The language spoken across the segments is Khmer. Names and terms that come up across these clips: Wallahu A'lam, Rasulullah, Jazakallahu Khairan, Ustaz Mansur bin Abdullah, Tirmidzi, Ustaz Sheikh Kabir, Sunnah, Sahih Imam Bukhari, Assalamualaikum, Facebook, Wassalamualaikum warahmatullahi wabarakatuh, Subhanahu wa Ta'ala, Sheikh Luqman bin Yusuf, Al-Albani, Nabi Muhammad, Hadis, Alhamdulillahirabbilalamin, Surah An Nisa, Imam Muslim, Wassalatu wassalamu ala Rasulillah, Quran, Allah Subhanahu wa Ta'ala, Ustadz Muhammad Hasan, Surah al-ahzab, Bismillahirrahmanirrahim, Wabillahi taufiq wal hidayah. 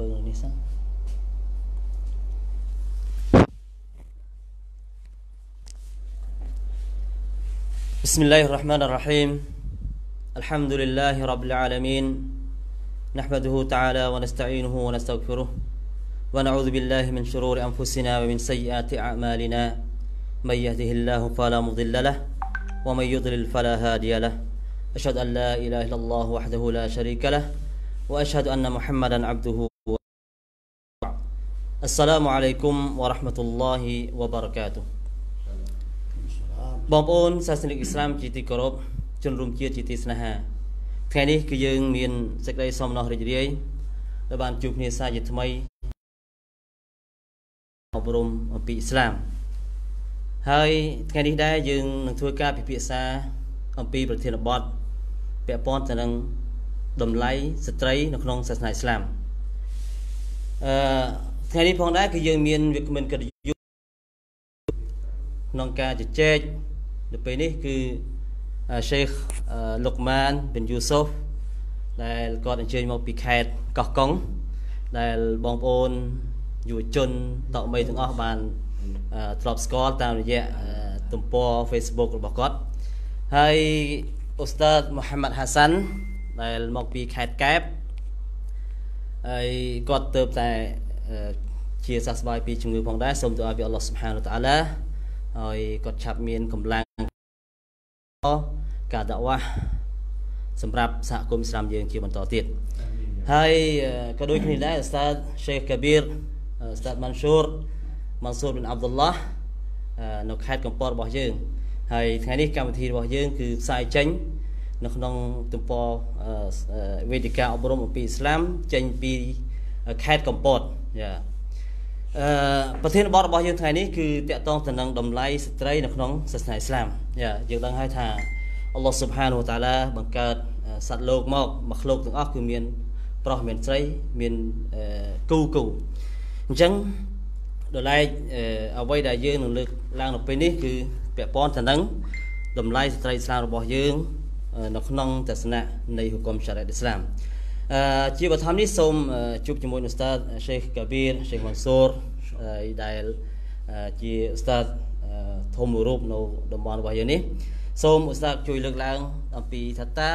peung nisang. Bismillahirrahmanirrahim. Alhamdulillahirabbilalamin. Nahmaduhu ta'ala wa nasta'inuhu wa nastaghfiruh. Wa na'udzu billahi min syururi anfusina wa min sayyiati a'malina. May yahdihillahu fala mudhillalah wa may yudlil fala hadiyalah. Asyhadu an la ilaha illallah wahdahu la syarikalah wa asyhadu anna Muhammadan abduhu wa rasuluh. Assalamualaikum warahmatullahi wabarakatuh. Bapun sahaja Islam citi korup cenderung kia citi senaha. Kini kejeng min sekali somlah rejai. Lepas jump ni saja temai obrom api Islam. Hai kini dah jeng nangtuika pipi sa api bertiada bot pepon tentang domlai setrai nuknong sasna Islam. Kini pon dah kejeng min dokumen kerja nongka jejek. Lepas ini ke Sheikh Luqman bin Yusuf dari kota Jaya mau piket Kokong dari bongpon Yuchun tak mai tengah ban drop score tam rejak tempor Facebookរបស់គាត់ហើយ Ustadz Muhammad Hasan ដែលមកពីខេត្តកែបហើយគាត់ទៅតែជាសះស្បើយពីជំងឺផងដែរសូមទូអរពី Allah Subhanahu wa Ta'ala ហើយកត់ឆាប់មានកម្លាំងការដាក់វ៉ាសម្រាប់សហគមន៍ស្រាមយើងជាបន្តទៀតហើយក៏ដូចគ្នាដែរ Ustaz Sheikh Kabir Ustaz Mansur bin Abdullah នៅខេត្តកំពតរបស់យើងហើយថ្ងៃនេះកម្មវិធីរបស់យើងគឺផ្សាយចេញនៅក្នុងទំព័រវេទិកាអប់រំអំពីឥស្លាមចេញពីខេត្តកំពតយ៉ាប្រធានបទរបស់យើងថ្ងៃនេះគឺតាក់ទងទៅនឹងតម្លៃស្ត្រីនៅក្នុងសាសនាឥស្លាមយ៉ាយើងដឹងហើយថា Allah Subhanahu wa Ta'ala បង្កើតសត្វលោកមកមកលោកទាំងអស់គឺមានប្រុសមានស្រីមានគូអញ្ចឹងដល់ឡែកអ្វីដែលយើងនឹងលើកឡើងនៅពេលនេះគឺពាក់ព័ន្ធទៅនឹងតម្លៃស្ត្រីឥស្លាមរបស់យើងនៅក្នុងទស្សនៈនៃហុកមសារ៉ាអ៊ីស្លាមជាបឋមនេះសូមជួបជាមួយនឹង Ustadz Sheikh Kabir Sheikh Mansur ដែលជា Ustadz ធំមួយរូបនៅតំបន់របស់យើងនេះសូម Ustadz ជួយលើកឡើងអំពីថាតើ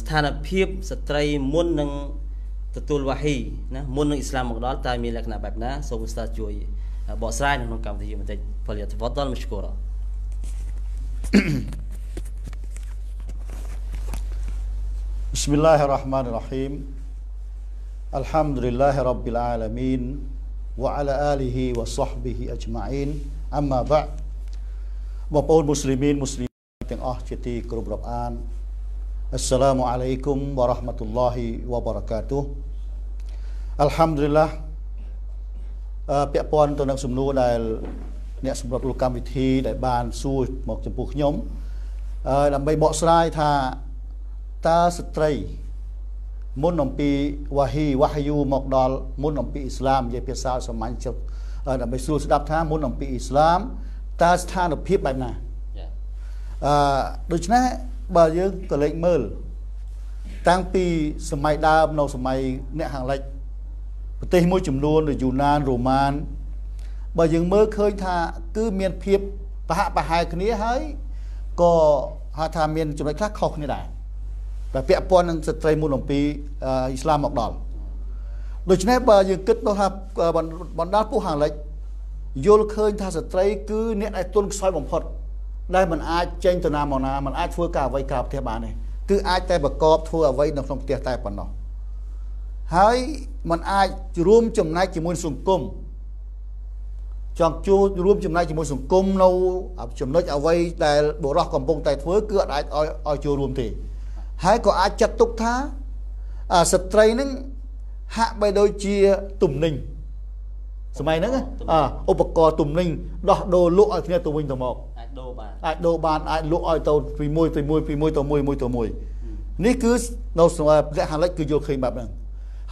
ស្ថានភាពស្ត្រីមុននឹងទទួលវ៉ាហ៊ីណាមុននឹងឥស្លាមមកដល់តើមានលក្ខណៈបែបណាសូម Ustadz ជួយបកស្រាយក្នុងកម្មវិធីបន្តិច Falyatafaddal mashkura Bismillahirrahmanirrahim. Alhamdulillahirabbilalamin wa ala alihi wa sahbihi ajma'in. Amma ba'd. បងប្អូន Muslimin Muslimat ទាំងអស់ជាទីគោរពរាប់អាន Assalamualaikum warahmatullahi wabarakatuh. Alhamdulillah ពាក់ព័ន្ធទៅនឹងសំណួរដែលអ្នកសម្រាប់លោកកម្មវិធីដែលបានសួរមកចំពោះខ្ញុំដើម្បីបកស្រាយថាតើស្ត្រីមុនអំពីវ៉ាហ៊ីវ៉ាយូមកដល់មុនអំពីឥស្លាមនិយាយភាសាសាមញ្ញចិត្តដើម្បីសួរស្ដាប់ថាមុនអំពីឥស្លាមតើស្ថានភាពបែបណាដូច្នេះបើយើងក៏លេចមើលតាំងពីសម័យដើមនៅសម័យអ្នកខាងលិចប្រទេសមួយចំនួនដូចយូណានរ៉ូម៉ានបើយើងមើលឃើញថាគឺមានភាពបហបហែគ្នាហើយក៏ហៅថាមានចំណុចខ្លះខុសគ្នាដែរតែពាក់ព័ន្ធនឹងស្ត្រីមូលអំពីឥស្លាមមកដល់ដូច្នេះបើយើងគិតទៅថាបណ្ដាពួកខាងលិចយល់ឃើញថាស្ត្រីគឺអ្នកដែលទន់ខ្សោយបំផុតដែលមិនអាចចេញទៅណាមកណាមិនអាចធ្វើការអ្វីការផ្ទះបានទេគឺអាចតែប្រកបធ្វើអ្វីនៅក្នុងផ្ទះតែប៉ុណ្ណោះហើយมันអាចរួមចំណែកជាមួយសង្គមចង់ជួយរួមចំណែកជាមួយសង្គមនៅចំណុចអ្វីដែលបុរសកំពុងតែធ្វើគឺអាចឲ្យចូលរួមទេហើយក៏អាចចាត់ទុកថាស្ត្រីនឹងហាក់បីដូចជាទំនិញសម័យហ្នឹងឧបករណ៍ទំនិញដោះដូរលក់ឲ្យគ្នាទៅវិញទៅមកអាចដូរបានអាចលក់ឲ្យទៅពីមួយទៅមួយពីមួយទៅមួយមួយទៅមួយនេះគឺនៅប្រទេសខាងលិចគឺយល់ឃើញបែបហ្នឹង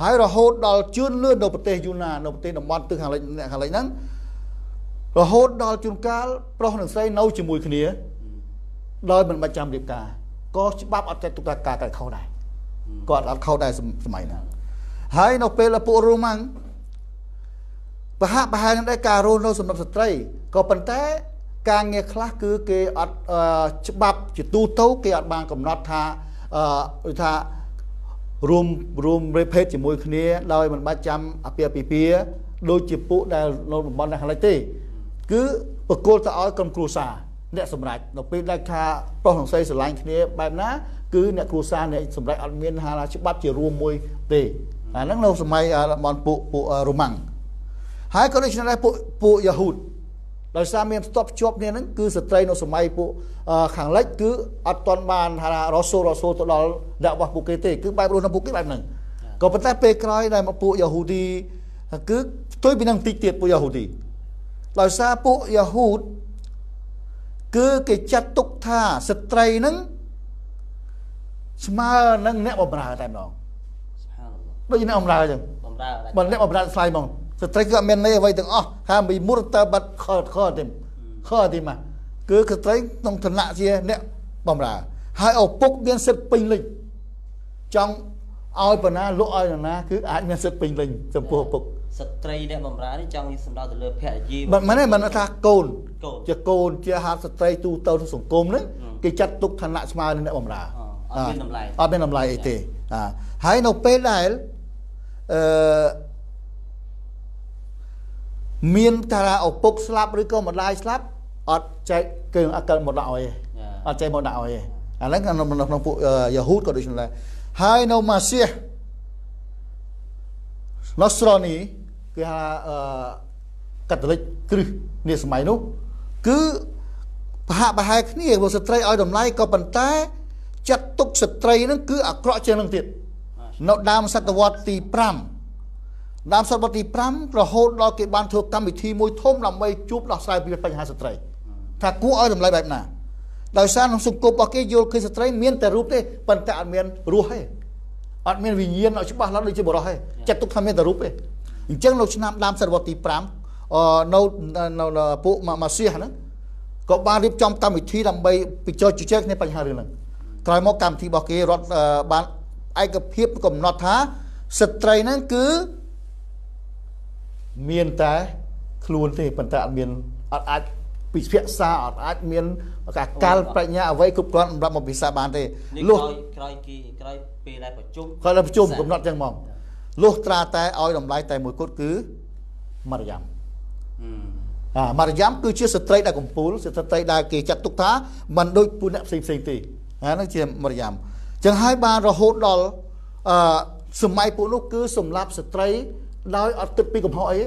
ហើយរហូតដល់ជឿនលឿននៅប្រទេសយូណានៅប្រទេសតំបន់ទិសខាងលិចហ្នឹងរហូតដល់ជួនកាលប្រុសនិងស្រីនៅជាមួយគ្នាដោយមិនបាច់ចាំរៀបការក៏ច្បាប់អត់ចាត់ទុកថាការតែខុសដែរគាត់អត់ខុសដែរសម័យហ្នឹង Hai no pela pu rumang. Paha paha nang dai ka ro no somnap stray. Ko pontae ka ngie khlah ku ke at chbap chi tu to ke at ban komnot tha tha rum rephet chimoi khnie doi man ba cham apia pipia doi chi pu dai lo bom dai khlai te. Ku pakol ta oi kom krusa. Nek somrach no pe dai kha pros nang sei selain khnie baeb na ku nek krusa nek somrach at mien ha la chbap chi rum moi te. Nah, nang no samai mon pu rumang. Hai ko ni chna pu Yahud. ដោយសារមានស្ទប់ជាប់គ្នាហ្នឹងគឺស្ត្រីនៅសម័យពួកខាងលិចគឺអត់ទាន់បានថារ៉ូសូរ៉ូសូទៅដល់ដាក់របស់ពួកគេទេគឺបែបនោះពួកគេបែបហ្នឹងក៏ប៉ុន្តែពេលក្រោយដែលមកពួកយូហូឌីគឺទុយពីនឹងតិចទៀតពួកយូហូឌីដោយសារពួកយូហូឌីគឺគេចាត់ទុកថាស្ត្រីហ្នឹងស្មើនឹងអ្នកបម្រើតែម្ដង ស្ត្រីគឺអត់មានន័យអ្វីទាំងអត់ហើយ មានតារាឪពុកស្លាប់ឬក៏មិនដាយស្លាប់អត់ចែកគ្រឿងអកិលមកដាក់អីអាហ្នឹងអានំក្នុងពួកយូហូឌីក៏ដូចនោះដែរហើយនៅម៉ាសៀះ តាមសពតិ5ប្រហូតដល់គេបានធ្វើកម្មវិធីមួយធំដើម្បីជួបដោះស្រាយបញ្ហាស្ត្រីថាគួរឲ្យតម្លៃបែបណាដោយសារក្នុងសង្គមរបស់គេយល់ឃើញស្ត្រីមានតែរូបទេប៉ុន្តែអត់មានរសទេអត់មានវិញ្ញាណអត់ច្បាស់ឡើយដូចជាបរិយហើយចាត់ទុកថាមានតែរូបទេអញ្ចឹងលោកឆ្នាំ ស្ត្រីហ្នឹងគឺមានតែខ្លួនទេប៉ុន្តែអត់មានអត់អាចពិភាក្សាអត់អាចមានកាលប្រាជ្ញាអ្វីគ្រប់គ្រាន់សម្រាប់មកពិសាបានទេ សម្លាប់ស្ត្រីដោយអត់ទឹកពីកំហុសអីទេ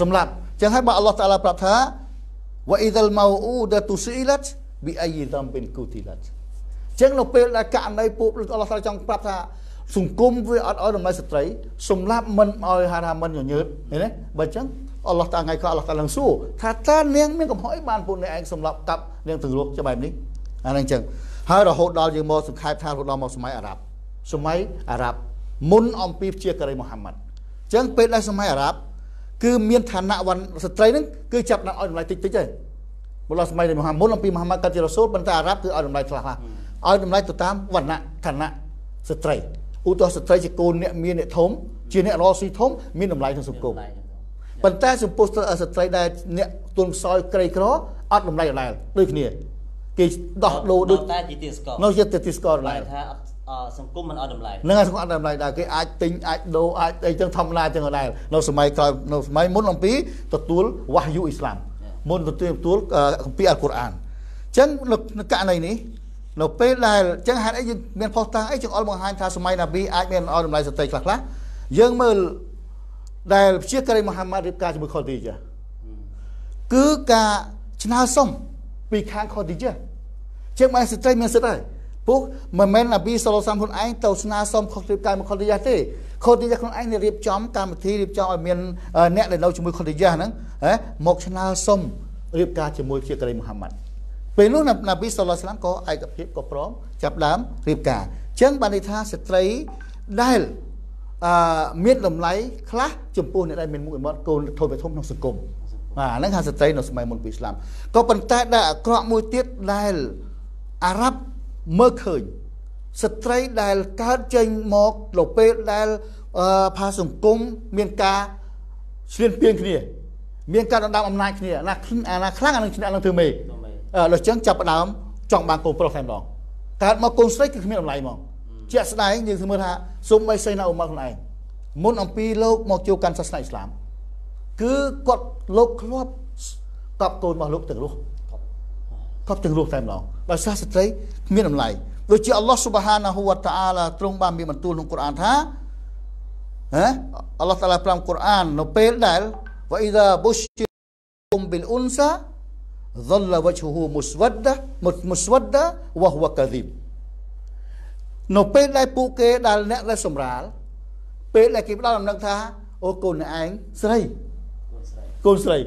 សម្លាប់ចឹងហើយបើ Allah Ta'ala ប្រាប់ថា Wa idhal mau'udatu su'ilat bi ayyi dhanbin qutilat ចឹងនៅពេលដែលករណីពួក Allah Ta'ala ចង់ប្រាប់ថាសង្គមវាអត់ឲ្យតម្លៃស្ត្រីសម្លាប់មិនឲ្យហារាមិនញញើតឃើញទេបើចឹង Allah Ta'ala ថ្ងៃក្រោយ Allah Ta'ala នឹងសួរថាតើនាងមានកំហុសអីបានពួកអ្នកឯងសម្លាប់កាប់នាងទង្រុកច្បាប់នេះអាហ្នឹងចឹងហើយរហូតដល់យើងមកសង្ខេបថារហូតដល់មកសម័យអារ៉ាប់ Sumai Arab mun ompi chia kare Muhammad. Jang pet lai sumai Arab ke mien thana wan stray nang ke chap nang oi damlai tik tik ai. Bola sumai dari Muhammad mun ompi Muhammad kan ti Rasul bentar Arab ke oi damlai khlah khlah. Oi damlai to tam warna thana stray. Utuh stray che kon nek mien nek thom che nek ro si thom mien damlai nang sungkop. Bentar sumpos stray dai nek tun soi krei kro oi damlai lai doi khnie. Ke doh do doi ta chi ti skor. No che ti skor lai. សង្គមមិនអត់តម្លៃដែរគេអាចទិញអាចដូរអាចអីចឹងធម្មតាចឹងដែរនៅសម័យក្រោយនៅសម័យមុនអំពីទទួលវ៉ាស់យូអ៊ីស្លាមមុនទទួលកម្ពីអល់កុរអានចឹងនៅករណីនេះនៅពេលដែលចឹងហេតុអីយើងមានផុសតាំងអីចឹងអល់បង្ហាញថាសម័យណាប៊ីអាចមានអល់តម្លៃស្ត្រីខ្លះខ្លះយើងមើលដែលជាករីមូហាម៉ាត់រៀបការជាមួយខូឌីយ៉ាគឺការឆ្នើសុំពីខាងខូឌីយ៉ា ខូឌីយ៉ាខ្លួនឯងរៀបចំកម្មវិធីរៀបចំឲ្យមានអ្នកដែលនៅជាមួយខូឌីយ៉ាហ្នឹងហ៎មកឆ្នើសុំរៀបការជាមួយជាករីមូហាម៉ាត់ពេលនោះនប៊ីសល្លល្លាហ៍សាឡាមក៏ឯកភាពក៏ព្រមចាប់ដើមរៀបការអញ្ចឹងបានន័យថាស្ត្រីដែលមានតម្លៃខ្លះចំពោះអ្នកដែលមានមុខមាត់កូនធ្វើបឋមក្នុងសង្គមអាហ្នឹងហៅស្ត្រីនៅសម័យមុនពីឥស្លាមក៏ប៉ុន្តែដែលអារ៉ាប់មើលឃើញ Setrai đài cá chênh mọc lộp bê đài phá sủng cung miền cá xuyên biên kia miền cá đam âm nai kia là khác ăn ăn ăn từ mì là chén chập đám chọn bàn cùng pro thèm đỏ cá mà cùng sách thì không biết làm lại mà chuyện này như thế mới ha sum bay xây nào mà này muốn ông pi lâu một chiều căn sát này làm cứ cột lốc lót cặp cồn mà lốc từng lúc thèm đỏ và sát setrai miền làm lại. Doci Allah Subhanahu wa Ta'ala trong ban bi mentul nung Quran ha. Allah Ta'ala dalam Quran no pedal wa idza bushirum bil unsa dhalla wajhuhu muswadda wa huwa kadhib. No pedal pu ke dal nek le somral pedal ke dal nang tha o kun aeng srei. Kun srei.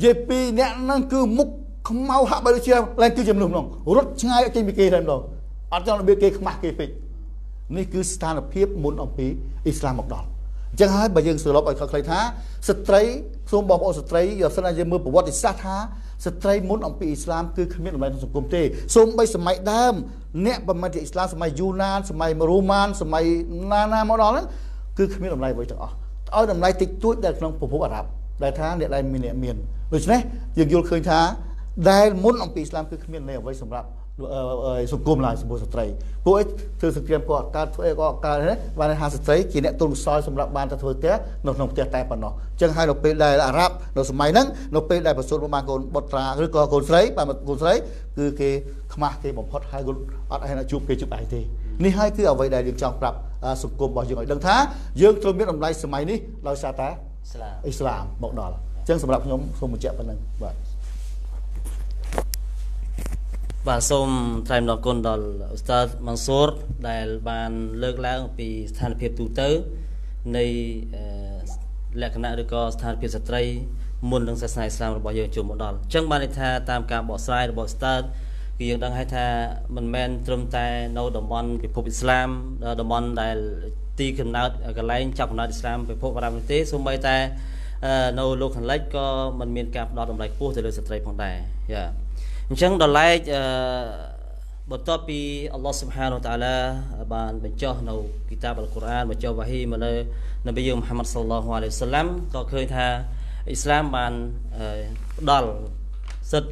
Je pi nek nang ku muk khmau ha ba chia lan ku jemnuh nong. Rut chngai ke mi ke ram dong. អត់ចង់របៀបគេខ្មាស់គេពេកនេះគឺស្ថានភាពមុនអំពីអ៊ីស្លាមមកដល់អញ្ចឹងហើយបើយើងស្រលប់ឲ្យខ្លីថាស្ត្រីសូមបងប្អូនស្ត្រីយកសិនណាជាមើលប្រវត្តិសាស្ត្រថាស្ត្រីមុនអំពីអ៊ីស្លាមគឺគ្មានតម្លៃក្នុងសង្គមទេសូមបីសម័យដើមអ្នកបំមិនជាអ៊ីស្លាមគឺគ្មានតម្លៃអ្វីទាំងអស់ឲ្យតម្លៃតិចតួចដែលក្នុងពហុអារ៉ាប់ដែលថាអ្នកដែលមាន សង្គមឡើយសម្បូរស្ត្រីពួកធ្វើសក្រាមគាត់កើតធ្វើក៏កើតហ្នឹងបានថាស្ត្រីជាអ្នកទលសោយសម្រាប់បានតែធ្វើផ្ទះនៅក្នុងផ្ទះតែប៉ុណ្ណោះអញ្ចឹងហើយដល់ពេលដែលអារ៉ាប់នៅសម័យហ្នឹងនៅពេលដែលប្រសូតប្រមាណកូនបុត្រាឬក៏កូនស្រីបានកូនស្រីគឺគេខ្មាស់គេបំផុតហើយកូនអត់ឲ្យណាជួបគេជួបអីទេនេះហើយគឺអ្វីដែលយើងចង់ប្រាប់សុគមរបស់យើងឲ្យដឹងថាយើងត្រូវមានតម្លៃសម័យនេះដោយសារតែ Và xong time nó còn đó Ustadz Mansur đại ban lược lãng vì thành phiệt tu tớ này lệ khả năng được có thành phiệt sạch tây muốn đăng sạch này sao bao giờ chủ một đòn chẳng ban tha tam cả bỏ sai bỏ Ustadz vì dân đang hay tha mình men trong tay nấu đồng bọn về phục Islam đồng bọn đại ti cầm nát ở cái lái chọc nát Islam về phục và làm tế xuống bay ta nấu lục hành lách có mình miền cạp đó đồng lại phu thì được sạch tây phòng đài. Chẳng đó lại bởi tớ bị Allah Subhanahu wa Ta'ala bạn bình cho nấu kitab Al-Quran và cho wahi mà nơi Nabi Muhammad sallallahu alaihi wasallam có khơi tha Islam bạn đòi sật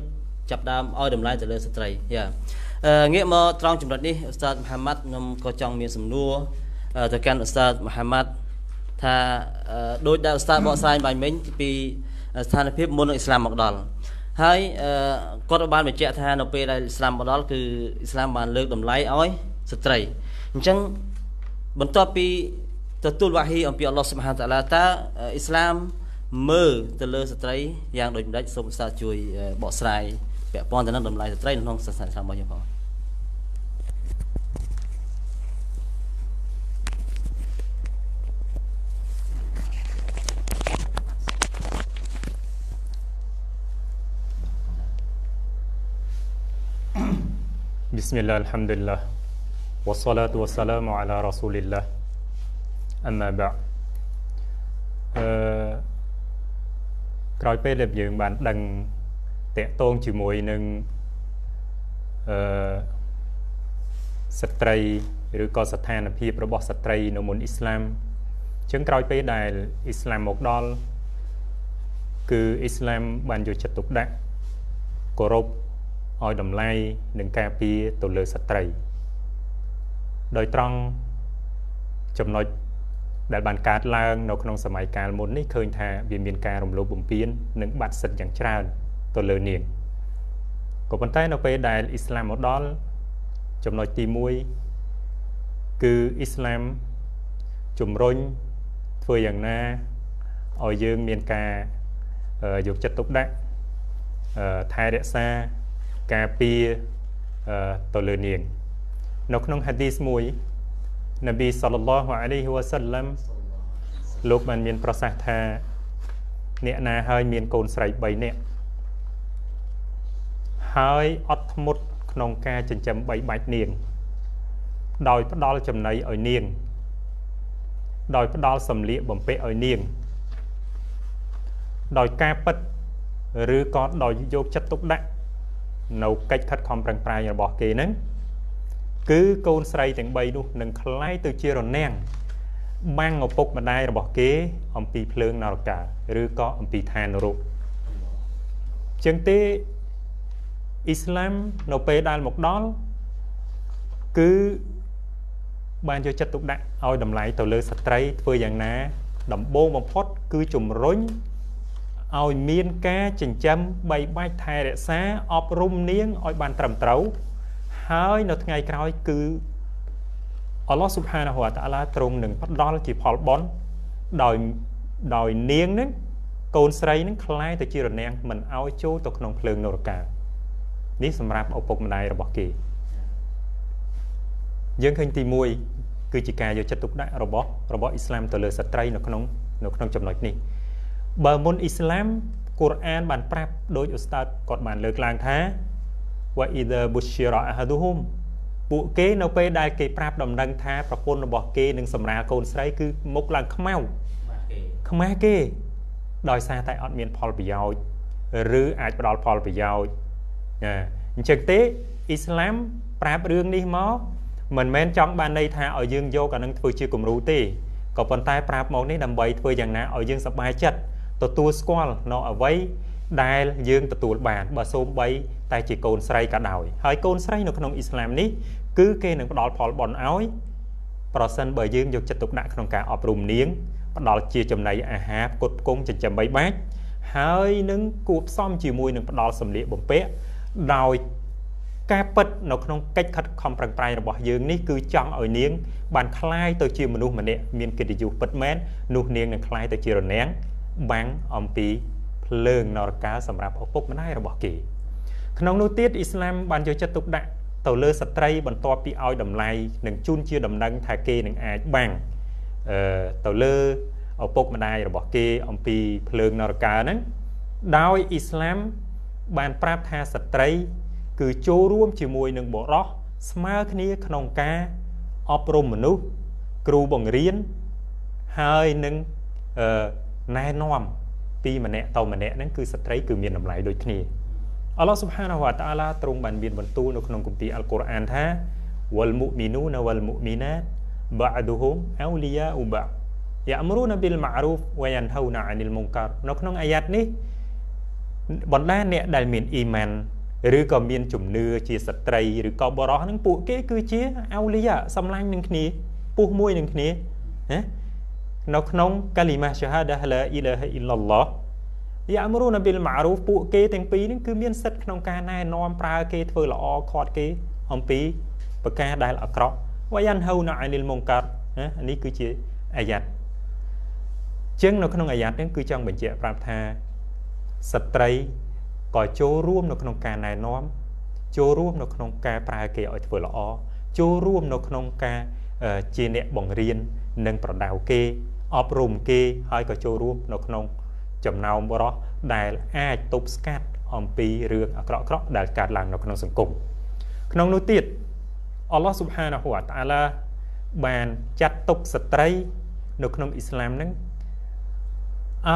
chập đam oi đầm lại từ lời sật trầy nghĩa mà trong trường đoạn đi Ustadz Muhammad nằm có trong miền sầm nua thời gian Ustadz Muhammad tha đối đạo Ustadz bỏ sai bài mình vì tha nếp môn Islam mặc đòi hay có ban về trẻ tha nó về là Islam vào đó cứ Islam bàn lược đầm lái ói sệt trầy chẳng bận topi tertul wahi ông pi Allah Subhanahu wa Ta'ala ta Islam mơ từ lơ sệt trầy yang đôi đáy sôm sa chui bỏ sai bẻ pon từ nó đầm lái sệt trầy nó không sẵn sàng làm bao nhiêu không Bismillah, alhamdulillah, wassalatu wassalamu ala Rasulillah, amma ba' ក្រោយពេលដែលយើងបានដឹងតាក់ទងជាមួយនឹងស្ត្រីឬក៏ស្ថានភាពរបស់ស្ត្រីនៅមុនអ៊ីស្លាមអញ្ចឹងក្រោយពេលដែលអ៊ីស្លាមមកដល់គឺអ៊ីស្លាមបានយកចិត្តទុកដាក់គោរព ឲ្យតម្លៃនឹងការពារទៅលើស្ត្រីដោយត្រង់ចំណុចដែលបានកើតឡើងនៅក្នុងសម័យកាលមុននេះឃើញថាវាមានការរំលោភបំពាននិងបាត់សិទ្ធិយ៉ាងច្រើនទៅលើនាងក៏ប៉ុន្តែនៅពេលដែលអ៊ីស្លាមមកដល់ចំណុចទី1គឺអ៊ីស្លាមជំរុញធ្វើយ៉ាងណាឲ្យយើងមានការយកចិត្តទុកដាក់ថែរក្សា ការពារទៅលើនាង នៅក្នុងហាឌីសមួយ Nabi sallallahu alaihi wasallam លោកបានមានប្រសាសន៍ថា អ្នកណាហើយមានកូនស្រី 3 នាក់ ហើយអត់ធ្មត់ក្នុងការចិញ្ចឹម 3 បាច់នាង ដោយផ្ដល់ចំណីឲ្យនាង ដោយផ្ដល់សម្លៀកបំពាក់ឲ្យនាង ដោយការពិតឬក៏ដោយយកចិត្តទុកដាក់ នៅកិច្ចខិតខំប្រឹងប្រែងរបស់គេហ្នឹង គឺ កូន ស្រី ទាំង 3 នោះ នឹង ខ្លាយ ទៅ ជា រនាំង បាំង ឪពុក ម្ដាយ របស់ គេ អំពី ភ្លើង នរកា ឬ ក៏ អំពី ឋាន នរក ជាង ទេ អ៊ីស្លាម នៅ ពេល ដែល មក ដល់ គឺ បាន យក ចិត្ត ទុក ដាក់ ឲ្យ តម្លៃ ទៅ លើ ស្ត្រី ធ្វើ យ៉ាង ណា ដំបូង បំផុត គឺ ជំរុញ ឲ្យ មាន ការ ចិញ្ចឹម បីបាច់ ថែ រក្សា អប់រំ នាង ឲ្យ បាន ត្រឹម ត្រូវ ហើយ នៅ ថ្ងៃ ក្រោយ គឺ Allah Subhanahu wa Ta'ala ទ្រង់ នឹង ផ្ដល់ ជា ផល បន់ ដោយ នាង នឹង កូន ស្រី នឹង ខ្លាយ ទៅ ជា រនាំង មិន ឲ្យ ចូល ទៅ ក្នុង ភ្លើង នរកា នេះ សម្រាប់ ឪពុក ម្ដាយ របស់ គេ យើង ឃើញ ទី 1 គឺជា ការ យក ចិត្ត ទុក ដាក់ របស់ អ៊ីស្លាម ទៅ លើ ស្ត្រី នៅ ក្នុង ចំណុច នេះ បើ មុន អ៊ីស្លាម Quran បាន ប្រាប់ ដោយ Ustadz គាត់ បាន លើក ឡើង ថា Wa idha bushira ahaduhum ពួក គេ នៅ ពេល ដែល គេ ប្រាប់ ដំណឹង ថា ប្រពន្ធ របស់ គេ នឹង សម្រាល កូន ស្រី គឺ មុខ ឡើង ខ្មៅ ខ្មាស់ គេ ដោយ សារ តែ អត់ មាន ផល ប្រយោជន៍ ឬ អាច ផ្ដល់ ផល ប្រយោជន៍ ណា អញ្ចឹង ទេ អ៊ីស្លាម ប្រាប់ រឿង នេះ មក មិន មែន ចង់ បាន ន័យ ថា ឲ្យ យើង យក អា នឹង ធ្វើ ជា គំរូ ទេ ក៏ ប៉ុន្តែ ប្រាប់ មក នេះ ដើម្បី ធ្វើ យ៉ាង ណា ឲ្យ យើង សប្បាយ ចិត្ត ទទួល ស្គាល់ នៅ អ្វី ដែល យើង ទទួល បាន បើ សូម បី តែជា កូន ស្រី ក៏ ដោយ ហើយ កូន ស្រី នៅ ក្នុង អ៊ីស្លាម នេះ គឺ គេ នឹង ផ្ដល់ ផល បន់ ឲ្យ ប្រ សិន បើ យើង យក ចិត្ត ទុក ដាក់ ក្នុង ការ អប់រំ នាង ផ្ដល់ ជា ចំណី អាហារ ផ្គត់ ផ្គង់ ចិញ្ចឹម បីបាច់ ហើយ នឹង គួប ផ្សំ ជាមួយ នឹង ផ្ដល់ សម្លៀក បំពាក់ ដោយ ការ ពិត នៅ ក្នុង កិច្ច ខិត ខំ ប្រឹងប្រែង របស់ យើង នេះ គឺ ចង់ ឲ្យ នាង បាន ខ្លាយ ទៅ ជា មនុស្ស ម្នាក់ មាន កិត្តិយស ពិត មែន នោះ នាង នឹង ខ្លាយ ទៅ ជា រនាំង បាំង អំពី ភ្លើង នរកា សម្រាប់ ឪពុក ម្ដាយ របស់ គេ ក្នុង នោះ ទៀត អ៊ីស្លាម បាន យក ចិត្ត ទុក ដាក់ ទៅ លើ ស្ត្រី បន្ទាប់ ពី ឲ្យ តម្លៃ និង ជូន ជា ដំណឹង ថា គេ នឹង អាច បាំង ទៅ លើ ឪពុក ម្ដាយ របស់ គេ អំពី ភ្លើង នរកា ហ្នឹង ដោយ អ៊ីស្លាម បាន ប្រាប់ ថា ស្ត្រី គឺ ចូល រួម ជាមួយ នឹង បុរស ស្មើ គ្នា ក្នុង ការ អប់រំ មនុស្ស គ្រូ បង្រៀន ហើយ នឹង ណែនាំ ពី ម្នាក់ ទៅ ម្នាក់ ហ្នឹង គឺ ស្ត្រី គឺ មាន តម្លៃ ដូច គ្នា Allah Subhanahu wa Ta'ala ទ្រង់ បាន មាន បន្ទូល នៅ ក្នុង គម្ពីរ អល់-កុរអាន ថា wal mu'minuna wal mu'minat ba'duhum awliya'u ba'd ya'muruna bil ma'ruf wa yanhauna 'anil munkar នៅ ក្នុង អាយ៉ាត នេះ បណ្ដា អ្នក ដែល មាន អ៊ីម៉ាន ឬ ក៏ មាន ជំនឿ ជា ស្ត្រី ឬ ក៏ បុរស ហ្នឹង ពួក គេ គឺជា awliya សម្លាញ់ នឹង គ្នា ពុះ មួយ នឹង គ្នា ណា នៅ ក្នុង កាលីម៉ា ஷஹாdah la ilaha illallah ya'muruna bil ma'ruf ពួក គេ ទាំង ពីរ នឹង គឺ មាន សិទ្ធ ក្នុង ការ ណែនាំ ប្រើ គេ ធ្វើ ល្អ ខាត់ គេ អំ ពី ប្រការ ដែល អាក្រក់ wayanhauna 'anil munkar ណា នេះ គឺជា អាយ៉ាត ជាង នៅ ក្នុង អាយ៉ាត នេះ គឺ ចង់ បញ្ជាក់ ប្រាប់ ថា ស្ត្រី ក៏ ចូល រួម នៅ ក្នុង ការ ណែនាំ ចូល រួម នៅ ក្នុង ការ ប្រើ គេ ឲ្យ ធ្វើ ល្អ ចូល រួម នៅ ក្នុង ការ ជា អ្នក បង្រៀន និង ប្រដៅ គេ អប់រំ គេ ហើយ ក៏ ចូល រួម នៅ ក្នុង ចំណោម បរោះ ដែល អាច ទប់ ស្កាត់ អំពី រឿង អាក្រក់ៗ ដែល កើត ឡើង នៅ ក្នុង សង្គម ក្នុង នោះ ទៀត Allah Subhanahu wa Ta'ala បាន ចាត់ ទុក ស្ត្រី នៅ ក្នុង អ៊ីស្លាម ហ្នឹង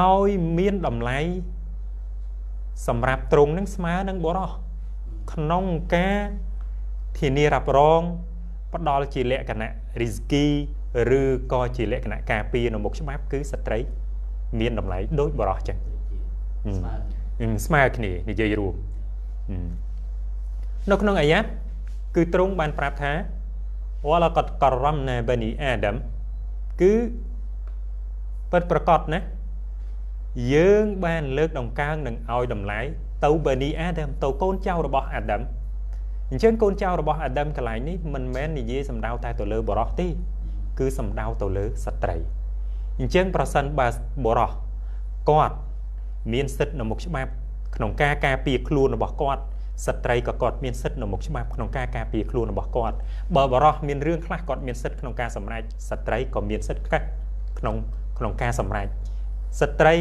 ឲ្យ មាន តម្លៃ សម្រាប់ ត្រង់ ហ្នឹង ស្មើ នឹង បរោះ ក្នុង ការ ធានា រ៉ាប់រង ផ្ដល់ ជា លក្ខណៈ rizki ឬ ក៏ ជា លក្ខណៈ ការពារ នៅ មុខ ច្បាប់ គឺ ស្ត្រី មាន តម្លៃ ដូច បរោះ ចឹង ស្មើ គ្នា និយាយ រួម នៅ ក្នុង អាយ៉ាត គឺ ត្រង់ បាន ប្រាប់ ថា walaqad karramna bani adam គឺ ពិត ប្រកប ណា យើង បាន លើក ដង្កើង នឹង ឲ្យ តម្លៃ ទៅ bani adam ទៅ កូន ចៅ របស់ adam អញ្ចឹង កូន ចៅ របស់ adam កន្លែង នេះ មិន មែន និយាយ សំដៅ តែ ទៅ លើ បរោះ ទេ គឺ សំដៅ ទៅ លើ ស្ត្រី អញ្ចឹង ប្រ សិន បើ បរោះ គាត់ មាន សិទ្ធ នៅ មុខ ច្បាប់ ក្នុង ការ ការពារ ខ្លួន របស់ គាត់ ស្ត្រី ក៏ គាត់ មាន សិទ្ធ នៅ មុខ ច្បាប់ ក្នុង ការ ការពារ ខ្លួន របស់ គាត់ បើ បរោះ មាន រឿង ខ្លះ គាត់ មាន សិទ្ធ ក្នុង ការ សម្រេច ស្ត្រី ក៏ មាន សិទ្ធ ខ្លះ ក្នុង ការ សម្រេច ស្ត្រី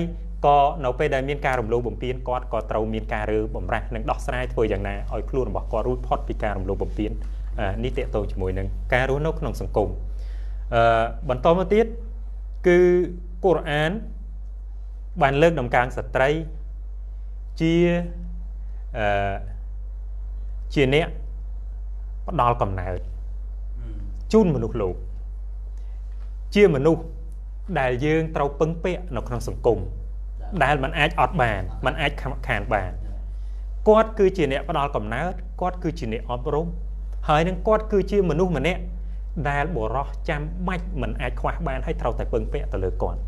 ក៏ នៅ ពេល ដែល មាន ការ រំលោភ បំពាន គាត់ ក៏ ត្រូវ មាន ការ រើ បំរាស់ និង ដោះ ស្រាយ ធ្វើ យ៉ាង ណា ឲ្យ ខ្លួន របស់ គាត់ រួច ផុត ពី ការ រំលោភ បំពាន នេះ ទាក់ ទង ជាមួយ នឹង ការ រស់ នៅ ក្នុង សង្គម បន្ត មក ទៀត គឺ Quran បាន លើក ដំណើរ ស្ត្រី ជា ជា អ្នក ផ្ដល់ កំណើត ជូន មនុស្ស លោក ជា មនុស្ស ដែល យើង ត្រូវ ពឹង ពាក់ នៅ ក្នុង សង្គម ដែល មិន អាច អត់ បាន មិន អាច ខាន បាន គាត់ គឺជា អ្នក ផ្ដល់ កំណើត គាត់ គឺជា អ្នក អប់ រំ ហើយ នឹង គាត់ គឺជា មនុស្ស ម្នាក់ ដែល បរោះ ចាំ បាច់ មិន អាច ខ្វះ បាន ហើយ ត្រូវ តែ ពឹង ពាក់ ទៅ លើ គាត់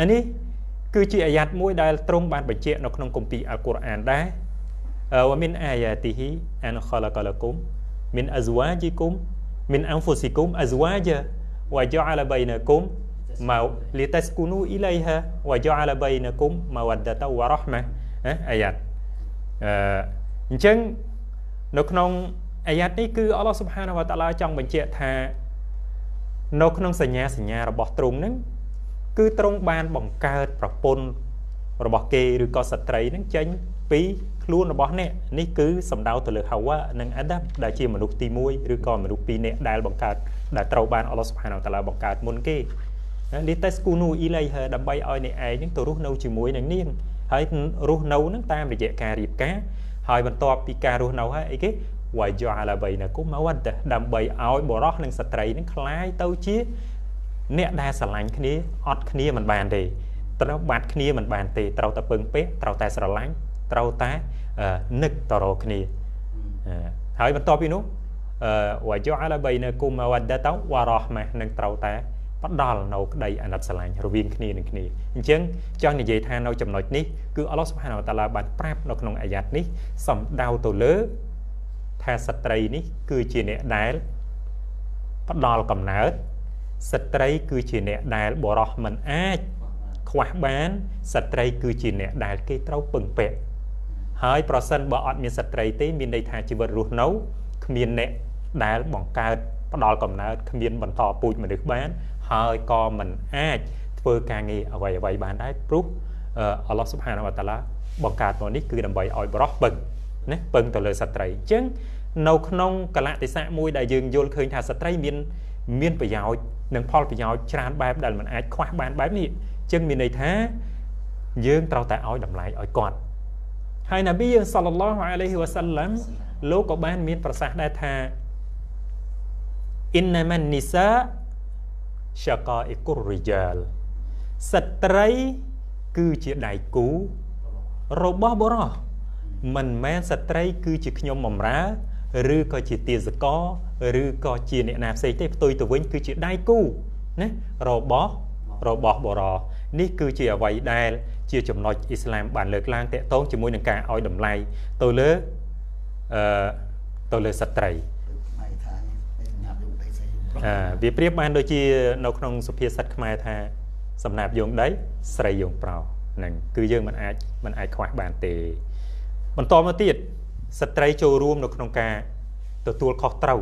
អានេះ គឺជា អាយ៉ាត មួយ ដែល ត្រង់ បាន បញ្ជាក់ នៅ ក្នុង គម្ពីរ អល់-កុរអាន ដែរ وَمِنْ آيَاتِهِ أَنْ خَلَقَ لَكُمْ مِنْ أَزْوَاجِكُمْ مِنْ أَنْفُسِكُمْ أَزْوَاجًا وَجَعَلَ بَيْنَكُمْ لِتَسْكُنُوا إِلَيْهَا وَجَعَلَ بَيْنَكُمْ مَوَدَّةً وَرَحْمَةً អាយ៉ាត អញ្ចឹង នៅ ក្នុង អាយ៉ាត នេះ គឺ Allah Subhanahu wa Ta'ala ចង់ បញ្ជាក់ ថា នៅ ក្នុង សញ្ញា របស់ ត្រង់ ហ្នឹង គឺ ត្រង់ បាន បង្កើត ប្រពន្ធ របស់ គេ ឬ ក៏ ស្ត្រី ហ្នឹង ចេញ ពី របស់ អ្នក នេះ គឺ សំដៅ ទៅ លើ ហាវ៉ា និង អាដាម ដែល ជា មនុស្ស ទី 1 ឬ ក៏ មនុស្ស 2 នាក់ ដែល បង្កើត ដែល ត្រូវ បាន អល់ឡោះ Subhanahu wa Ta'ala បង្កើត មុន គេ នេះ តេស្គូនូ អ៊ីឡៃហឺ ដើម្បី ឲ្យ អ្នក ឯង នឹង ទៅ រស់ នៅ ជាមួយ នឹង នាង ហើយ រស់ នៅ នឹង តាម រយៈ ការ រៀបការ ហើយ បន្ទាប់ ពី ការ រស់ នៅ ហើយ អី គេ វ៉ាយ៉ូអាឡា បៃណាគុម ម៉ាវ៉ាដះ ដើម្បី ឲ្យ បរោះ និង ស្ត្រី នឹង คล้าย ទៅ ជា អ្នក ដែល ស្រឡាញ់ គ្នា អត់ គ្នា មិន បាន ទេ ត្រូវ បាត់ គ្នា មិន បាន ទេ ត្រូវ តែ ពឹង ពេក ត្រូវ តែ ស្រឡាញ់ ត្រូវ តែ នឹកតរគ្នា ហើយ បន្ត ពី នោះ វ៉ាយ៉ូអាឡា បៃណាគុម ម៉ាវ៉ាដះ វ៉ារ៉ហ្មា នឹង ត្រូវ តែ ផ្ដល់ នៅ ក្តី អាណិត ស្រឡាញ់ រវាង គ្នា នឹង គ្នា អញ្ចឹង ចង់ និយាយ ថា នៅ ចំណុច នេះ គឺ Allah Subhanahu wa Ta'ala បាន ប្រាប់ នៅ ក្នុង អាយ៉ាត នេះ សំដៅ ទៅ លើ ថា ស្ត្រី នេះ គឺជា អ្នក ដែល ផ្ដល់ កំណើត ស្ត្រី គឺជា អ្នក ដែល បរោះ មិន អាច ខ្វះ បាន ស្ត្រី គឺជា អ្នក ដែល គេ ត្រូវ ពឹង ពាក់ ហើយ ប្រសិន បើ អត់ មាន ស្ត្រី ទេ មាន ន័យ ថា ជីវិត រស់ នៅ គ្មាន អ្នក ដែល បង្កើត ផ្ដល់ កំណើត គ្មាន បន្ត ពូជ មនុស្ស បាន ហើយ ក៏ មិន អាច ធ្វើ ការ ងារ អ្វីៗ បាន ដែរ ព្រោះ Allah Subhanahu wa Ta'ala បង្កើត មក នេះ គឺ ដើម្បី ឲ្យ បរោះ ពឹង ណា ពឹង ទៅ លើ ស្ត្រី អញ្ចឹង នៅ ក្នុង កលៈទេសៈ មួយ ដែល យើង យល់ ឃើញ ថា ស្ត្រី មាន ប្រយោជន៍ និង ផល ប្រយោជន៍ ច្រើន បែប ដែល មិន អាច ខ្វះ បាន បែប នេះ អញ្ចឹង មាន ន័យ ថា យើង ត្រូវ តែ ឲ្យ តម្លៃ ឲ្យ គាត់ ហើយ Nabi យើង sallallahu alaihi wasallam លោក ក៏ បាន មាន ប្រសាសន៍ ដែរ ថា innaman nisa syaqaiqur rijal ស្ត្រី គឺជា ដៃគូ របស់ បរោះ មិន មែន ស្ត្រី គឺជា ខ្ញុំ បំរើ ឬ ក៏ ជា ទាសករ ឬ ក៏ ជា អ្នក ណា ផ្សេង ទេ ផ្ទុយ ទៅ វិញ គឺជា ដៃគូ ណា របស់ បរោះ នេះ គឺជា អ្វី ដែល ជា ចំណុច អ៊ីស្លាម បាន លើកឡើង តេតង ជាមួយ នឹង ការ ឲ្យ តម្លៃ ទៅ លើ ទៅ លើ ស្ត្រី វា ប្រៀប បាន ដូច ជា នៅ ក្នុង សុភាសិត ខ្មែរ ថា សំណាប យោង ដី ស្រី យោង ប្រោ ហ្នឹង គឺ យើង មិន អាច ខ្វះ បាន ទេ បន្ត មក ទៀត ស្ត្រី ចូល រួម នៅ ក្នុង ការ ទទួល ខុស ត្រូវ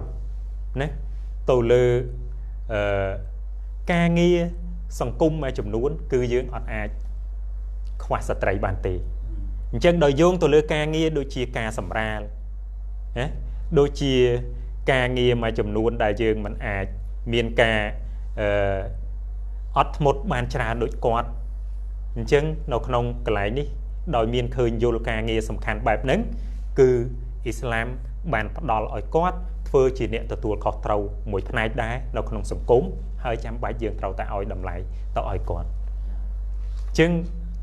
ណា ទៅ លើ ការ ងារ សង្គម មួយ ចំនួន គឺ យើង អត់ អាច ខ្វះ ស្ត្រី បាន ទេ អញ្ចឹង ដោយ យោង ទៅ លើ ការ ងារ ដូច ជា ការ សម្រាល ណា ដូច ជា ការ ងារ មួយ ចំនួន ដែល យើង មិន អាច មាន ការ អត់ ធ្មត់ បាន ច្រើន ដូច គាត់ អញ្ចឹង នៅ ក្នុង កន្លែង នេះ ដោយ មាន ឃើញ យល់ ការ ងារ សំខាន់ បែប ហ្នឹង គឺ អ៊ីស្លាម បាន ផ្ដល់ ឲ្យ គាត់ ធ្វើ ជា អ្នក ទទួល ខុស ត្រូវ មួយ ផ្នែក ដែរ នៅ ក្នុង សង្គម ហើយ ចាំ បាច់ យើង ត្រូវ តែ ឲ្យ តម្លៃ ទៅ ឲ្យ គាត់ អញ្ចឹង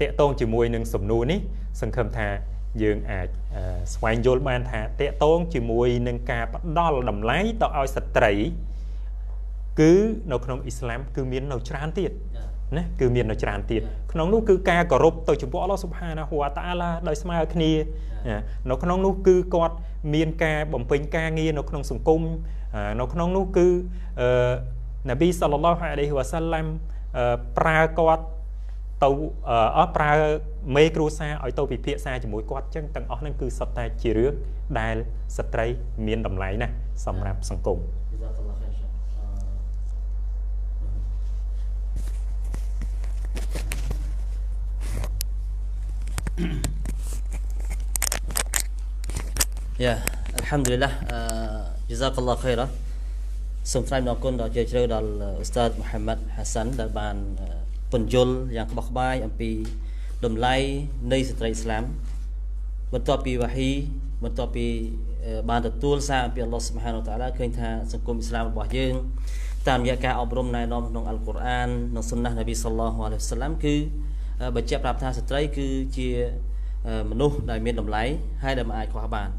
តេតង ជាមួយ នឹង សំណួរ នេះ សង្ឃឹម ថា យើង អាច ស្វែង យល់ បាន ថា តេតង ជាមួយ នឹង ការ ផ្ដល់ តម្លៃ ទៅ ឲ្យ ស្ត្រី គឺ នៅ ក្នុង អ៊ីស្លាម គឺ មាន នៅ ច្រើន ទៀត ណា គឺ មាន នៅ ច្រើន ទៀត ក្នុង នោះ គឺ ការ គោរព ទៅ ចំពោះ Allah Subhanahu wa Ta'ala ដោយ ស្មើ គ្នា នៅ ក្នុង នោះ គឺ គាត់ មាន ការ បំពេញ ការ ងារ នៅ ក្នុង សង្គម នៅ ក្នុង នោះ គឺ Nabi sallallahu alaihi wasallam ប្រើ គាត់ ទៅប្រើមេគ្រូសាឲ្យទៅពិភាក្សាជាមួយគាត់អញ្ចឹងទាំងអស់ហ្នឹងគឺសុទ្ធតែជារឿងដែលស្ត្រីមានតម្លៃណាស់សម្រាប់សង្គង្គម. Alhamdulillah, Jazakallahu Khairan. សូមថ្លែងអរគុណដល់ Ustadz Muhammad Hasan ដែល បាន ពន្យល់ យ៉ាង ក្បោះក្បាយ អំពី តម្លៃ នៃ ស្ត្រី ឥស្លាម បន្ទាប់ ពី វ៉ាហ៊ី បន្ទាប់ ពី បានទទួលសារពី Allah Subhanahu wa Ta'ala ឃើញថាសង្គមឥស្លាមរបស់យើងតាមរយៈការអប់រំណែនាំក្នុង Al-Quran និង Sunnah Nabi Sallallahu Alaihi Wasallam គឺបញ្ជាក់ប្រាប់ថាស្ត្រីគឺជាមនុស្សដែលមានតម្លៃហើយដែលមិនអាចខ្វះបាន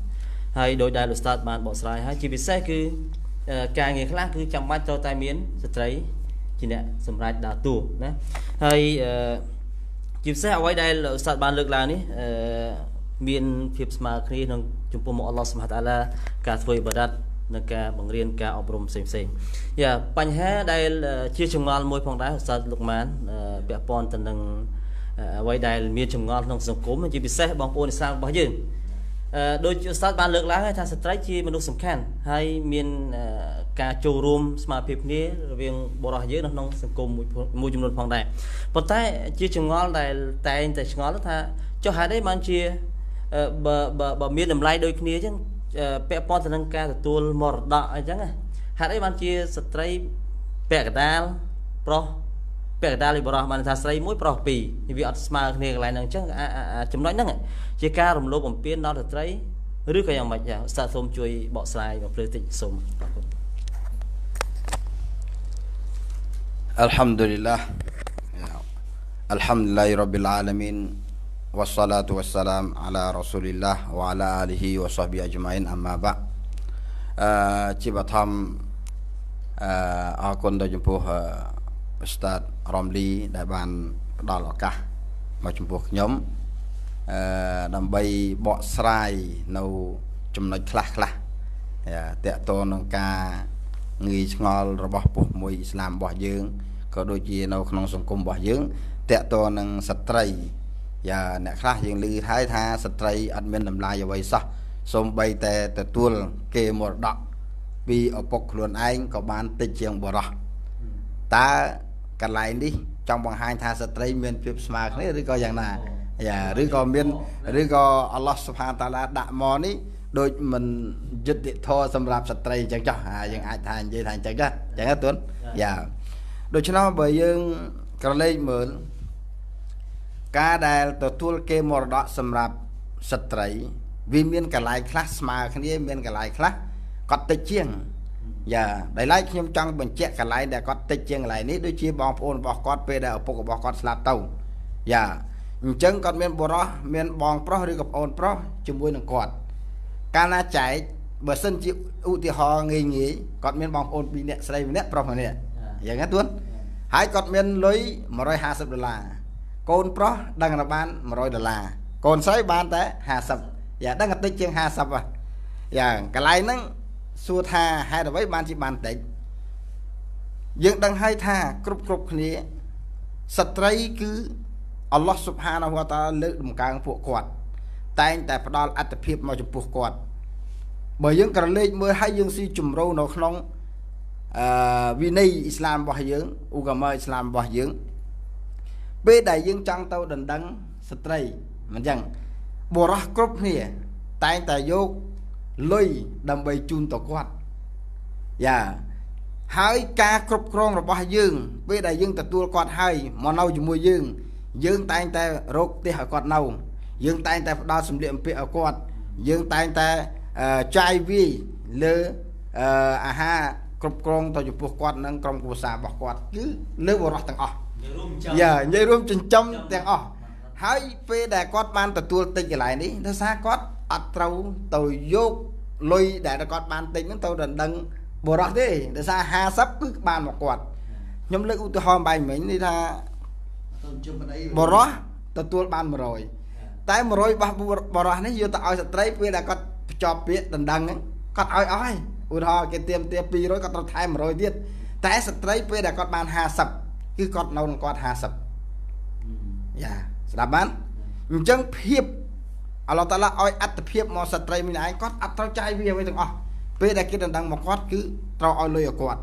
ហើយដោយដែលលោកស្តាតបានបកស្រាយហើយជាពិសេសគឺការងារខ្លះគឺចាំបាច់ត្រូវតែមានស្ត្រីជាអ្នកសម្រេចដើរតួណាហើយជាពិសេសអ្វីដែលលោកស្តាតបានលើកឡើងនេះមានភាពស្មើគ្នាក្នុងចំពោះមក Allah Subhanahu wa Ta'ala ការធ្វើ ibadat និងការបង្រៀនការអប់រំផ្សេងៗយ៉ាបញ្ហាដែលជាចងល់មួយផងដែរឧស្តាតលោកម៉ានពាក់ព័ន្ធទៅនឹងអ្វីដែលមានចងល់ក្នុងសង្គមជាពិសេសបងប្អូនឥស្លាមរបស់យើងដោយឧស្តាតបានលើកឡើងថាស្ត្រីជាមនុស្សសំខាន់ហើយមានការចូលរួមស្មារតីគ្នារវាងបុរសយើងនៅក្នុងសង្គមមួយចំនួនផងដែរប៉ុន្តែជាចងល់ដែលតែងតែឆ្ងល់ថាចុះហេតុអីបានជាបើមានតម្លៃដូចគ្នាអញ្ចឹងពាក់ព័ន្ធទៅនឹងការទទួលមរតកអញ្ចឹងហេតុអីបានជាស្ត្រីពាក់កណ្ដាលប្រុសពាក់កណ្ដាលឲ្យបុរសបានថាស្រីមួយប្រុសពីរវាអត់ស្មើគ្នាកន្លែងហ្នឹងអញ្ចឹងចំណុចហ្នឹងជាការរំលោភបំពានដល់ស្ត្រីឬក៏យ៉ាងម៉េចចាឧស្តាតសូមជួយបកស្រាយមកព្រឹកតិចសូមអរគុណ Alhamdulillah Alhamdulillahirabbilalamin Wassalatu wassalamu ala Rasulillah wa ala alihi wa sahbihi ajma'in amma ba' ជាបឋមអរគុណដល់ចំពោះឧស្តាតរំលីដែលបានផ្ដល់ឱកាសមកចំពោះខ្ញុំដើម្បីបកស្រាយនៅចំណុចខ្លះៗតាក់ទងនឹងការងាយឆ្ងល់របស់ពុះមួយឥស្លាមរបស់យើងក៏ដូចជានៅក្នុងសង្គមរបស់យើងតាក់ទងនឹងស្ត្រីយ៉ាអ្នកខ្លះយើងឮហើយថាស្ត្រីអត់មានតម្លៃអ្វីសោះសូម្បីតែទទួលគេមរតកពីឪពុកខ្លួនឯងក៏បានតិចជាងបុរសតើកន្លែងនេះចង់បង្ហាញថាស្ត្រីមានភាពស្មើគ្នាឬក៏យ៉ាងណាយ៉ាឬក៏មានឬក៏ Allah Subhanahu wa Ta'ala ដាក់មកនេះដូចមិនយុត្តិធម៌សម្រាប់ស្ត្រីអញ្ចឹងចុះយើងអាចថានិយាយថាអញ្ចឹងចាអញ្ចឹងទេយ៉ាដូច្នោះបើយើងក្រឡេកមើលការដែលទទួលគេមរតកសម្រាប់ស្ត្រីវាមានកលៃខ្លះស្មើគ្នាមានកលៃខ្លះគាត់តិចជាងយ៉ាដោយឡែកខ្ញុំចង់បញ្ជាក់កលៃដែលគាត់តិចជាងកលៃនេះដូចជាបងប្អូនរបស់គាត់ពេលដែលឪពុករបស់គាត់ស្លាប់ទៅយ៉ាអញ្ចឹងគាត់មានបុរសមានបងប្រុសឬក៏ប្អូនប្រុសជាមួយនឹងគាត់កាលណាចែកបើសិនជាឧទាហរណ៍ងាយងាយគាត់មានបងប្អូន2នាក់ស្រី1នាក់ប្រុសម្នាក់យ៉ាងណាទួនហើយគាត់មានលុយ$150កូនប្រុសដឹងតែបាន$100កូនស្រីបានតែ50យ៉ាដឹងតែតិចជាង50យ៉ាងកន្លែងហ្នឹងសួរថាហេតុអ្វីបានជាបានតិចយើងដឹងហើយថាគ្រប់គ្នាស្ត្រីគឺ Allah Subhanahu wa Ta'ala លើកដំកើងពួកគាត់តែងតែផ្ដល់អត្ថប្រយោជន៍មកចំពោះគាត់បើយើងក្រឡេកមើលហើយយើងស៊ីជំរៅនៅក្នុងវិន័យឥស្លាមរបស់យើងឧកាមឥស្លាមរបស់យើងពេលដែលយើងចង់ទៅដណ្ដឹងស្ត្រីមិនចឹងបុរសគ្រប់គ្នាតែងតែយកលុយដើម្បីជូនទៅគាត់យ៉ាហើយការគ្រប់គ្រងរបស់យើងពេលដែលយើងទទួលគាត់ហើយមកនៅជាមួយយើងយើងតែងតែរកផ្ទះឲ្យគាត់នៅយើងតែងតែផ្ដល់សម្លៀកបំពាក់ឲ្យគាត់យើងតែងតែចាយវាយលើអាហារគ្រប់គ្រងទៅចំពោះគាត់និងក្រុមគ្រួសាររបស់គាត់គឺលើបុរសទាំងអស់យ៉ានិយាយរួមចិញ្ចឹមទាំងអស់ហើយពេលដែលគាត់បានទទួលតិចកន្លែងនេះដោយសារគាត់អត់ត្រូវទៅយកលុយដែលគាត់បានតិចហ្នឹងទៅដណ្ដឹងបុរសទេដោយសារ50គឺបានមកគាត់ខ្ញុំលើកឧទាហរណ៍បែបមិញនេះថាបុរសទទួលបាន100តែ100របស់បុរសនេះយកទៅឲ្យស្ត្រីពេលដែលគាត់ភ្ជាប់ពាក្យដណ្ដឹងហ្នឹងគាត់ឲ្យអស់ហើយឧទាហរណ៍គេទៀមទា200គាត់ត្រូវថែម100ទៀតតែស្ត្រីពេលដែលគាត់បាន50គឺគាត់នៅនឹងគាត់50យ៉ាស្ដាប់បានអញ្ចឹងភាពអល់ឡោះតាឡាឲ្យអត្ថភាពមកស្ត្រីម្នាក់ឯងគាត់អត់ត្រូវចាយវាអ្វីទាំងអស់ពេលដែលគេដណ្ដឹងមកគាត់គឺត្រូវឲ្យលុយឲ្យគាត់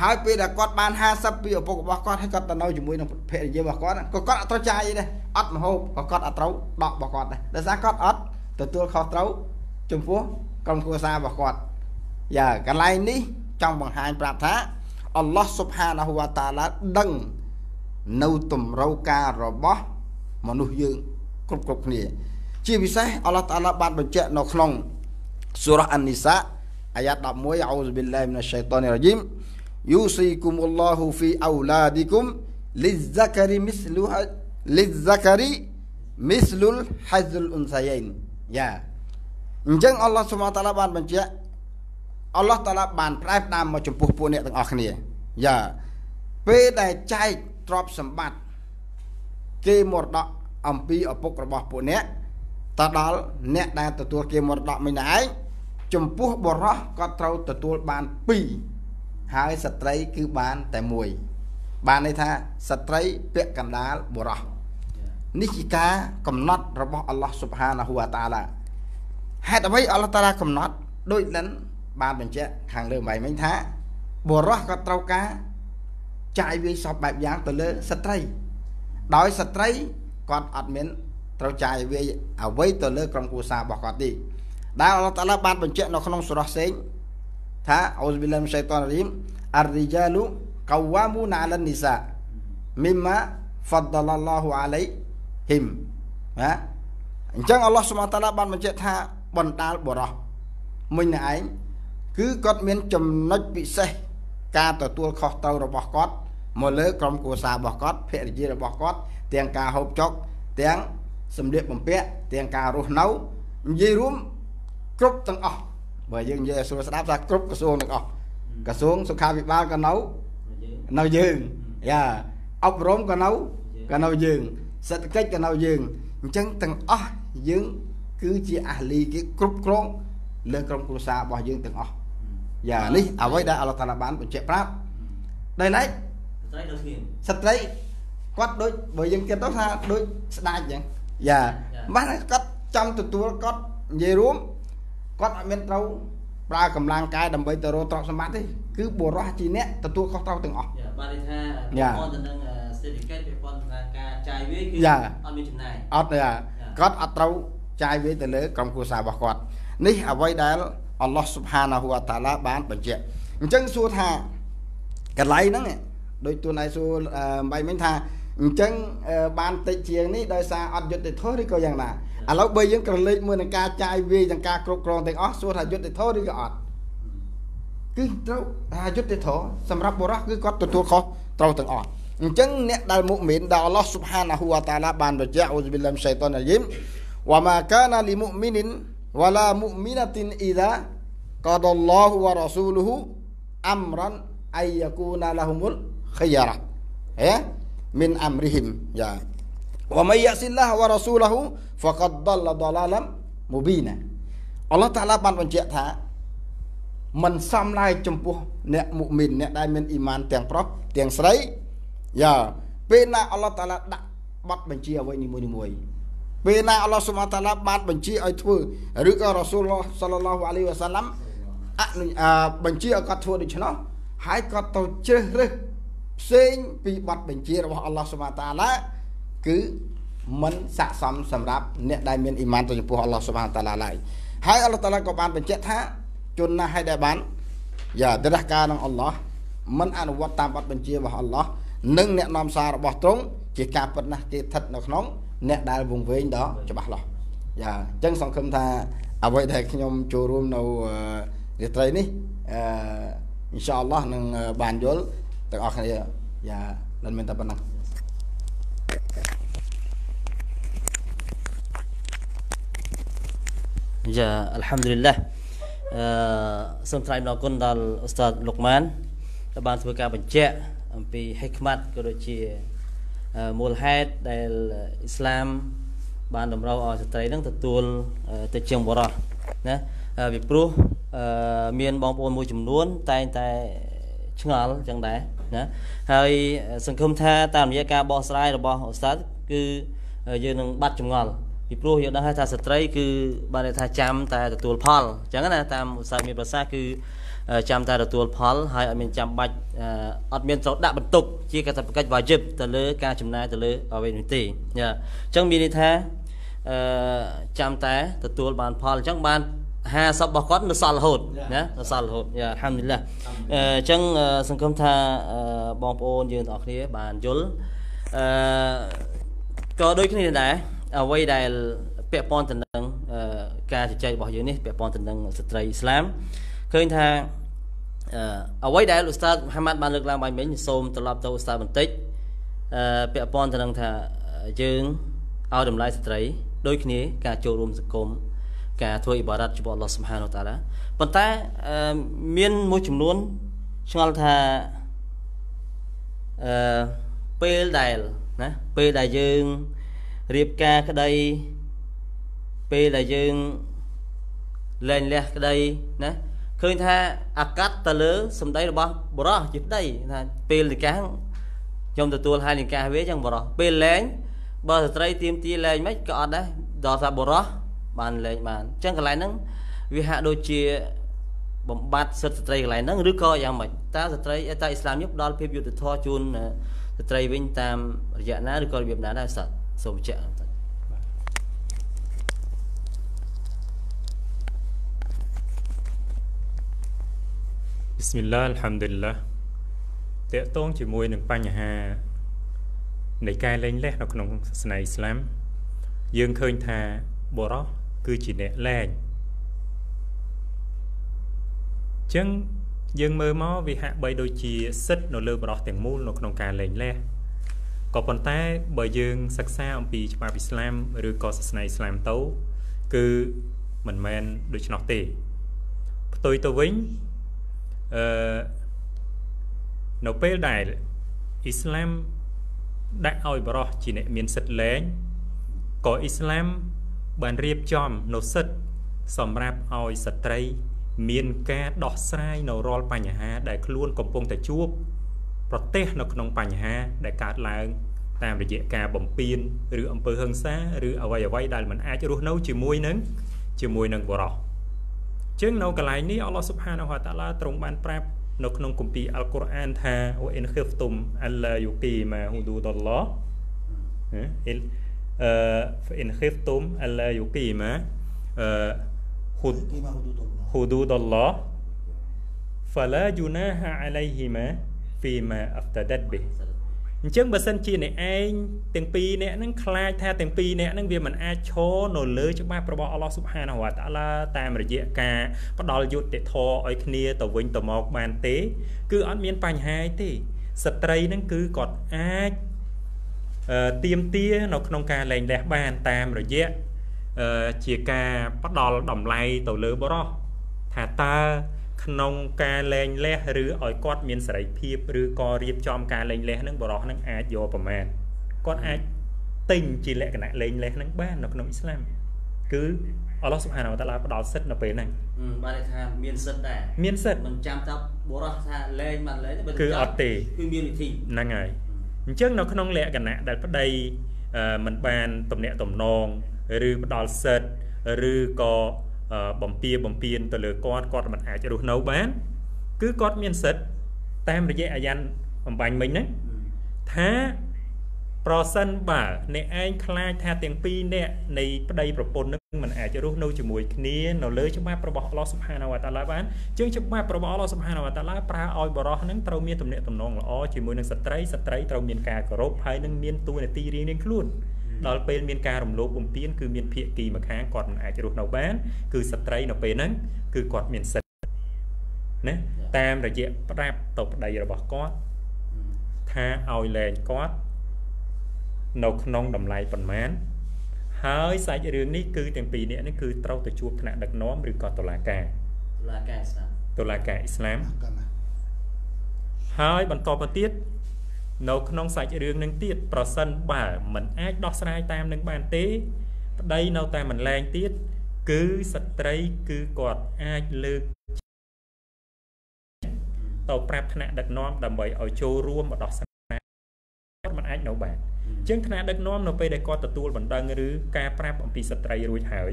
ហើយពេលដែលគាត់បាន50ពីឪពុករបស់គាត់ហើយគាត់ទៅនៅជាមួយនឹងភរិយារបស់គាត់ក៏គាត់អត់ត្រូវចាយទេអត់មហូបក៏គាត់អត់ត្រូវដករបស់គាត់ដែរដោយសារគាត់អត់ទទួលខុសត្រូវចំពោះក្រុមគ្រួសាររបស់គាត់យ៉ាកន្លែងនេះចង់បង្ហាញប្រាប់ថាAllah Subhanahu wa Ta'ala ដឹងនៅតម្រូវការរបស់មនុស្សយើងគ្រប់គ្នាជាពិសេស Allah Ta'ala បានបញ្ជាក់នៅក្នុង Surah An Nisa ayat 6, a'udzubillahi minasyaitonirrajim. Yusikumullahu fi auladikum lizzakari mislul hazul unsayain. Ya. Njeng Allah Subhanahu wa Ta'ala ban benci Allah Ta'ala ban ប្រែ ផ្ដាំ មក ចំពោះ ពួក អ្នក ទាំង អស់ គ្នា យ៉ា ពេល ដែល ចែក ទ្រព្យ សម្បត្តិ គេ មរតក អំពី ឪពុក របស់ ពួក អ្នក តដល់ អ្នក ដែល ទទួល គេ មរតក មិញ ឯង ចំពោះ បរោះ ក៏ ត្រូវ ទទួល បាន 2 ហើយ ស្ត្រី គឺ បាន តែ 1 បាន ន័យ ថា ស្ត្រី ពាក់ កណ្ដាល បរោះ នេះ ជា ការ កំណត់ របស់ Allah Subhanahu wa Ta'ala ហេតុអ្វី Allah Ta'ala កំណត់ ដូច នឹងបានបញ្ជាក់ខាងលើម្ល៉េះមិញថាបរោះក៏ត្រូវការចាយវាយសពបែបយ៉ាងទៅលើស្ត្រីដោយស្ត្រីគាត់អត់មានត្រូវចាយវាយអ្វីទៅលើក្រុមគ្រួសាររបស់គាត់ទេដែលអល់ឡោះតាអាឡាបានបញ្ជាក់នៅក្នុងសូរ៉ះផ្សេងថាអ៊ូស៊ុបិលឡាហ៊ីមិនស្សៃតានរ៉ីមអាររីជាលកូវ៉ាមូនអាឡាននីសាមីម៉ាហ្វាដដលឡោះអាឡៃហ៊ីមណាអញ្ចឹងអល់ឡោះស៊ុបហានតាអាឡាបានបញ្ជាក់ថាបណ្ដាលបរោះមួយណែឯងគឺគាត់មានចំណុចពិសេសការទទួលខុសត្រូវរបស់គាត់មកលើក្រុមគ្រួសាររបស់គាត់ភរិយារបស់គាត់ទាំងការហូបចុកទាំងសម្លៀកបំពាក់ទាំងការរស់នៅនិយាយរួមគ្រប់ទាំងអស់បើយើងនិយាយឲ្យស្រួលស្ដាប់ថាគ្រប់ក្រសួងទាំងអស់ក្រសួងសុខាភិបាលក៏នៅយើងយ៉ាអប់រំក៏នៅយើងសេដ្ឋកិច្ចក៏នៅយើងអញ្ចឹងទាំងអស់យើងគឺជាអាលីគេគ្រប់គ្រងលើក្រុមគ្រួសាររបស់យើងទាំងអស់យ៉ានេះអ្វីដែលអល់ឡោះតាអាឡាបានបញ្ជាក់ប្រាប់ដូច្នេះស្ត្រីគាត់ដូចបើយើងគិតទៅថាដូចស្ដាច់អញ្ចឹងយ៉ាបានគាត់ចង់ទទួលគាត់និយាយរួមគាត់អត់មានត្រូវប្រើកម្លាំងកាយដើម្បីទៅរកទ្រព្យសម្បត្តិទេគឺបុរសជាអ្នកទទួលខុសត្រូវទាំងអស់យ៉ាបានន័យថាពាក់ព័ន្ធទៅនឹងសេដ្ឋកិច្ចពាក់ព័ន្ធទៅនឹងការចាយវាយគឺអត់មានចំណាយអត់ទេគាត់អត់ត្រូវចាយវាយទៅលើក្រុមគ្រួសាររបស់គាត់នេះអ្វីដែលAllah Subhanahu wa Ta'ala បានបញ្ជាក់អញ្ចឹងសួរថាកន្លែងហ្នឹងដោយតួនឯងសួរបាយមិញថាអញ្ចឹងបានតិចជាងនេះដោយសារអត់យុត្តិធម៌ឬក៏យ៉ាងណាឥឡូវបើយើងក្រឡេកមើលនឹងការចាយវាយទាំងការគ្រប់គ្រងទាំងអស់សួរថាយុត្តិធម៌ឬក៏អត់គឺត្រូវថាយុត្តិធម៌សម្រាប់បុរសគឺគាត់ទទួលខុសត្រូវទាំងអស់អញ្ចឹងអ្នកដែលមុមីនដែល Allah Subhanahu wa Ta'ala បានបញ្ជាក់អូសប៊ីលឡាហ៊ីមិនស្សៃតានរ៉ីមវ៉ាម៉ាកាណាលីមុមីនីនولا مؤمنة إذا قضى الله ورسوله أمرا أن يكون لهم الخيرة من أمرهم ومن يعص الله ورسوله فقد ضل ضلالا مبينا الله تعالى បានបញ្ជាក់ថាមិនសមឡើយចំពោះអ្នកមុមីនអ្នកដែលមានអ៊ីម៉ានទាំងប្រុសទាំងស្រីយ៉ាពេលណាអល់ឡោះតាអាឡាដាក់បទបញ្ជាអ្វីនីមួយៗពេលណាអល់ឡោះស៊ុបហានតាឡាបានបញ្ជាឲ្យធ្វើឬក៏រ៉ាស៊ូលឡោះសល្លឡោះអាឡៃវ៉ាសាឡាំអនុបញ្ជាឲ្យគាត់ធ្វើដូច្នោះហើយគាត់ទៅជ្រើសរើសផ្សេងពីបទបញ្ជារបស់អល់ឡោះស៊ុបហានតាឡាគឺមិនស័ក្តិសមសម្រាប់អ្នកដែលមានអ៊ីម៉ានទៅចំពោះអល់ឡោះស៊ុបហានតាឡាឡើយហើយអល់ឡោះតាឡាក៏បានបញ្ជាក់ថាជនណាឲ្យដែលបានយ៉ាទៅរះការនឹងអល់ឡោះមិនអនុវត្តតាមបទបញ្ជារបស់អល់ឡោះនិងអ្នកនាំសាររបស់ទ្រង់ជាការពិតណាស់គេស្ថិតនៅក្នុងអ្នកដែលវងវែងដល់ច្បាស់លាស់យ៉ាអញ្ចឹងសង្ឃឹមថាអ្វីដែលខ្ញុំចូលរួមនៅរាត្រីនេះអ៊ីនសាអល់ឡោះនឹងបានយល់ទាំងអស់គ្នាយ៉ាមិនមែនតែប៉ុណ្ណឹងយ៉ាអัลฮัมឌុលីឡាហ៍សូមថ្លែងអំណរគុណដល់ឧស្តាតលុកម៉ានដែលបានធ្វើការបញ្ជាក់អំពីហិកម៉ាត់ក៏ដូចជាមូលហេតុដែលអ៊ីស្លាមបានតម្រូវឲ្យស្ត្រីនឹងទទួលទៅជាងបុរសណាពីព្រោះមានបងប្អូនមួយចំនួនតែងតែឆ្ងល់ចឹងដែរណាហើយសង្ឃឹមថាតាមរយៈការបកស្រាយរបស់ឧស្តាតគឺយើងនឹងបាត់ចម្ងល់ពីព្រោះយើងដឹងថាស្ត្រីគឺបានន័យថាចាំតែទទួលផលចឹងណាតាមឧស្តាតមានប្រសាសន៍គឺចាំតែទទួលផលហើយអត់មានចាំបាច់អត់មានត្រូវដាក់បន្ទុកជាកាតព្វកិច្ចវ៉ាជីបទៅលើការចំណាយទៅលើអ្វីនោះទេអញ្ចឹងមានន័យថាចាំតែទទួលបានផលអញ្ចឹងបាន50របស់គាត់នៅសល់រហូតណានៅសល់រហូតយ៉ាអัลฮัมឌុលីឡាហ៍អញ្ចឹងសង្ឃឹមថាបងប្អូនយើងទាំងអស់គ្នាបានយល់ក៏ដូចគ្នាដែរអ្វីដែលពាក់ព័ន្ធទៅនឹងការ ច័យរបស់យើងនេះពាក់ព័ន្ធទៅនឹងស្ត្រីឥស្លាមឃើញថាអ្វីដែលឧស្តាតមូហាម៉ាត់បានលើកឡើងបាញ់មិញសូមត្រឡប់ទៅឧស្តាតបន្តិចពាក់ព័ន្ធទៅនឹងថាយើងឲ្យតម្លៃស្ត្រីដូចគ្នាការចូលរួមសង្គមការធ្វើអ៊ីបាដាតជាមួយ Allah Subhanahu wa Ta'ala ប៉ុន្តែមានមួយចំនួនឆ្ងល់ថាពេលដែលយើងរៀបការក្តីពេលដែលយើងលែងលះក្តីណាឃើញថាអាកាត់ទៅលើសម្ដីរបស់បុរសជាប្តីថាពេលនិកាខ្ញុំទទួលហើយនិកាវាចឹងបុរសពេលលែងបើស្ត្រីទៀមទាលែងមិនក៏អត់ដែរដល់ថាបុរសបានលែងបានចឹងកន្លែងហ្នឹងវាហាក់ដូចជាបំបត្តិសិទ្ធិស្ត្រីកន្លែងហ្នឹងឬក៏យ៉ាងម៉េចតើស្ត្រីអ៊ីស្លាមយើងផ្ដល់ភាពយុត្តិធម៌ជូនស្ត្រីវិញតាមរយៈណាឬក៏របៀបណាដែរបាទសូមបញ្ជាក់បាទបិស្មិលឡាហ៍អល់ហាំឌុលីឡាហ៍តេតងជាមួយនឹងបញ្ហានៃការលែងលះនៅក្នុងសាសនាអ៊ីស្លាមយើងឃើញថាបុរសគឺជាអ្នកលែងចឹងយើងមើលមកវាហាក់បីដូចជាសិទ្ធនៅលើបរោះទាំងមូលនៅក្នុងការលែងលះក៏ប៉ុន្តែបើយើងសិក្សាអំពីច្បាប់អ៊ីស្លាមឬក៏សាសនាអ៊ីស្លាមទៅគឺមិនមែនដូច្នោះទេផ្ទុយទៅវិញនៅពេលដែលអ៊ីស្លាមដាក់ឲ្យបរោះជាអ្នកមានសិទ្ធិលែងក៏អ៊ីស្លាមបានរៀបចំនូវសិទ្ធិសម្រាប់ឲ្យស្ត្រីមានការដោះស្រាយនៅរាល់បញ្ហាដែលខ្លួនកំពុងតែជួបប្រទេសនៅក្នុងបញ្ហាដែលកើតឡើងតាមរយៈការបំពានឬអំពើហិង្សាឬអ្វីដែលមិនអាចរស់នៅជាមួយនឹងបរោះជាងនៅកន្លែងនេះ Allah Subhanahu wa Ta'ala ទ្រង់បានប្រាប់នៅក្នុងគម្ពីរអល់កុរអានថាអូអិនខិហ្វតុមអល់ឡាយូគីម៉ាហ៊ូឌូដឡោះអិនខិហ្វតុមអល់ឡាយូគីម៉ាحدود الله فلا جناح عليهما فيما افتدت به អញ្ចឹងបើសិនជាអ្នកឯងទាំងពីរអ្នកហ្នឹងខ្លាចថាទាំងពីរអ្នកហ្នឹងវាមិនអាចឈរនៅលើច្បាប់របស់ Allah Subhanahu wa Ta'ala តាមរយៈការផ្ដល់យុត្តិធម៌ឲ្យគ្នាទៅវិញទៅមកបានទេគឺអត់មានបញ្ហាទេស្ត្រីហ្នឹងគឺគាត់អាចទាមទារនៅក្នុងការលែងលះបានតាមរយៈជាការផ្ដល់តម្លៃទៅលើបុរសថាតើក្នុងការលែងលះឬឲ្យគាត់មានសេរីភាពឬក៏រៀបចំការលែងលះហ្នឹងបុរសហ្នឹងអាចយកប្រមាណគាត់អាចទិញជាលក្ខណៈលែងលះហ្នឹងបាននៅក្នុងអ៊ីស្លាមគឺអល់ឡោះស៊ុបហានវតាឡាផ្ដល់សិទ្ធិនៅពេលហ្នឹងបានន័យថាមានសិទ្ធិដែរមានសិទ្ធិមិនចាំតើបុរសថាលែងបានលែងទេគឺអត់ទេគឺមានវិធីហ្នឹងហើយអញ្ចឹងនៅក្នុងលក្ខណៈដែលប្តីមិនបានទំនាក់ទំនងឬផ្ដាល់សិទ្ធឬក៏បំពៀនទៅលើគាត់មិនអាចរស់នៅបានគឺគាត់មានសិទ្ធតាមរយៈអាយ៉ានបំបញ្ញមិញហ្នឹងថាប្រសិនបើអ្នកឯងខ្លាចថាទាំងពីរអ្នកនៃប្តីប្រពន្ធនឹងមិនអាចរស់នៅជាមួយគ្នានៅលើច្បាប់របស់ Allah Subhanahu wa Ta'ala បានជាងច្បាប់របស់ Allah Subhanahu wa Ta'ala ប្រើឲ្យបរិសុទ្ធហ្នឹងត្រូវមានទំនាក់ទំនងល្អជាមួយនឹងស្ត្រីត្រូវមានការគោរពហើយនឹងមានតួនាទីរៀងៗខ្លួនដល់ពេលមានការរំលោភបំពានគឺមានភាគីម្ខាងគាត់មិនអាចរស់នៅបានគឺស្ត្រីនៅពេលហ្នឹងគឺគាត់មានសិទ្ធិណាតាមរយៈប្រាប់ទៅប្តីរបស់គាត់ថាឲ្យលែងគាត់នៅក្នុងតម្លៃប៉ុន្មានហើយសាច់រឿងនេះគឺទាំងពីរនាក់នេះគឺត្រូវទៅជួបថ្នាក់ដឹកនាំឬក៏តុលាការអ៊ីស្លាមហើយបន្តទៅទៀតនៅក្នុងសាច់រឿងនឹងទៀតប្រសិនបើមិនអាចដោះស្រាយតាមនឹងបានទេប្តីនៅតែមិនលែងទៀតគឺស្ត្រីគឺគាត់អាចលើកទៅប្រាប់ថ្នាក់ដឹកនាំដើម្បីឲ្យចូលរួមមកដោះស្រាយគាត់មិនអាចនៅបានជាងថ្នាក់ដឹកនាំនៅពេលដែលគាត់ទទួលបណ្ដឹងឬការប្រាប់អំពីស្ត្រីរួចហើយ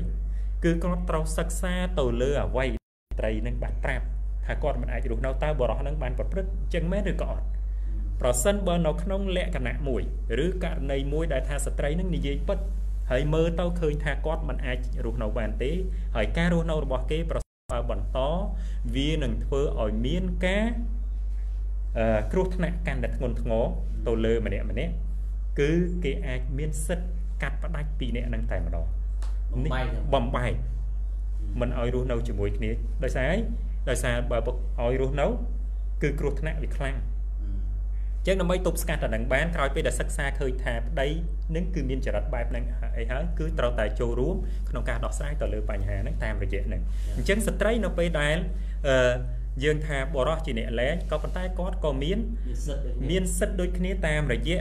គឺគាត់ត្រូវសិក្សាទៅលើអ្វីស្ត្រីនឹងបានប្រាប់ថាគាត់មិនអាចរស់នៅតើបុរសនឹងបានប្រព្រឹត្តចឹងមែនឬក៏អត់ប្រសិនបើនៅក្នុងលក្ខណៈមួយឬករណីមួយដែលថាស្ត្រីនឹងនិយាយពិតហើយមើលទៅឃើញថាគាត់មិនអាចរស់នៅបានទេហើយការរស់នៅរបស់គេប្រសិនបើបន្តវានឹងធ្វើឲ្យមានការគ្រោះថ្នាក់កាន់តែធ្ងន់ធ្ងរទៅលើម្នាក់គឺគេអាចមានសិទ្ធិកាត់ផ្តាច់ពីអ្នកនឹងតែម្ដងបំបែក មិន ឲ្យ រស់ នៅ ជាមួយ គ្នា ដោយ សារ អី ដោយ សារ បើ ឲ្យ រស់ នៅ គឺ គ្រោះ ថ្នាក់ វា ខ្លាំង អញ្ចឹង ដើម្បី ទប់ ស្កាត់ ដល់ នឹង បាន ក្រោយ ពេល ដែល សិក្សា ឃើញ ថា ប្តី នឹង គឺ មាន ចរិត បែប ហ្នឹង អី ហើយ គឺ ត្រូវ តែ ចូល រួម ក្នុង ការ ដោះ ស្រាយ ទៅ លើ បញ្ហា ហ្នឹង តាម រយៈ ហ្នឹង អញ្ចឹង ស្ត្រី នៅ ពេល ដែល យើង ថា បរិសុទ្ធ ជា អ្នក លែង ក៏ ប៉ុន្តែ គាត់ ក៏ មាន មាន សិទ្ធិ ដូច គ្នា តាម រយៈ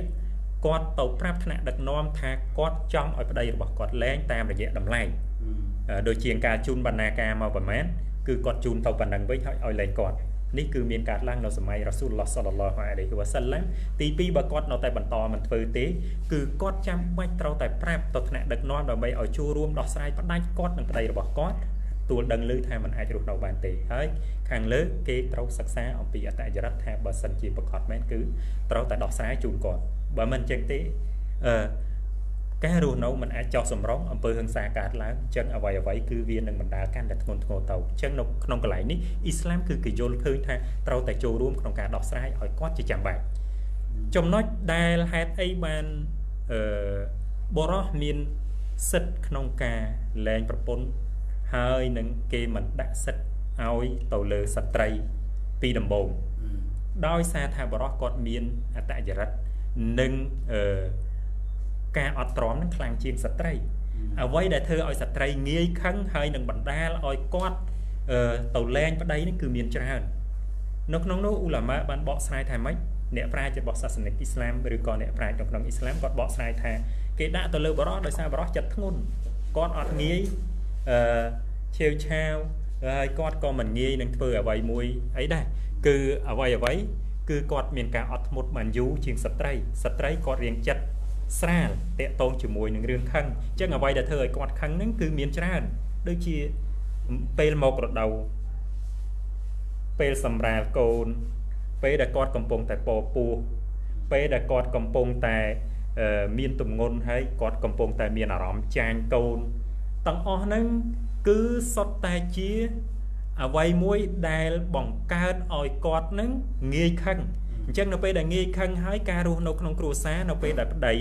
គាត់ ទៅ ប្រាប់ ថ្នាក់ ដឹក នាំ ថា គាត់ ចង់ ឲ្យ ប្តី របស់ គាត់ លែង តាម រយៈ តម្លៃដោយជាងការជូនបណ្ណាការមកប្រមាណគឺគាត់ជូនទៅប៉ុណ្ណឹងវិញហើយឲ្យលែងគាត់នេះគឺមានការឡើងនៅសម័យរ៉ាស៊ូលឡោះសល្លឡោះអាឡៃហ៊ីវ៉ាសឡាំទី2បើគាត់នៅតែបន្តមិនធ្វើទេគឺគាត់ចាំបាច់ត្រូវតែប្រាប់ទៅថ្នាក់ដឹកនាំដើម្បីឲ្យចូលរួមដោះស្រាយបណ្ដាញគាត់និងប្តីរបស់គាត់ទួលដឹងឮថាมันអាចរស់នៅបានទេហើយខាងលើគេត្រូវសិក្សាអំពីអត្តចរិតថាបើសិនជាប្រកបមែនគឺត្រូវតែដោះស្រាយជូនគាត់បើមិនចឹងទេការរស់នៅមិនអាចចោះសម្រងអំពើហិង្សាកើតឡើងចឹងអ្វីគឺវានឹងបណ្ដាលកាន់តែធ្ងន់ធ្ងរទៅចឹងនៅក្នុងកន្លែងនេះអ៊ីស្លាមគឺគេយល់ឃើញថាត្រូវតែចូលរួមក្នុងការដោះស្រាយឲ្យគាត់ជាចាំបាច់ចំណុចដែលហេតុអីបានបរិសុទ្ធមានសិទ្ធិក្នុងការលែងប្រពន្ធហើយនឹងគេមិនដាក់សិទ្ធិឲ្យទៅលើស្ត្រីពីដំបូងដោយសារថាបរិសុទ្ធគាត់មានអត្តចរិតនិងការអត់ទ្រាំនឹងខ្លាំងជាងស្ត្រីអ្វីដែលធ្វើឲ្យស្ត្រីងាយខឹងហើយនឹងបណ្ដាលឲ្យគាត់ទៅលែងប្តីនេះគឺមានច្រើននៅក្នុងនោះឧឡាម៉ាបានបកស្រាយថាម៉េចអ្នកប្រាជ្ញរបស់សាសនាអ៊ីស្លាមឬក៏អ្នកប្រាជ្ញក្នុងអ៊ីស្លាមគាត់បកស្រាយថាគេដាក់ទៅលើបរិសុទ្ធដោយសារបរិសុទ្ធចិត្តធ្ងន់គាត់អត់ងាយឆាវឆាវហើយគាត់ក៏មិនងាយនឹងធ្វើអ្វីមួយអីដែរគឺអ្វីគឺគាត់មានការអត់ធ្មត់បានយូរជាងស្ត្រីគាត់រៀងចិត្តស្រាលតេតងជាមួយនឹងរឿងខឹងអញ្ចឹងអ្វីដែលធ្វើឲ្យគាត់ខឹងហ្នឹងគឺមានច្រើនដូចជាពេលមករដូវពេលសម្រាលកូនពេលដែលគាត់កំពុងតែពពោះពេលដែលគាត់កំពុងតែមានទំងន់ហើយគាត់កំពុងតែមានអារម្មណ៍ចាញ់កូនទាំងអស់ហ្នឹងគឺសុទ្ធតែជាអ្វីមួយដែលបង្កើតឲ្យគាត់ហ្នឹងងាយខឹងអញ្ចឹងនៅពេលដែលងាយខឹងហើយការរស់នៅក្នុងគ្រួសារនៅពេលដែលប្តី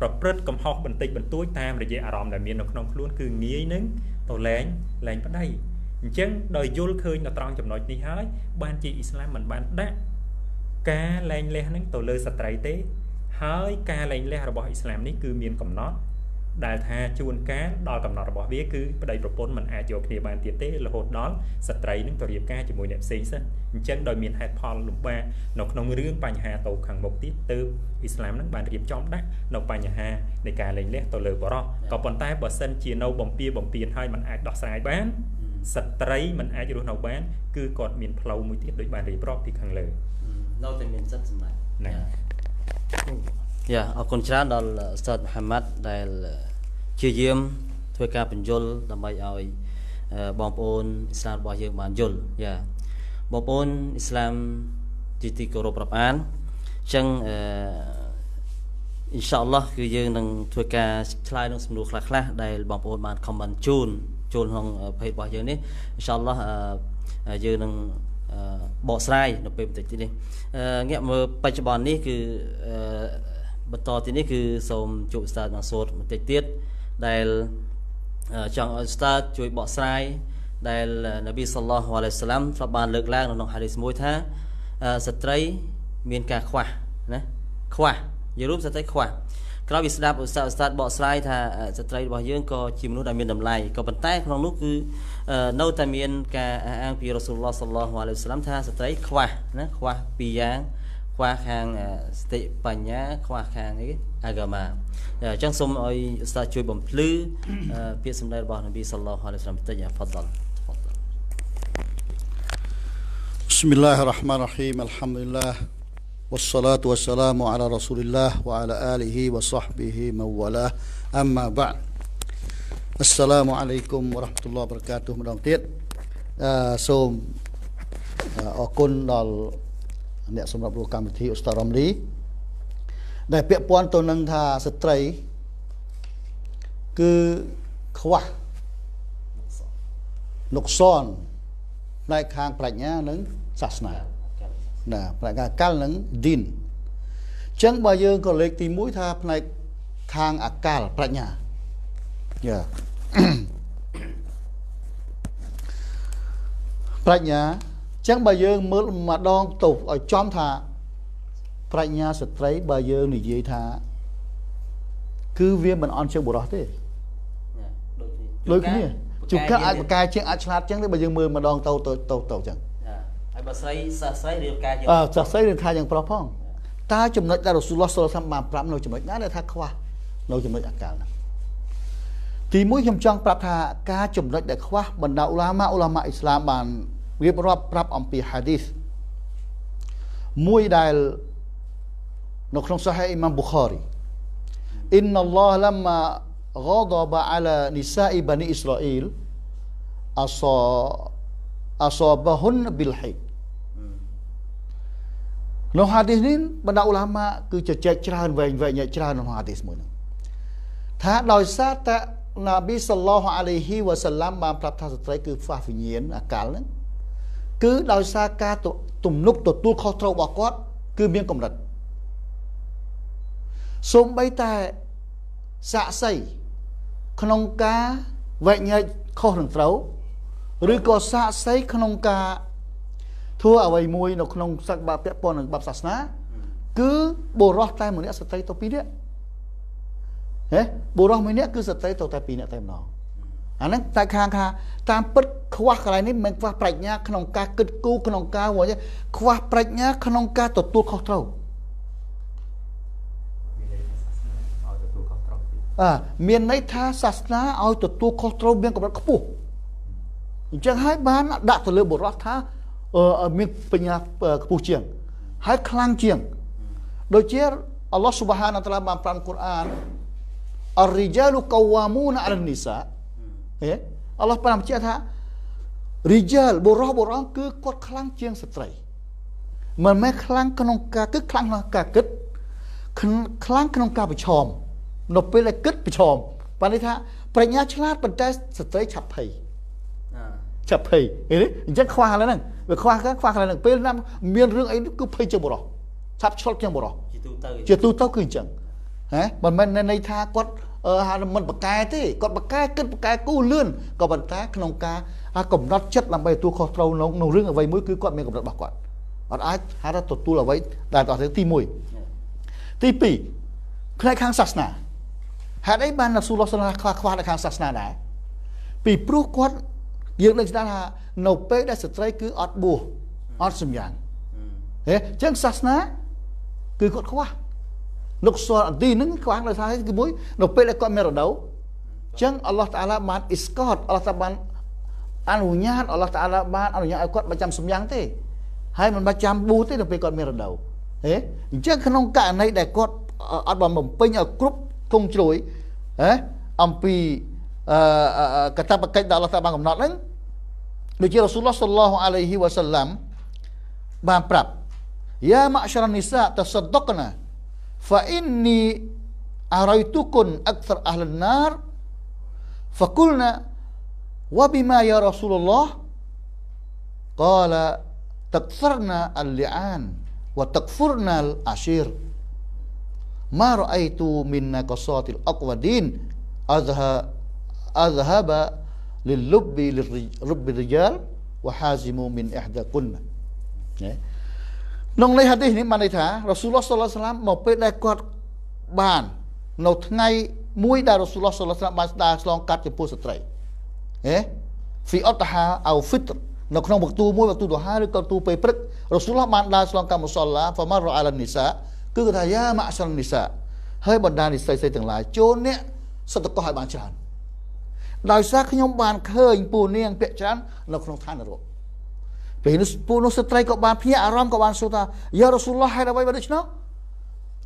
ប្រព្រឹត្តកំហុសបន្តិចបន្តួចតាមរយៈអារម្មណ៍ដែលមាននៅក្នុងខ្លួនគឺងាយនឹងទៅលែងប្តីអញ្ចឹងដោយយល់ឃើញដល់ត្រង់ចំណុចនេះហើយបានជាអ៊ីស្លាមមិនបានដាក់ការលែងលះនឹងទៅលើស្ត្រីទេហើយការលែងលះរបស់អ៊ីស្លាមនេះគឺមានកំណត់ដែលថាជួនកាលដល់កំណត់របស់វាគឺប្តីប្រពន្ធមិនអាចយកគ្នាបានទៀតទេរហូតដល់ស្ត្រីនឹងទៅរៀបការជាមួយអ្នកផ្សេងសិនអញ្ចឹងដោយមានហេតុផលលំបាកនៅក្នុងរឿងបញ្ហាតូចខាងមុខទៀតទើបអ៊ីស្លាមនឹងបានរៀបចំដាក់នៅបញ្ហានៃការលែងលះទៅលើបរិសុទ្ធក៏ប៉ុន្តែបើសិនជានៅបំពៀនហើយមិនអាចដោះស្រាយបានស្ត្រីមិនអាចរស់នៅបានគឺគាត់មានផ្លូវមួយទៀតដូចបានរៀបរាប់ពីខាងលើនៅតែមានសិទ្ធិសម្រាប់ណាយ៉ាអរគុណច្រើនដល់Ustadz Muhammad ដែលជាយាមធ្វើការបញ្យលដើម្បីឲ្យបងប្អូនអ៊ីស្លាមរបស់យើងបានយល់យ៉ាបងប្អូនអ៊ីស្លាមទីគោរពរាប់អានអញ្ចឹងអ៊ីនសាអល់ឡោះគឺយើងនឹងធ្វើការឆ្លើយនឹងសំណួរខ្លះដែលបងប្អូនបាន comment ជូនក្នុងpage របស់យើងនេះអ៊ីនសាអល់ឡោះយើងនឹងបកស្រាយនៅពេលបន្តិចនេះងាកមើលបច្ចុប្បន្ននេះគឺបន្តទីនេះគឺសូមជួបស្តាតមកសូត្របន្តិចទៀតដែលចង់ឲ្យស្តាតជួយបកស្រាយដែលនប៊ីសល្លាហ៍អាឡៃហ៊ីវ៉ាសឡាំធ្លាប់បានលើកឡើងនៅក្នុងហាឌីសមួយថាស្ត្រីមានការខ្វះណាខ្វះយល់រួមស្ត្រីខ្វះក្រោយពីស្ដាប់ស្តាតបកស្រាយថាស្ត្រីរបស់យើងក៏ជាមនុស្សដែលមានតម្លៃក៏ប៉ុន្តែក្នុងនោះគឺនៅតែមានការអះអាងពីរ៉ាស៊ូលឡោះសល្លាហ៍អាឡៃហ៊ីវ៉ាសឡាំថាស្ត្រីខ្វះណាខ្វះពីរយ៉ាងខ្វះខាងសតិបញ្ញាខ្វះខាងអីអាហ្កាម៉ាអញ្ចឹងសូមឲ្យឧស្តាតជួយបំភ្លឺពាក្យសម្ដីរបស់នប៊ីសល្លាហ៍អាឡៃហ៊ីវ៉ាសឡាំបន្តិចហ្វដល Bismillahirrahmanirrahim Alhamdulillah Wassalatu wassalamu ala Rasulillah wa ala alihi wa sahbihi mawalah amma ba'd Assalamualaikum warahmatullahi wabarakatuh ម្ដងទៀតសូមអរគុណដល់អ្នកសម្រាប់លោកកម្មវិធីឧស្តារ៉មលីដែលពាក់ព័ន្ធទៅនឹងថាស្ត្រីគឺខ្វះនុកសនផ្នែកខាងប្រាជ្ញានិងសាសនាណាប្រាជ្ញាកាលនិងឌីនអញ្ចឹងបើយើងក៏លេខទី1ថាផ្នែកខាងអាកាលប្រាជ្ញាយ៉ា Pranya, chẳng bà dương mơ mà đong tục ở chom thà. Pranya sẽ thấy bà dương này dễ thà. Cứ viên mình on chơi bộ đó thế. Đôi khi Cuka ai pakai ceng ai celat ceng, tapi baju mula dong tahu ceng. Selesai dengan kaya yang propong. Ta cuma dari Rasulullah SAW mempram, no cuma nada tak kuah, no cuma akal. Timur yang cang prata ka cuma dari kuah benda ulama Islam ban berapa prap ampi hadis. Mui dari nukron Sahih Imam Bukhari. Inna Allah lama ghadaba ala nisa'i bani Israil asabahun bil haid. No hadis ni benda ulama ke cecek ceran banyak-banyak ceran no hadis mun. Tha doi sa ta Nabi sallallahu alaihi wasallam បាន ប្រាប់ ថា ស្ត្រី គឺ ខ្វះ វិញ្ញាណ អាកាល ហ្នឹង គឺ ដោយ សារ ការ ទំនុក ទទួល ខុស ត្រូវ របស់ គាត់ គឺ មាន កម្រិត សូម្បី តែ សាក់សី Khnong ka vanya kho rừng trấu, rồi có sa say khnong ka thua ở vầy mùi nó khnong sắc ba pet pon được bắp sạt ná, cứ bồ rót tay một nét sạt tay tàu pin đấy, bồ rót mấy nét cứ sạt tay tàu tay pin nét tay nó, anh ấy tại khang kha, tam pet khoa cái này mình khoa bạch nhá khnong ka kịch cú khnong ka vậy chứ, khoa bạch nhá khnong ka tột tuột kho trấu. Miền này tha sasna ao tụt tu control miền của bạn khổ, chẳng hai bán đã từ lừa bột rót tha ở miền Tây Nha Phú Chiang, hai Klang Chiang, đôi chiếc Allah Subhanahu wa Ta'ala ban Quran, ar-rijalu qawwamuna 'ala an-nisa, Allah ban chiếc tha, rijal bột rót cứ quật Klang Chiang sệt trai, mà mấy Klang Khnong Ka cứ Klang Khnong Ka cứ Klang Khnong Ka bị chòm. Nó phải là kết bị chòm. Bạn ấy thả, bởi nhà chá lát bần trái sẽ tới chạp thầy. Chạp thầy, chắc khoa là nâng. Vì khoa là nâng, bởi năm miền rương ấy cứ phây chân bộ đó. Chạp chót chân bộ đó. Chỉ tu tao cứ chẳng. Bạn mình này thả, quát, mình bậc cái thế. Quát bậc cái, kết bậc cái, cú lươn. Còn bậc cái, nông ca, cổng nát chất làm bây tu khó trâu, nông rương ở vầy mũi cứ quát miền cổng nát bạc quát. Bạn ấy thả ra tụt tu là vầy, đài tỏa thế ti mùi. Ti pì, khai kháng sạch nà. Hạt ấy ban là su lo sơn là khoa đại khang sát na đại, vì pru quát việc này là nộp pê đã sửa trái cứ ọt bùa, ọt sum giang, thế chứ sát na cứ quát khoa, nộp so đi nứng khoáng là sao hết cái mũi nộp pê lại quát mèo đấu, chứ Allah Ta'ala ban iskot Allah Ta'ala ban anunyat Allah Ta'ala ban anunyat ai quát 300 sum giang thế, hay mình 300 bu thế nộp pê quát mèo đấu, thế chứ không cả này để quát ọt bầm bầm pê ở group Kung chui, ampi kata pakai dalam tabang kemenangan. Nabi Rasulullah Sallallahu Alaihi Wasallam berperap, ya masyarakat nisa tersedokna, fa inni araitukum akthar ahlan nar, fakulna wabima ya Rasulullah, qala takfarna al-li'an, wa takfurna al-ashir. Ma ra'aitu minna qasatil aqwadin azhaba lil-lubbi lir-rijal wa hazimu min ihdakunna. ក្នុង hadis នេះ បាន ន័យ ថា Rasulullah sallallahu alaihi wasallam មក ពេល ដែល គាត់ បាន នៅ ថ្ងៃ មួយ ដែល Rasulullah sallallahu alaihi wasallam បាន ស្ដារ ឆ្លង កាត់ ចំពោះ ស្ត្រី Fi ataha aw fitr នៅ ក្នុង វគ្គ មួយ វគ្គ ដុហា ឬ ក៏ វគ្គ ពេល ព្រឹក Rasulullah បាន ដើរ ឆ្លង កាត់ មុសាឡា Fa marra 'ala an-nisa cứ thầy ya ma'ashan nisa hơi bận đan thì xây từng lại chốn nè sắp tới có hai bàn chán đòi xác nhóm bàn khơi pù nieng pẹt chán nó không than được vì nó pù nó sợi có bàn phía aram có bàn số ta ya Rasulullah hay là vậy mà được chứ nó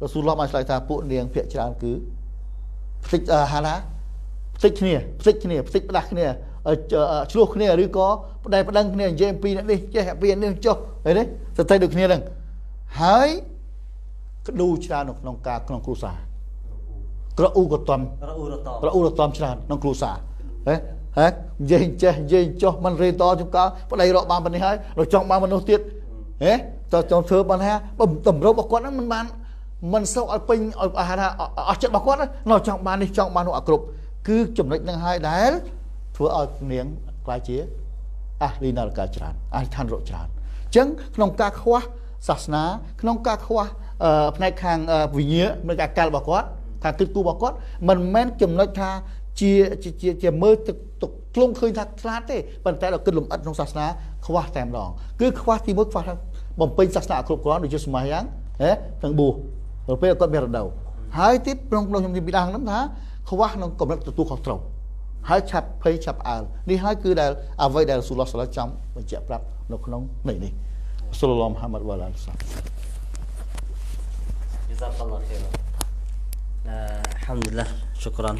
Rasulullah mà sợi ta pù nieng pẹt chán cứ thích hana thích nè đặc nè chuộc nè rồi có đây đăng nè JMP nè đi chơi hẹp viên đi cho đấy đấy sợi tay được nè đằng hái đu chán nông ca nông cù sa, rau u rau tôm chán nông cù sa, đấy, dây cho mình rê to chúng ta, bữa nay rọ bàn bên này, rồi trong bàn mình nấu tiết, đấy, trong thơ bàn ha, bầm tầm rau bạc quất đó mình sâu ở pin ở chợ bạc quất đó, nó trong bàn đi trong bàn nấu ạc cứ chấm lệch hai đá, thua ở miếng quai chía, ahli neraka ច្រើន អស់ឋានរកច្រើនអញ្ចឹងក្នុងការខ្វះសាសនាក្នុងការខ្វះផ្នែកខាងវិញ្ញានៃអាកាលរបស់គាត់ថាទិដ្ឋគូរបស់គាត់មិនមែនចំណុចថាជាមើលទឹកធ្លងឃើញថាខ្លាចទេប៉ុន្តែដល់គិតលំអិតក្នុងសាសនាខ្វះតែម្ដងគឺខ្វះទីមួយខ្វះបំពេញសាសនាឲ្យគ្រប់គ្រាន់ដូចជាសម័យយ៉ាងទាំងបួសទៅពេលគាត់មានរដូវហើយទៀតក្នុងខ្ញុំនិយាយពីដើមហ្នឹងថាខ្វះក្នុងកម្រិតទទួលខុសត្រូវហើយឆាប់ភ័យឆាប់អើលនេះហើយគឺដែលអ្វីដែលរ៉ាស៊ូលឡោះសាឡាចាំបញ្ជាក់ប្រាប់នៅក្នុងនេះសុលឡោះមហាម៉ាត់វ៉ាឡានសាJazakallahu Khairan. Alhamdulillah, syukran.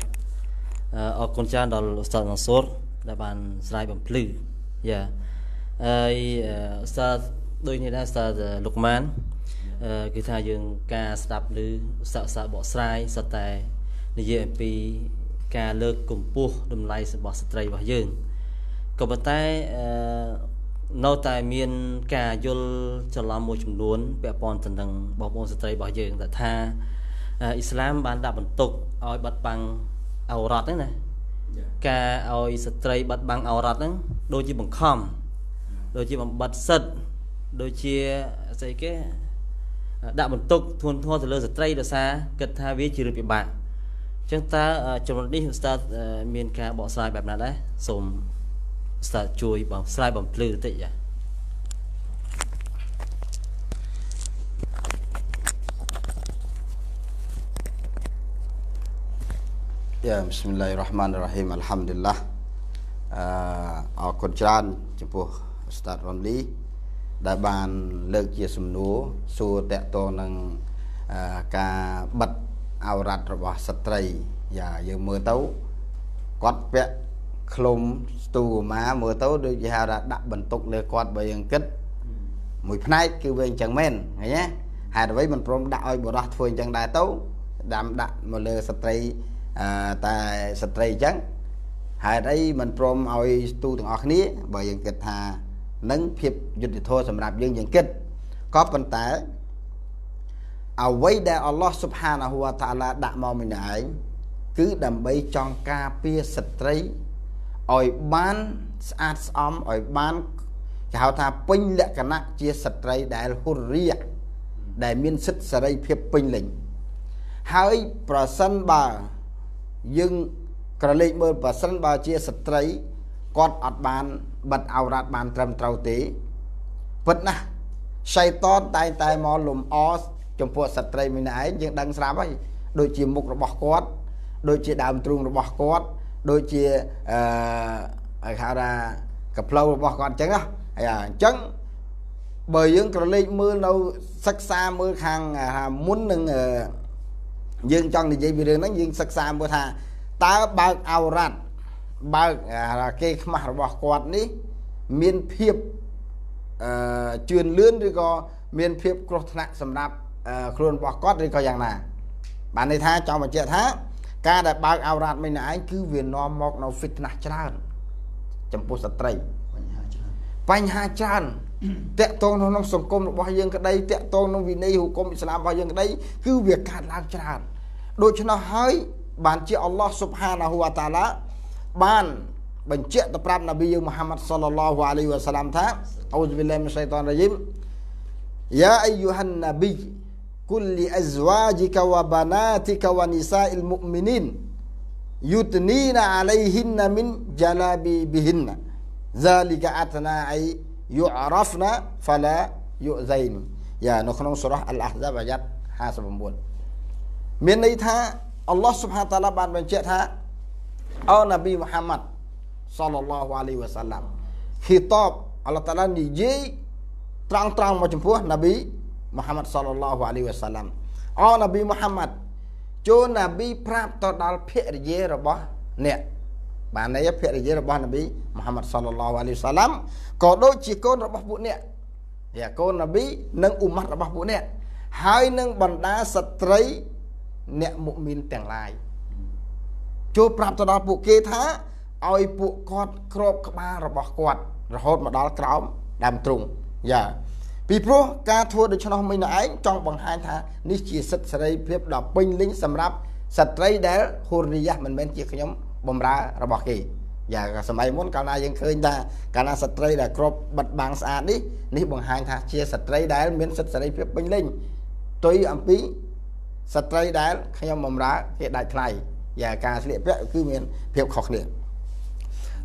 អរគុណច្រើនដល់ Ustadz Mansur ដែលបានស្រាយបំភ្លឺ Yeah. ហើយ Ustadz ដូចនេះដែរ Ustadz Lukman គឺថាយើងការស្ដាប់ឬសាកបកស្រាយសតែនិយាយអំពីការលើកកម្ពស់តម្លៃរបស់ស្ត្រីរបស់យើងក៏ប៉ុន្តែនៅតែមានការយល់ច្រឡំមួយចំនួនពាក់ព័ន្ធទៅនឹងបងប្អូនស្ត្រីរបស់យើងថាអ៊ីស្លាមបានដាក់បន្ទុកឲ្យបិទបាំងអោរ៉ាត់ហ្នឹងណាការឲ្យស្ត្រីបិទបាំងអោរ៉ាត់ហ្នឹងដូចជាបង្ខំដូចជាបំបត្តិសិទ្ធដូចជាស្អីគេដាក់បន្ទុកធ្ងន់ធ្ងរទៅលើស្ត្រីដោយសារគិតថាវាជារឿងពិបាកអញ្ចឹងតើចំណុចនេះស្តាតមានការបកស្រាយបែបណាដែរសូមស្តាតជួយបងស្រាយបំភ្លឺបន្តិចចា៎យ៉ា Bismillahirrahmanirrahim. Alhamdulillah. អរគុណច្រើនចំពោះស្តាតរ៉ុនលីដែលបានលើកជាសំណួរសួរតាក់ទងនឹងការបិទអោរ៉ាត់របស់ស្ត្រីយ៉ាយើងមើលទៅគាត់ពាក់ក្លុំស្ទូម៉ាមើលទៅដូចគេហៅថាដាក់បន្ទុកលើគាត់បើយើងគិតមួយផ្នែកគឺវាអញ្ចឹងមែនឃើញទេហេតុអ្វីមិនព្រមដាក់ឲ្យបរោះធ្វើអញ្ចឹងដែរទៅដាក់មកលើស្ត្រីតែស្ត្រីអញ្ចឹងហេតុអីមិនព្រមឲ្យស្ទូទាំងអស់គ្នាបើយើងគិតថានឹងភាពយុត្តិធម៌សម្រាប់យើងគិតក៏ប៉ុន្តែអ្វីដែល Allah Subhanahu wa Ta'ala ដាក់មកម្នាក់ឯងគឺដើម្បីចង់ការពារស្ត្រីឲ្យបានស្អាតស្អំឲ្យបានគេហៅថាពេញលក្ខណៈជាស្ត្រីដែលហុរីយៈដែលមានសិទ្ធិសេរីភាពពេញលេញហើយប្រសិនបើយើងក្រឡេកមើលប្រសិនបើជាស្ត្រីគាត់អត់បានបិទអោរ៉ាត់បានត្រឹមត្រូវទេពិតណាស់សៃតនតែងតែមកលំអចំពោះស្ត្រីម្នាក់ឯងយើងដឹងស្រាប់ហើយដូចជាមុខរបស់គាត់ដូចជាដើមទ្រូងរបស់គាត់ដូចជាគេហៅថាកផ្លូវរបស់គាត់អញ្ចឹងណាហើយអញ្ចឹងបើយើងក្រឡេកមើលនៅសិក្សាមើលខាងមុននឹងយើងចង់និយាយពីរឿងហ្នឹងយើងសិក្សាមើលថាតើបើកអោរ៉ាត់បើកគេខ្មាស់របស់គាត់នេះមានភាពជឿនលឿនឬក៏មានភាពគ្រោះថ្នាក់សម្រាប់ខ្លួនរបស់គាត់ឬក៏យ៉ាងណាបានន័យថាចង់បញ្ជាក់ថាការដែលបើកអោរ៉ាត់មិនឯងគឺវានាំមកនៅ fitnah ច្រើនចំពោះស្ត្រីបញ្ហាច្រើនតាក់ទងក្នុងសង្គមរបស់យើងក្តីតាក់ទងក្នុងវិន័យហុគុមអ៊ីស្លាមរបស់យើងក្តីគឺវាកើតឡើងច្រើនដូច្នោះហើយបានជា Allah Subhanahu wa Ta'ala បានបញ្ជាក់ទៅប្រាប់នប៊ីយើង Muhammad sallallahu alaihi wasallam ថា auzubillahi minasyaitonir rajim يا أيها النبي قل لأزواجك وبناتك ونساء المؤمنين يدنين عليهن من جلابيبهن ذلك أدنى أن يعرفن فلا يؤذين យ៉ានៅក្នុង Surah al-ahzab អាយ៉ាត់ 59 មានន័យថា Allah Subhanahu wa Ta'ala បានបញ្ជាក់ថាអូនប៊ី Muhammad sallallahu alaihi wasallam khitab Allah Ta'ala និយាយត្រង់មកចំពោះ Nabi Muhammad sallallahu alaihi wasallam អូ Nabi Muhammad ចូល Nabi ប្រាប់ទៅដល់ភរិយារបស់អ្នកបានន័យភរិយារបស់ Nabi Muhammad sallallahu alaihi wasallam ក៏ដូចជាកូនរបស់ពួកអ្នកជាកូន Nabi និងឧម៉ាត់របស់ពួកអ្នកហើយនឹងបណ្ដាស្ត្រីអ្នកមុមីនទាំងឡាយចូលប្រាប់ទៅដល់ពួកគេថាឲ្យពួកគាត់គ្របក្បាលរបស់គាត់រហូតមកដល់ក្រោមដើមទ្រូងយ៉ាពីព្រោះការធ្វើដូច្នោះមិញឯងចង់បង្ហាញថានេះជាសិទ្ធិសេរីភាពដ៏ពេញលេញសម្រាប់ស្ត្រីដែលហូរីយ៉ាមិនមែនជាខ្ញុំបំរើរបស់គេ อย่างสมัยมุนการยังเคยได้การสตรีได้ครบบัดบางสะอาดนี่นี่บางหางทางเชียสตรีได้เหมือนสตรีเพียบเป็นลิงตัวอัมพีสตรีได้ขยำมอมร้าเหตุใดใครอย่าการเสียเพียบคือเหมือนเพียบขอกเนี่ย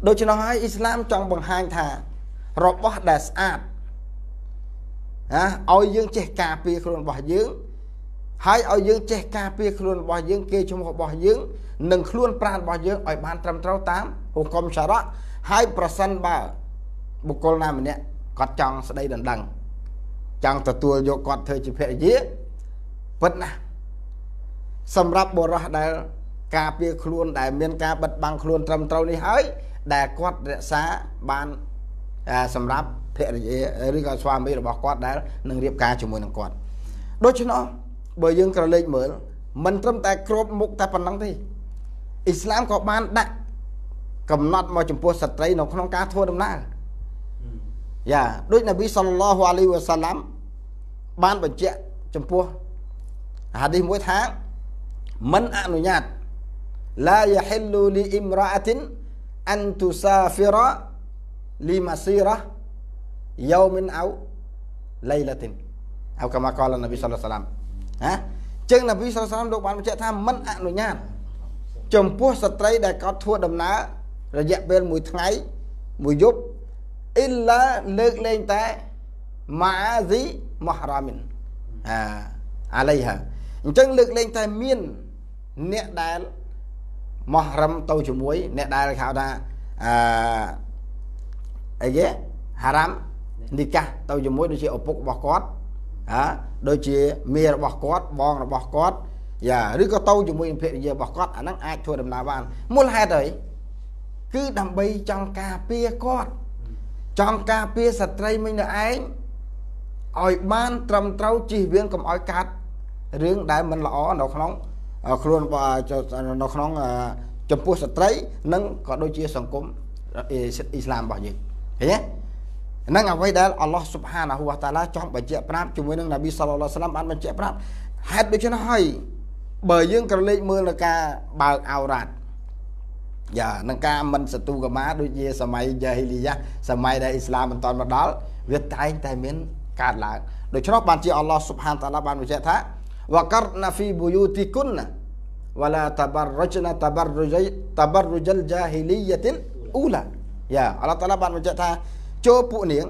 โดยเฉพาะอิสลามจังบางหางทางรบว่าได้สะอาดนะเอายังเจกาปีครวนบ่อยึงให้เอายังเจกาปีครวนบ่อยึงเกยชมบ่อยึงหนึ่งครวนปราณบ่อยึงอ่อยบานตรำเท้าตามหุกกลมสาระให้ประสันบ่าบุคคลนามเนี่ยกัดจังสไลดันดังจังตัวโยกัดเธอจิเพยเยปัดนะสำหรับบ่อระได้กาปีครวนได้เมียนกาบัดบางครวนตรำเท้านี่ให้ได้กัดเดชะบานสำหรับเทระเยหรือการสวามไปหรือบอกกอดได้หนึ่งเรียบการจมูกหนึ่งกอดโดยเฉพาะเบอร์ยังกระเลงเหมือนมันตั้งแต่ครบมุกแต่ปันนังที่อิสลามก็บานได้กำหนดมาจมพูสัตย์ใจน้องน้องกาทั่วดำหน้าอย่าด้วยนบีศ็อลลัลลอฮุอะลัยฮิวะซัลลัมบานบัญเจจมพูหะดีษมวยท้ามันอนุญาตลายะฮิลลูลิอิมรออะตินอันตุซาฟิระลิมาซีระyaumin au lailatin au kama qala Nabi sallallahu alaihi wasallam ฮะចឹង Nabi sallallahu alaihi wasallam លោកបានបញ្ជាក់ថាមិនអនុញ្ញាតចំពោះស្ត្រីដែលកត់ធ្វើដំណើររយៈពេល1ថ្ងៃ1យប់ illa លើកលែងតែ ma'azi mahramin alaiha អញ្ចឹងលើកលែងតែមានអ្នកដែល mahram ទៅជាមួយអ្នកដែលគេហៅថាអីគេ haram nikah ទៅជាមួយដូចជាឪពុករបស់គាត់ហ៎ដូចជាមីរបស់គាត់បងរបស់គាត់យ៉ាឬក៏ទៅជាមួយនឹងភរិយារបស់គាត់អាហ្នឹងអាចធ្វើដំណើរបានមូលហេតុអីគឺដើម្បីចង់ការពារគាត់ចង់ការពារស្ត្រីមិញនៅឯងឲ្យបានត្រឹមត្រូវជិះវៀងកុំឲ្យកើតរឿងដែលមិនល្អនៅក្នុងខ្លួននៅក្នុងចំពោះស្ត្រីនិងក៏ដូចជាសង្គមអ៊ីស្លាមរបស់យើងឃើញទេนั่งเอาไว้ได้อัลลอฮฺ سبحانه และ تعالى จอมบัญเจปราบจมูกนั่งนบีศ็อลลัลลอฮุอะลัยฮิวะซัลลัมอันบัญเจปราบเหตุด้วยเช่นให้เบอร์ยื่นกระเลงมือละกาเบาเอารัดอย่านังกามันศัตรูกับม้าด้วยเยสมัยยาฮิลียะสมัยในอิสลามมันตอนมาดอลเวียดตายแต่เหม็นกาดหลังโดยเฉพาะบัญเจอัลลอฮฺ سبحانه และ تعالى บัญเจทะวะกัรนะฟีบุยูติกุนนะวะลาตะบารรุจนะตะบารรุจัลยาฮิลียะตินอูลาอย่าอัลลอฮฺ تعالى บัญเจทะចូលពួកនាង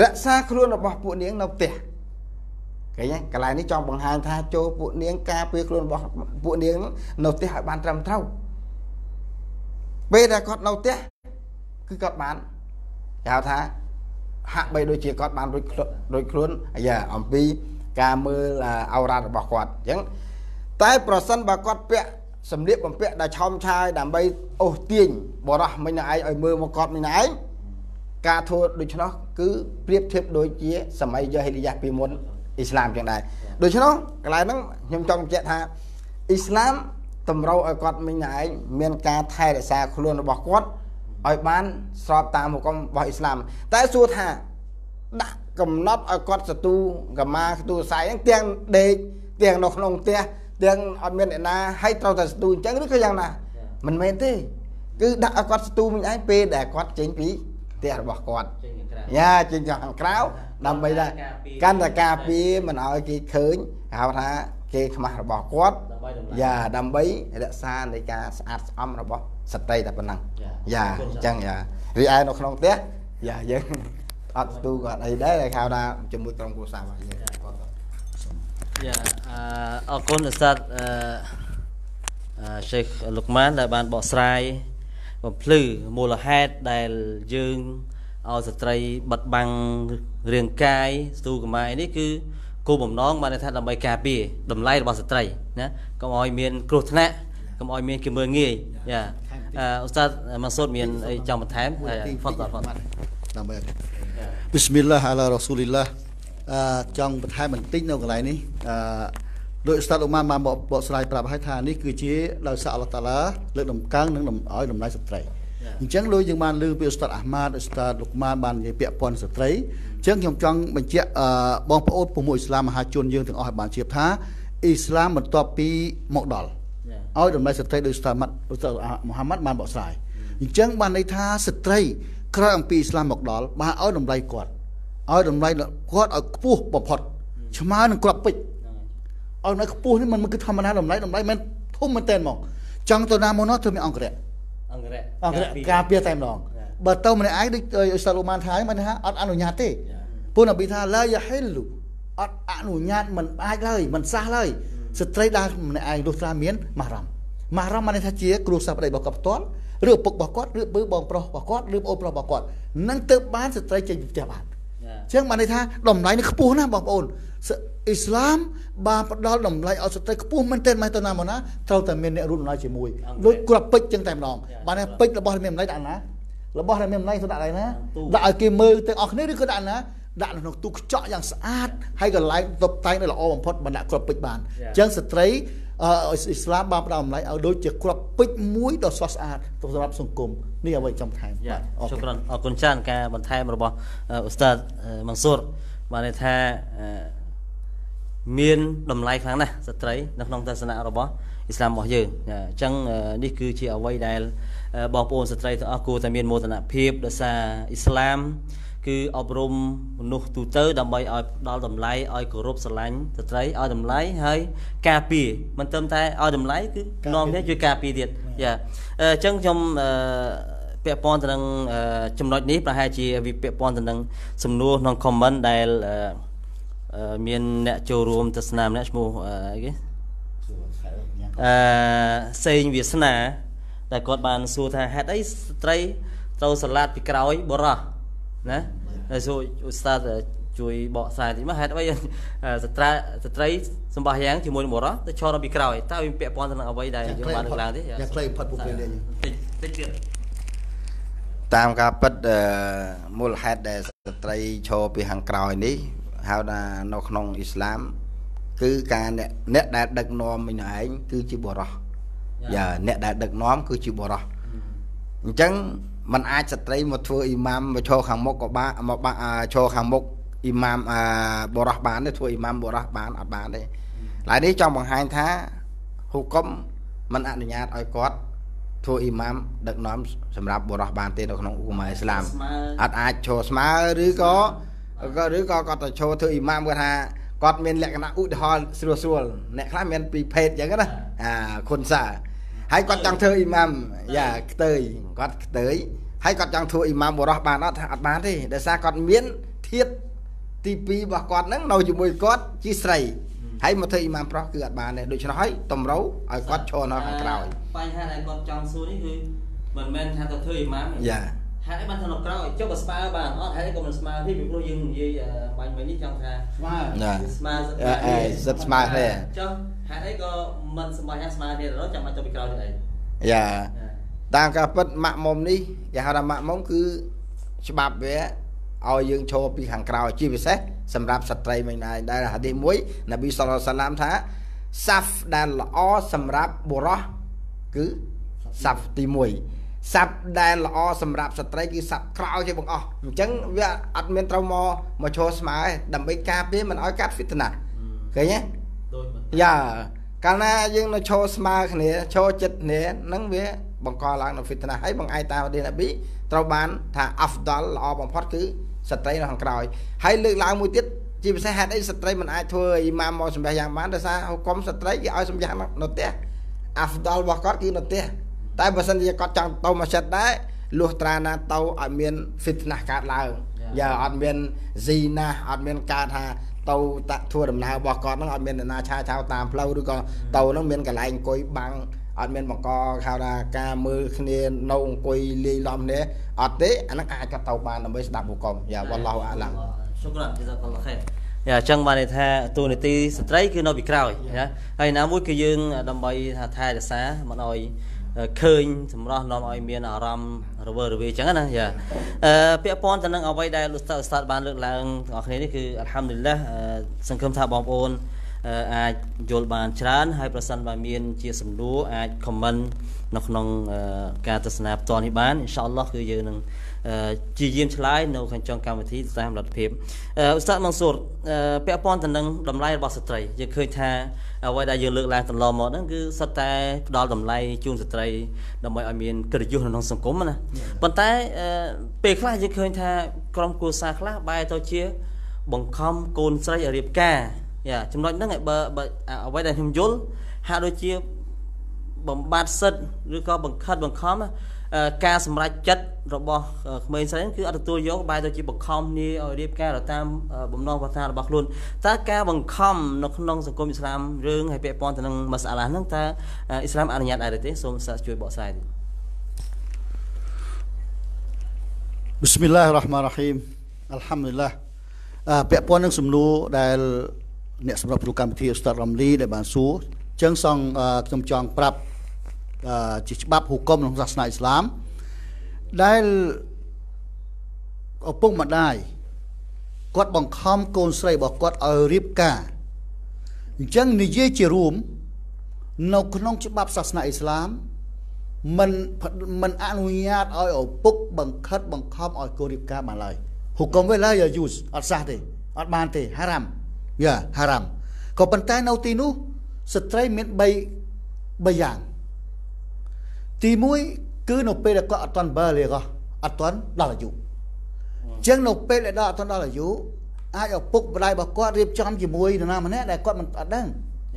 រក្សាខ្លួនរបស់ពួកនាងនៅផ្ទះឃើញទេកន្លែងនេះចង់បង្ហាញថាចូលពួកនាងការពារខ្លួនរបស់ពួកនាងនៅផ្ទះឲ្យបានត្រឹមត្រូវពេលដែលគាត់នៅផ្ទះគឺគាត់បានគេហៅថាហាក់បីដូចជាគាត់បានរួចខ្លួនយ៉ាអំពីការមើលអោរ៉ារបស់គាត់អញ្ចឹងតែប្រសិនបើគាត់ពាក់សម្លៀកបំពាក់ដែលឆោមឆាយដើម្បីអូសទាញបរោះមិញឯងឲ្យមើលមកគាត់មិញឯងការធ្វើដូច្នោះគឺប្រៀបធៀបដូចជាសម័យយ៉ាហ៊ីលីយ៉ាពីមុនអ៊ីស្លាមចឹងដែរដូច្នោះកន្លែងហ្នឹងខ្ញុំចង់បញ្ជាក់ថាអ៊ីស្លាមតម្រូវឲ្យគាត់មិញឯងមានការថែរក្សាខ្លួនរបស់គាត់ឲ្យបានស្របតាមហុកមរបស់អ៊ីស្លាមតែសួរថាដាក់កំណត់ឲ្យគាត់សទូកាមាខ្ទូស័យហ្នឹងទាំងដេកទាំងនៅក្នុងផ្ទះទាំងអត់មានអ្នកណាហើយត្រូវតែស្ទូអញ្ចឹងឬក៏យ៉ាងណាមិនមែនទេគឺដាក់ឲ្យគាត់ស្ទូមិញឯងពេលដែលគាត់ចេញពីផ្ទះរបស់គាត់យ៉ាចេញខាងក្រៅដើម្បីតែកាន់តែការពារមិនឲ្យគេឃើញហៅថាគេខ្មាស់របស់គាត់យ៉ាដើម្បីរក្សានៃការស្អាតស្អំរបស់ស្ត្រីតែប៉ុណ្ណឹងយ៉ាអញ្ចឹងយ៉ារីឯនៅក្នុងផ្ទះយ៉ាយើងអត់ស្ទូក៏អត់អីដែរហៅថាជាមួយក្រុមគ្រួសាររបស់យើងอย่าออกคนสัตว์เชคลูกมันได้บานบ่อทรายบ่อพลื้อมูลเหตุได้ยืงเอาสตรีบัดบังเรียงกายสู้กับมาอันนี้คือกูบ่มน้องมาในท่าดำใบกาปีดำไล่บ่อสตรีนะก็มอยเมียนกรุธนะก็มอยเมียนกิมเมืองงี้อย่าอุตส่าห์มาสดเมียนไอจอมแถมฟอนต์ฟอนต์บิสมิลลาฮิรเราะห์มานิรเราะฮีม อัลลอฮฺรอซูลิลลาห์จองประเทศมันติ้งเอาอะไรนี่โดยอุตสาหกรรมมาบอกสลายปราบให้ทานนี่คือชี้เราสาวละตาละเลือดลมกลางน้ำลมอ้อยลมไหลสตรีเช่นโดยยังมันลือเป็นอุตสาหกรรมมาอุตสาหกรรมมันยังเปียกปอนสตรีเช่นของจองมันเจาะบองพระโอษฐ์ผู้มุสลิมมหาชนยืนถึงออกบัญชีพท้าอิสลามมันต่อปีหมกดอล ឲ្យ តម្លៃ ស្ត្រី ដោយ ស្ថាប័ន Ustadz Muhammad បាន បកស្រាយ អញ្ចឹង បាន ន័យ ថា ស្ត្រី ក្រៅ អំពី ឥស្លាម មក ដល់ បាន ឲ្យ តម្លៃ គាត់ ឲ្យ តម្លៃ គាត់ ឲ្យ ខ្ពស់ បំផុត ឆ្មើ នឹង ក្របពេជ្រ ឲ្យ នៅ ខ្ពស់ នេះ មិន គឺ ធម្មតា តម្លៃ មិន ធំ មែន តែ មក ចង់ ទៅ ណា មក ណោះ ធ្វើ មាន អង្គរៈ ការ ពារ តែ ម្ដង បើ ទៅ ម្នាក់ ឯង ដូច Ustadz Muhammad ថា មិន ថា អត់ អនុញ្ញាត ទេ ពួក នប៊ី ថា ឡា យ៉ា ហ៊ីល អត់ អនុញ្ញាត មិន អាច ឡើយ មិន សះ ឡើយ ស្ត្រី ដែល ម្នាក់ ឯង លុះ ត្រា មាន ម៉ាហ្រ៉ាំ ម៉ាហ្រ៉ាំ បាន ន័យ ថា ជា គ្រួសារ ប្តី របស់ គាត់ ផ្ទាល់ ឬ ឪពុក របស់ គាត់ ឬ បង ប្រុស របស់ គាត់ ឬ ប្អូន ប្រុស របស់ គាត់ នឹង ទៅ បាន ស្ត្រី ចេញ ផ្ទះ បាន អញ្ចឹង បាន ន័យ ថា តម្លៃ នេះ ខ្ពស់ ណាស់ បង ប្អូន អ៊ីស្លាម បាន ផ្ដល់ តម្លៃ ឲ្យ ស្ត្រី ខ្ពស់ មែនទែន មក ទៅ ណា មក ណា ត្រូវ តែ មាន អ្នក រួម តម្លៃ ជាមួយ ដូច គ្រាប់ ពេជ្រ ចឹង តែ ម្ដង បាន ន័យ ពេជ្រ របស់ មាន តម្លៃ ដាក់ ណា របស់ មាន តម្លៃ ទៅ ដាក់ ណា ដាក់ ឲ្យ គេ មើល ទាំង អស់ គ្នា ឬ ក៏ ដាក់ ណា ដាក់ នៅ ក្នុង ទូ កញ្ចក់ យ៉ាង ស្អាត ហើយកន្លែង តុបតែង ដែល ល្អ បំផុត បាន ដាក់ គ្រាប់ ពេជ្រ បានចឹង ស្ត្រី អ៊ីស្លាម បាន ផ្ដល់ តម្លៃ ឲ្យ ដូច ជា គ្រាប់ ពេជ្រ មួយ ដ៏ ស្អាត ស្អាត សម្រាប់ សង្គម នេះ អ្វី ចំ ថែម បាទ អរគុណ ច្រើន ការ បន្ថែម របស់ Ustadz Mansur បាន ន័យ ថា មាន តម្លៃ ខ្លាំង ណាស់ ស្ត្រី នៅ ក្នុង ទស្សនៈ របស់ អ៊ីស្លាម របស់ យើង អញ្ចឹង នេះ គឺជា អ្វី ដែល បង ប្អូន ស្ត្រី ទាំង អស់ គួរ តែ មាន មោទនភាព ដោយ សារ អ៊ីស្លាម គឺ អប់រំ មនុស្ស ទូទៅ ដើម្បី ឲ្យ ផ្ដល់ តម្លៃ ឲ្យ គោរព ស្រឡាញ់ ស្ត្រី ឲ្យ តម្លៃ ហើយ ការពារ មិន ត្រឹមតែ ឲ្យ តម្លៃ គឺ នាំ គ្នា ជួយ ការពារ ទៀត យ៉ា អញ្ចឹង ខ្ញុំ ពាក់ព័ន្ធ ទៅ នឹង ចំណុច នេះ ប្រហែល ជា វា ពាក់ព័ន្ធ ទៅ នឹង សំណួរ ក្នុង comment ដែល មាន អ្នក ចូលរួម ទស្សនា ម្នាក់ ឈ្មោះ អី គេ សេង វាសនា ដែល គាត់ បាន សួរ ថា ហេតុ អី ស្ត្រី ត្រូវ សាឡាត់ ពី ក្រោយ បរោះ ណាហើយសូមឧស្សាហ៍ជួយបកស្រាយតិចមកហេតុអ្វីស្ត្រីសម្បោះយ៉ាងជាមួយនឹងបុរសទៅឈរពីក្រោយតើវាពាក់ព័ន្ធទៅនឹងអ្វីដែលយើងបានលើកឡើងទេយ៉ាងខ្លីបំផុតពួកគេនេះតិចទៀតតាមការពិតមូលហេតុដែលស្ត្រីឈរពីខាងក្រោយនេះហៅថានៅក្នុងអ៊ីស្លាមគឺការអ្នកដែលដឹកនាំឯងគឺជាបុរសយ៉ាអ្នកដែលដឹកនាំគឺជាបុរសអញ្ចឹងมันអាចស្ត្រីមកធ្វើអ៊ីម៉ាមមកឈរខាងមុខក៏បានមកបាក់ឈរខាងមុខអ៊ីម៉ាមបុរសបានទេធ្វើអ៊ីម៉ាមបុរសបានអត់បានទេឡើយនេះចង់បង្ហាញថាហុកុមมันអនុញ្ញាតឲ្យគាត់ធ្វើអ៊ីម៉ាមដឹកនាំសម្រាប់បុរសបានទេនៅក្នុងឧមាអ៊ីស្លាមអត់អាចឈរស្មើឬក៏គាត់ទៅឈរធ្វើអ៊ីម៉ាមគាត់ថាគាត់មានលក្ខណៈឧទាហរណ៍ស្រួលអ្នកខ្លះមានពីរភេទអញ្ចឹងណាខុនសាហើយគាត់ចង់ធ្វើអ៊ីម៉ាមយ៉ាគាត់ខ្ទើយហើយគាត់ចង់ធ្វើអ៊ីម៉ាមបុរសបានអត់ថាអត់បានទេដោយសារគាត់មានធាតទី2របស់គាត់ហ្នឹងនៅជាមួយគាត់ជាស្រីហើយមកធ្វើអ៊ីម៉ាមប្រុសគឺអត់បានទេដូច្នោះហើយតម្រូវឲ្យគាត់ឈរនៅខាងក្រោយបញ្ហាដែលគាត់ចង់សួរនេះគឺមិនមែនថាទៅធ្វើអ៊ីម៉ាមយ៉ាហេតុអីបានទៅនៅក្រោយចុះបើស្មើបានអត់ហេតុអីក៏មិនស្មើទេពីព្រោះយើងនិយាយបាញ់មិញនេះចង់ថាស្មើទេចុះហេតុអីក៏មិនសម្បាញ់ស្មើទេដល់ចាំបាច់ទៅពីក្រោយទៀតអីយ៉ាតាមការពិតម៉ាក់មុំនេះគេហៅថាម៉ាក់មុំគឺច្បាប់វាឲ្យយើងឈរពីខាងក្រោយជាពិសេសសម្រាប់ស្ត្រីមួយណាដែលហាឌីសមួយនប៊ីសល្លឡាហ៍អាឡៃហ៊ីវ៉ាសល្លាមថាសាហ្វដែលល្អសម្រាប់បុរសគឺសាហ្វទី1សាហ្វដែលល្អសម្រាប់ស្ត្រីគឺសាហ្វក្រោយទេបងអស់អញ្ចឹងវាអត់មានត្រូវមកឈរស្មើទេដើម្បីការពារមិនឲ្យកាត់ហ្វីតណាឃើញទេដូចយ៉ាកាលណាយើងនៅឈរស្មើគ្នាឈរចិត្តគ្នានឹងវាបង្កឡើងនៅ fitna ហើយបងឯតាឌីនអប៊ីត្រូវបានថា afdal ល្អបំផុតគឺស្ត្រីនៅខាងក្រោយហើយលើកឡើងមួយទៀតជាពិសេសហេតុអីស្ត្រីមិនអាចធ្វើអ៊ីម៉ាមមកសម្ដែងយ៉ាងបានដោយសារហុកុំស្ត្រីគេឲ្យសម្ដែងនៅផ្ទះ afdal របស់គាត់គឺនៅផ្ទះតែបើសិនជាគាត់ចង់ទៅមកចិត្តដែរលុះត្រាណាទៅអត់មាន fitna កើតឡើងយ៉ាអត់មាន zina អត់មានការថាទៅតាក់ធ្វើដំណើររបស់គាត់ហ្នឹងអត់មានអ្នកណាឆាវតាមផ្លូវឬក៏ទៅហ្នឹងមានកន្លែងអង្គុយបាំងអត់មានបង្កហៅថាការមើលគ្នានៅអង្គុយលេងឡំនេះអត់ទេអានឹងអាចកាត់ទៅបានដើម្បីស្ដាប់ហុកុំយ៉ាវ៉ាឡោះអាឡាំសុខរាជជាកលខេយ៉ាអញ្ចឹងបានន័យថាតួនាទីស្ត្រីគឺនៅពីក្រោយណាហើយណាមួយគឺយើងដើម្បីថាថែរក្សាមិនឲ្យឃើញសម្រស់នាំឲ្យមានអារម្មណ៍រវើរវាយអញ្ចឹងណាយ៉ាពាក់ព័ន្ធទៅនឹងអ្វីដែលលោកស្តាត់បានលើកឡើងបងប្អូននេះគឺអัลฮัมឌុលីលឡាហ៍សង្ឃឹមថាបងប្អូន អាច យល់ បាន ច្រើន ហើយ ប្រសិន បើ មាន ជា សំណួរ អាច comment នៅ ក្នុង ការ ទស្សនា ផ្ទាល់ នេះ បាន អ៊ីនសាអល់ឡោះ គឺ យើង នឹង ជា យាម ឆ្លើយ នៅ ខាង ចុង កម្មវិធី សាមលទ្ធភាព ឧស្តាត ម៉ងស៊ូរ ពាក់ ព័ន្ធ ទៅ នឹង តម្លៃ របស់ ស្ត្រី យើង ឃើញ ថា អ្វី ដែល យើង លើក ឡើង តន្លម មក ហ្នឹង គឺ សិត តែ ផ្ដល់ តម្លៃ ជូន ស្ត្រី ដើម្បី ឲ្យ មាន កិត្តិយស នៅ ក្នុង សង្គម ណា ប៉ុន្តែ ពេល ខ្លះ យើង ឃើញ ថា ក្រុម គ្រួសារ ខ្លះ បែរ ទៅ ជា បង្ខំ កូន ស្រី ឲ្យ រៀប ការ Ya,ចំណុច ហ្នឹង បើ អ្វី ដែល ខ្ញុំ យល់ ហាក់ ដូច ជា បំបត្តិ សិទ្ធិ ឬ ក៏ បង្ខិត បង្ខំ ការ សម្រេច ចិត្ត របស់ ក្មេង ស្រី គឺ អត់ ទទួល យក បែរ ទៅ ជា បង្ខំ គ្នា ឲ្យ រៀប ការ តាម បំណង ប្រាថ្នា របស់ ខ្លួន តើ ការ បង្ខំ នៅ ក្នុង សង្គម អ៊ីស្លាម រឿង ហើយ ពាក់ ព័ន្ធ ទៅ នឹង មសាឡា ហ្នឹង តើ អ៊ីស្លាម អនុញ្ញាត ដែរ ទេ សូម សាស្ត្រ ជួយ បក ស្រាយ តិច Bismillahirrahmanirrahim Alhamdulillah ពាក់ ព័ន្ធ នឹង សំណួរ ដែល អ្នក សម្រាប់ ប្រកាសកម្មវិធី Ustadz រំលី ដែល បាន សួរ ចឹង សង ខ្ញុំ ចង់ ប្រាប់ ជា ច្បាប់ ហុកុម ក្នុង សាសនា អ៊ីស្លាម ដែល ឪពុក ម្ដាយ គាត់ បង្ខំ កូន ស្រី របស់ គាត់ ឲ្យ រៀប ការ ចឹង និយាយ ជា រួម នៅ ក្នុង ច្បាប់ សាសនា អ៊ីស្លាម មិន អនុញ្ញាត ឲ្យ ឪពុក បង្ខិត បង្ខំ ឲ្យ កូន រៀប ការ បាន ឡើយ ហុកុម វិញ ឡើយ យ៉ា យូស អត់ សះ ទេ អត់ បាន ទេ ហារ៉ាម Ya, haram. Kau pentai nau tinu setrai min bay bayang. Timui ke nau pe da ko atuan bale ko atuan dalaju. Jeng nau pe le da atuan dalaju, ai opuk brai ba ko riep chom chimui nau na mane dai ko man at dang.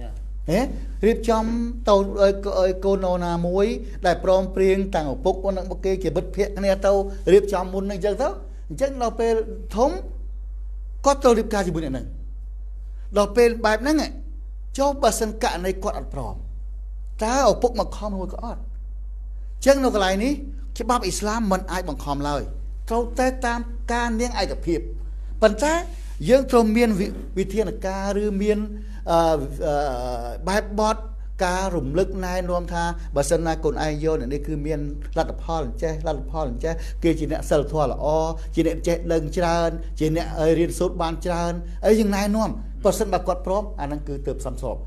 Ya. Eh, riep chom tau oi ko nau na muai dai prom prieng tang opuk ko nang ke ke bit phiek kne tau riep chom mun nang jeng tau. Jeng nau pe thom ko tau riep ka chimui nang.ដល់ពេលបែបហ្នឹងចូលបើសិនករណីគាត់អត់ព្រមតើឪពុកមកខំ ប្រសិនបើគាត់ព្រមអានឹងគឺទើបសំសព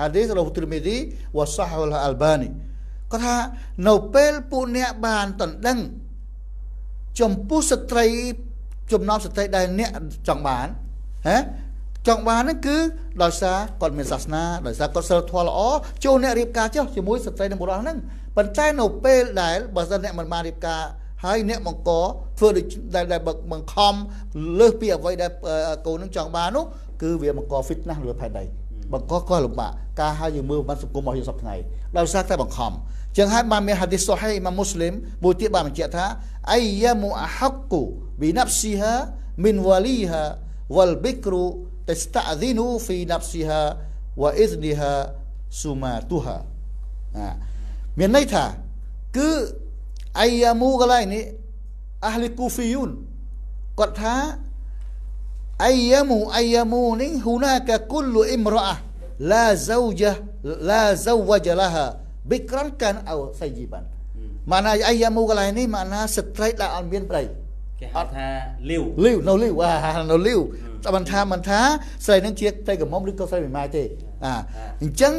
Hadis Rawi Tirmidzi wa sahih al-Albani គាត់ ថា នៅ ពេល ពួក អ្នក បាន តណ្ដឹង ចំពោះ ស្ត្រី ចំណោម ស្ត្រី ដែល អ្នក ចង់ បាន ហ៎ ចង់ បាន ហ្នឹង គឺ ដោយ សារ គាត់ មាន សាសនា ដោយ សារ គាត់ សិល ធម៌ ល្អ ចូល អ្នក រៀប ការ ចុះ ជាមួយ ស្ត្រី និង បុរស ហ្នឹង ប៉ុន្តែ នៅ ពេល ដែល បើ សិន អ្នក មិន បាន រៀប ការ ហើយ អ្នក បង្ក ធ្វើ ដូច ដែល បង្ខំ លើស ពី អ្វី ដែល កូន ហ្នឹង ចង់ បាន នោះ គឺ វា បង្ក fitnah លើ ផែនដីបង្កកលំបាកការហើយយើងមើលបានសង្គមរបស់យើងសពថ្ងៃដោយសារតែបង្ខំចឹងហើយបានមាន hadis sahih Imam Muslim មួយទៀតបានបញ្ជាក់ថា ayyamu ahqqu bi nafsiha min waliha wal bikru tasta'dhinu fi nafsiha wa idniha sumatuha មានន័យថា គឺ ayyamu កន្លែងនេះ ahli kufiyun គាត់ថា Ayyamu ayyamu nih hunaka kullu imra'ah la zawwaja laha bikran kan aw sayyiban. Mana ayyamu kala ini makna straight lah on mien prai. Ke hat tha liu. Liu no liu ah no liu. តែមិនថា ស្រី នឹង ជា តែ កំម ឬ ក៏ ស្រី មិន ម៉ាយ ទេ អញ្ចឹង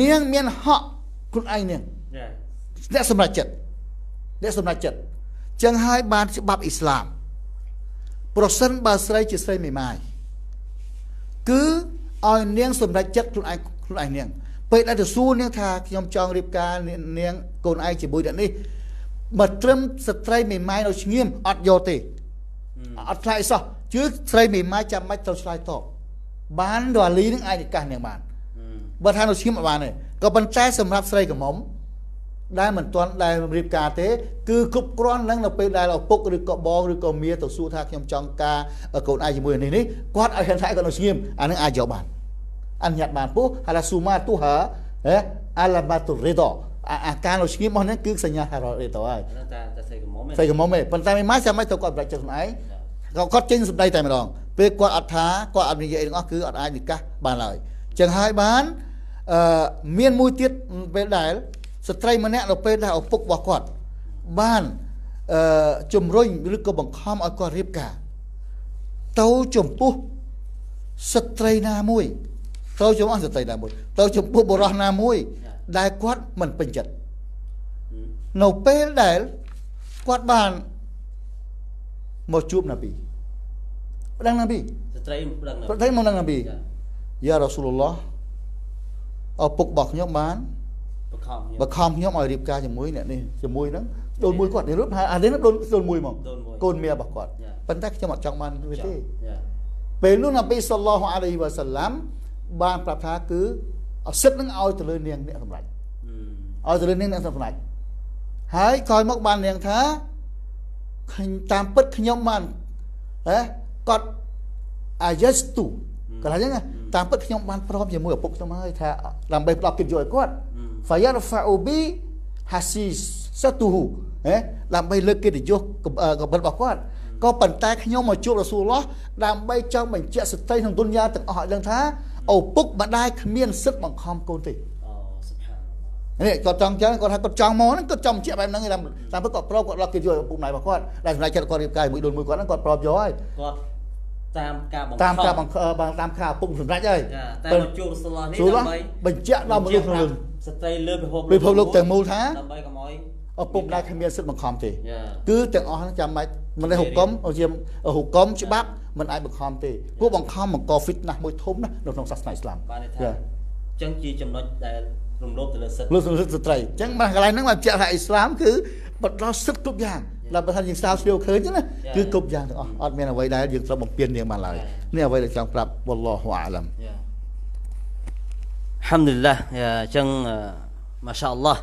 នាង មាន ហក់ ខ្លួន ឯង នាង អ្នក សម្រាប់ ចិត្ត អ្នក សម្រាប់ ចិត្ត ចឹង ហើយ បាន ច្បាប់ អ៊ីស្លាម ប្រសិនបើស្រីជាស្រីមេម៉ាយ គឺ ឲ្យ នាង សម្រេច ចិត្ត ខ្លួនឯង នាង ពេល ដែល ទៅសួរ នាង ថា ខ្ញុំ ចង់ រៀប ការ នាង កូន ឯង ជាមួយ អ្នក នេះ បើ ត្រឹម ស្ត្រី មេម៉ាយ នៅ ឆ្ងៀម អត់ យក ទេ អត់ ឆ្លើយ សោះ ជឿ ស្រី មេម៉ាយ ចាំ មិន ត្រូវ ឆ្លើយ តប បាន រលី នឹង ឯង កាស នាង បាន បើ ថា នៅ ឆ្ងៀម អត់ បាន ទេ ក៏ ប៉ុន្តែ សម្រាប់ ស្រី កំម ដែល មិន ទាន់ ដែល រៀប ការ ទេ គឺ គ្រប់ គ្រាន់ នឹង នៅ ពេល ដែល ឪពុក ឬ ក៏ បង ឬ ក៏ មា ទៅ សួរ ថា ខ្ញុំ ចង់ ការ កូន ឯង ជាមួយ នេះ នេះ គាត់ ឲ្យ ហ៊ាន ថា គាត់ នៅ ស្ងៀម អា នឹង អាច យក បាន អនុញ្ញាត បាន ពោះ ហាឡាស៊ូម៉ាទូហា អាឡាម៉ាទូរីដោ Cả nó skip món nó cứ sanh ra rồi đi tao ơi. Sai cái món mày. Phần ta mày má sao mày tao có bạch chừng ấy. Có cốt chính sụp đây tại mà đòn. Pê quạt ọt thá, quạt ọt như vậy nó cứ ọt ai đi cá bàn lại. Chừng hai bán miên mui tiết về đài stray mà nè nó pê đào phục bỏ quạt. Ban chùm rung với cơ bằng khom ở quạt riêng cả. Tao chùm pu stray na mui. Tao chùm ăn stray na mui. Tao chùm pu bò na mui. Đại quát mình bình chất nấu bê đại quát bàn một chụp Nabi đang Nabi thấy mong đang Nabi ya Rasulullah ở phục bọc nhóm bán và không nhóm ở điệp ca chầm muối nè đi chầm muối đó đồn muối quạt đến lúc hai đến lúc đồn muối mà côn mía bọc quạt phân tách cho mặt trong man với thế về lúc Nabi sallallahu alaihi wasallam ban pháp tha cứ sứt nâng ao từ lên niềng niệm sầm lạnh, ao từ lên niềng niệm sầm lạnh, hãy coi mốc bàn niềng thá, tam bứt khnyom bàn, đấy, cọt ajastu, còn là thế này, tam bứt khnyom bàn prom chỉ mua ở bục thôi mà, thà làm bài đọc kịp rồi cọt, phải ra faubi hasis satu, đấy, làm bài lực kia để vô, gặp bật bọc cọt, có bàn tay khnyom mà chụp là Rasulullah, làm bài trong mình chia sự tay thằng tôn gia từng hỏi đang thá. Ồ búc bạn đai miên sức bằng khom côn tỉ. Này còn trong chứ còn hai con trong món còn trong chuyện em đang làm với cọp pro cọp lo kia rồi bụng này mà con này cho con điệp cài mũi đồn mũi con nó còn pro rồi. Còn tam ca bụng sủng rách ơi. Tam một chuông salon này làm mấy. Bình chẹt làm một lúc rừng. Stay lơ bị hộp lúc từng mù thá. Ở bụng đai miên sức bằng khom tỉ. Cứ từng ó trăm mấy mình lấy hộp cấm ở diêm ở hộp cấm chứ bác mình ai bực khom thì quốc bằng khom bằng co fit na môi thốn na đồng đồng sạch này làm chẳng chỉ trong nói rùng rộp từ lớp từ tây chẳng mà cái này nó làm chợ hại Islam cứ bật lo sức cục vàng là bật thành những sao siêu khứ chứ nè cứ cục vàng thôi ở bên ở vậy đây việc trong bằng tiền tiền mà lại nè vậy là trong pháp wallahu a'lam alhamdulillah chẳng mashallah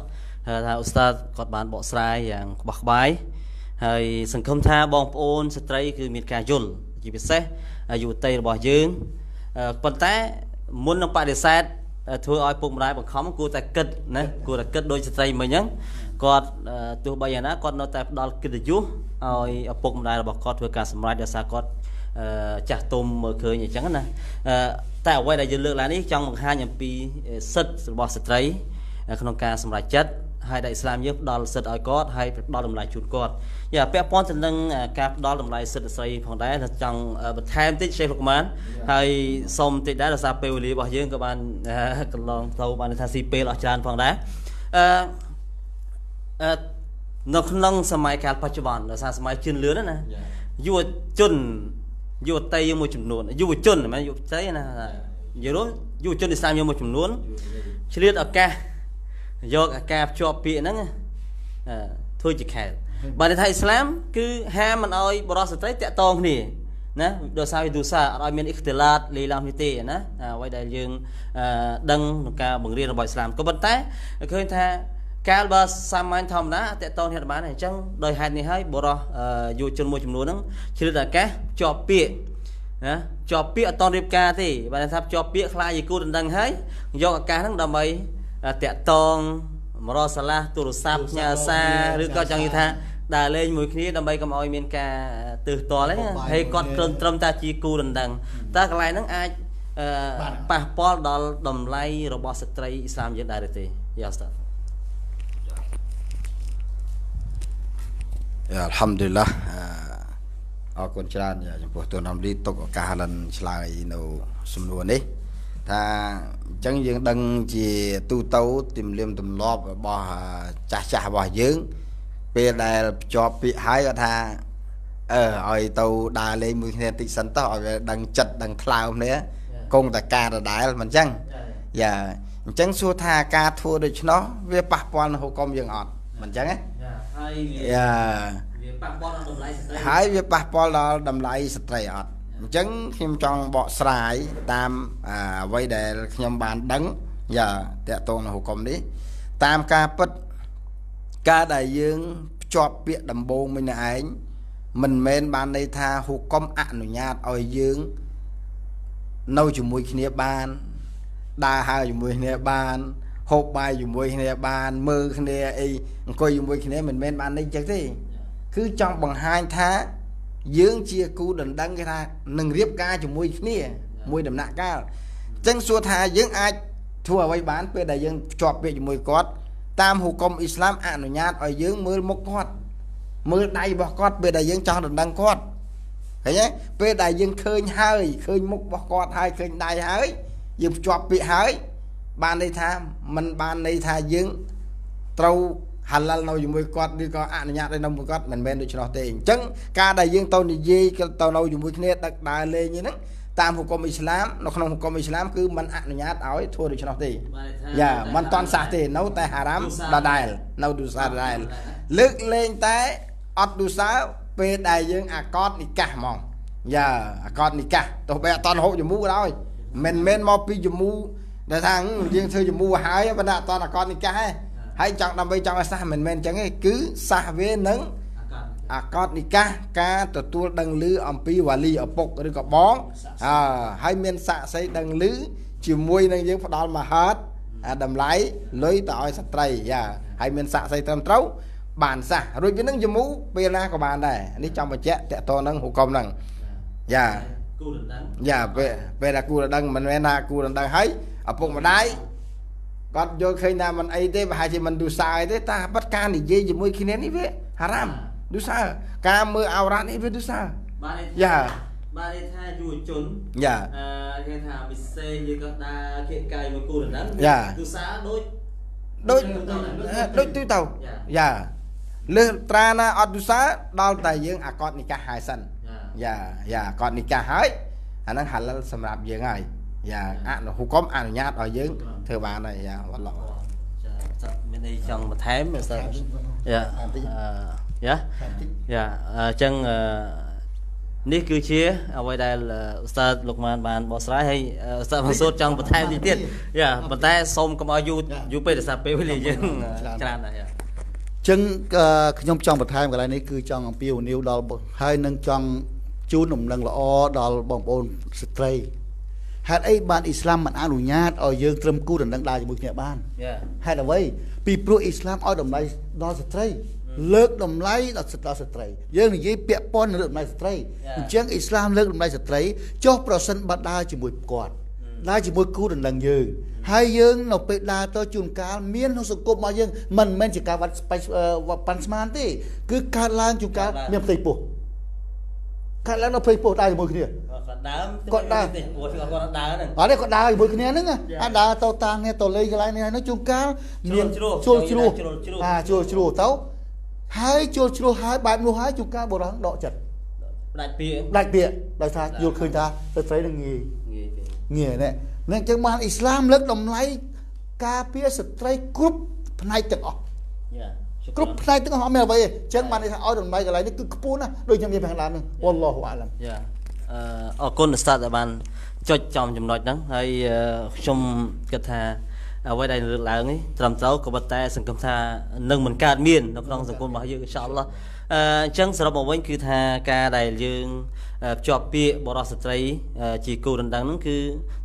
Ustaz có bạn bỏ sài yang bạc bái hay sân khâm tha bom ôn sợi cứ miệt cà jul chỉ biết xét dù tây bỏ dương còn té muốn nó phải để xét thôi oi bùng lại bằng khóm cua tại cật này cua là cật đôi sợi mới nhẫn còn từ bây giờ nó còn nó tại đo kí được chú oi bùng lại là bằng con vừa cả sầm lại để xa con chả tôm mở khơi như trắng này tại quay lại dư lượng là ní trong một hai nhầm pi sứt bỏ sợi không ca sầm lại chết hai đại Islam giúp đo sứt oi cốt hay đo đồng lại chuột cốt và phe pon thì nâng cáp đo làm lại sợi dây phòng đá là trong bật thêm tít xe lục mán hay xong tít đá là sao peo lì bảo dưỡng các bạn cần lòng tàu bạn thay si peo ở tràn phòng đá nó không nâng sớm mai cáp phát triển là sao sớm mai chân lứa đó nè vừa chân vừa tay vừa một chùm nón vừa chân mà vừa tay là vừa đó vừa chân thì sao vừa một chùm nón chỉ biết ở ca do cáp cho peo nó thôi chỉ khèn bà thầy Islam cứ ham mình ơi bỏ sợi dây tẹt tông nè, nè đồ sao đồ sa rồi mình ikhtilat lì làm như thế nè, quay đại dương đăng cả bảng riêng của Islam có vấn đề, cứ thế cả bà sam anh thầm đã tẹt tông hiện bán này trong đời hai này hay bỏ dù chân môi chấm núi nắng chỉ là cái cho bịa tông điệp ca thì bà thầy cho bịa khai gì cô đăng hay do cả thằng đầm ấy tẹt tông bỏ sợi la tu sáp nhà xa rước cao chẳng như thế đã lên mùi khí đâm bay cầm oi miền ca từ to đấy hay con trơn trâm ta chi cù đần đằng ta cái này nó ai passport đó đầm lay robot stray Islam dân đại thế alhamdulillah ở con tràn trong cuộc tuần năm đi tục ở cả lần lại nấu sum luôn đấy ta chẳng những đăng chỉ tu tấu tìm liêm tìm lọp bò chả bò dướng bây giờ cho bị hái ở thà ơi tàu đà lên mười hai tỷ sẵn tàu đang chật đang thao nữa công ta ca là đá là mình chăng giờ chẳng xua tha ca thua được nó về bạc quan hồ công dừng ọt mình chăng ấy hái về bạc quan là đầm lại sợi ọt chẳng thêm trong bọ sải tam quay để nhầm bàn đắng giờ tệ tôn hồ công đấy tam ca bất ca đại dương cho biện đầm bồ mình là anh mình men ban đây tha hụt công ạ nổi nhạt oi dương nâu chùm mùi kia ban đa hai chùm mùi kia ban hộp bàiជាមួយគ្នាបានមើលគ្នាអីអង្គុយជាមួយគ្នាមិនមែនបាននេះចឹងទេគឺចង់បង្ហាញថាយើងជាគូដណ្ដឹងគេថានឹងរៀបការជាមួយគ្នាមួយដំណាក់កាលអញ្ចឹងសួរថាយើងអាចធ្វើអ្វីបានពេលដែលយើងជាប់ពាក្យជាមួយគាត់តាមហុកុមអ៊ីស្លាមអនុញ្ញាតឲ្យយើងមើលមុខគាត់មើលដៃរបស់គាត់ពេលដែលយើងចង់ដណ្ដឹងគាត់ឃើញទេពេលដែលយើងឃើញហើយឃើញមុខរបស់គាត់ហើយឃើញដៃហើយយើងជាប់ពាក្យហើយបានន័យថាมันបានន័យថាយើងត្រូវហាឡាល់នៅជាមួយគាត់ឬក៏អនុញ្ញាតឲ្យនៅជាមួយគាត់មិនមែនដូច្នោះទេអញ្ចឹងការដែលយើងទៅនិយាយទៅនៅជាមួយគ្នាដឹកដើរលេងហ្នឹងតាមហុកុមអ៊ីស្លាមនៅក្នុងហុកុមអ៊ីស្លាមគឺมันអនុញ្ញាតឲ្យធ្វើដូច្នោះទេយ៉ាมันតន់សាសទេនៅតែហារ៉ាមដដែលនៅឌូសាដដែលលើកលែងតែអត់ឌូសាពេលដែលយើងអាកតនិកាសហ្មងយ៉ាអាកតនិកាសទោះបីអត់តន់ហូបជាមួយក៏ដោយមិនមកពីជាមួយដែលថាយើងធ្វើជាមួយហើយបើដាក់អត់អកតនិកាសឯងហើយចង់ដើម្បីចង់ឲ្យសាសមិនមែនអញ្ចឹងទេគឺសាសវានឹងអកតនិកាសការទទួលដឹងឮអំពីវ៉ាលីឪពុកឬក៏បងហើយមានសាក់សីដឹងឮជាមួយនឹងយើងផ្ដល់មហិទ្ធតម្លៃលុយទៅឲ្យស្ត្រីយ៉ាហើយមានសាក់សីត្រឹមត្រូវបានសាសរួចវានឹងជាមួយពេលណាក៏បានដែរនេះចង់បញ្ជាក់តកតនឹងហុកុំនឹងយ៉ាគូដណ្ដឹងយ៉ាពេលថាគូដណ្ដឹងមិនមែនថាគូដណ្ដឹងហើយឪពុកម្ដាយគាត់យល់ឃើញថាមិនអីទេប្រហែលជាមិនឌូសាអីទេតែបាត់ការនិយាយជាមួយគ្នានេះវាហារ៉ាមឌូសាការមើលអោរ៉ានេះវាឌូសាយ៉ាបាទថាយុវជនយ៉ាគេថាពិសេសយើងក៏ដើរគេកាយមួយគូដណ្ដឹងឌូសាដូចទូទៅយ៉ាលើត្រាណាអត់ឌូសាដល់តែយើងអាកតនិកាសហើយសិនយ៉ាអាកតនិកាសហើយអាហ្នឹងហាឡាល់សម្រាប់យើងហើយយ៉ាអនុហុកុំអនុញ្ញាតឲ្យយើងធ្វើបានហើយយ៉ាវ៉ាឡោះចាសិតមានអីចង់បន្ថែមសិតយ៉ាអញ្ចឹងនេះគឺជាអ្វីដែលឧស្តាតលោកម៉ានបានបកស្រាយហើយឧស្តាតបានសូត្រចង់បន្ថែមទៀតយ៉ាប៉ុន្តែសូមកុំឲ្យយូរពេកដោយសារពេលវេលាយើងច្រើនហើយអញ្ចឹងខ្ញុំចង់បន្ថែមកន្លែងនេះគឺចង់អំពាវនាវដល់ហើយនឹងចង់ជូនដំណឹងល្អដល់បងប្អូនស្ត្រីហេតុអីបានអ៊ីស្លាមមិនអនុញ្ញាតឲ្យយើងត្រឹមគូដណ្ដឹងដែរជាមួយគ្នាបានហេតុអ្វីពីព្រោះអ៊ីស្លាមឲ្យតម្លៃដល់ស្ត្រីលើកតម្លៃដល់ស្ត្រីយើងនិយាយពាក់ព័ន្ធនឹងតម្លៃស្ត្រីអញ្ចឹងអ៊ីស្លាមលើកតម្លៃស្ត្រីចុះប្រសិនបើដើរជាមួយគាត់ដើរជាមួយគូដណ្ដឹងយើងហើយយើងនៅពេលដើរទៅជួនកាលមានក្នុងសង្គមរបស់យើងមិនមែនជាការវត្តប៉ាន់ស្មានទេគឺកើតឡើងជួនកាលមានផ្ទៃពោះកាត់ឡើងនៅផ្ទៃពោះដែរជាមួយគ្នាគាត់ដើមទេគាត់ដើរហ្នឹងអត់ទេគាត់ដើរជាមួយគ្នាហ្នឹងអាដើរទៅតាំងនេះទៅលេងកន្លែងនេះហើយនោះជួនកាលមានជ្រុលជ្រុលទៅហើយជ្រុលហើយបែបនោះហើយជួនកាលបរិះដកចិត្តផ្ដាច់ពាក្យដោយសារយល់ឃើញថាស្ត្រីនឹងងាយទេហ្នឹងអញ្ចឹងបានអ៊ីស្លាមលើកតម្លៃការពារស្ត្រីគ្រប់ផ្នែកទាំងអស់គ្រប់ផ្នែកទាំងអស់មានអ្វីអញ្ចឹងបាននេះថាឲ្យតម្លៃកន្លែងនេះគឺខ្ពស់ណាស់ដូចខ្ញុំនិយាយខាងដើមហ្នឹងវ៉ាឡោះអាឡាំយ៉ាអរគុណស្តាប់បានចុចចំចំណុចហ្នឹងហើយខ្ញុំគិតថាអ្វីដែលលើកឡើងនេះត្រឹមត្រូវក៏ប៉ុន្តែសង្គមថានឹងមិនកើតមាននៅក្នុងសង្គមរបស់យើងអ៊ីនសាអល់ឡោះអញ្ចឹងសរុបមកវិញគឺថាការដែលយើងភ្ជាប់ពាក្យបរិសុទ្ធស្ត្រីជាគូដណ្ដឹងហ្នឹងគឺ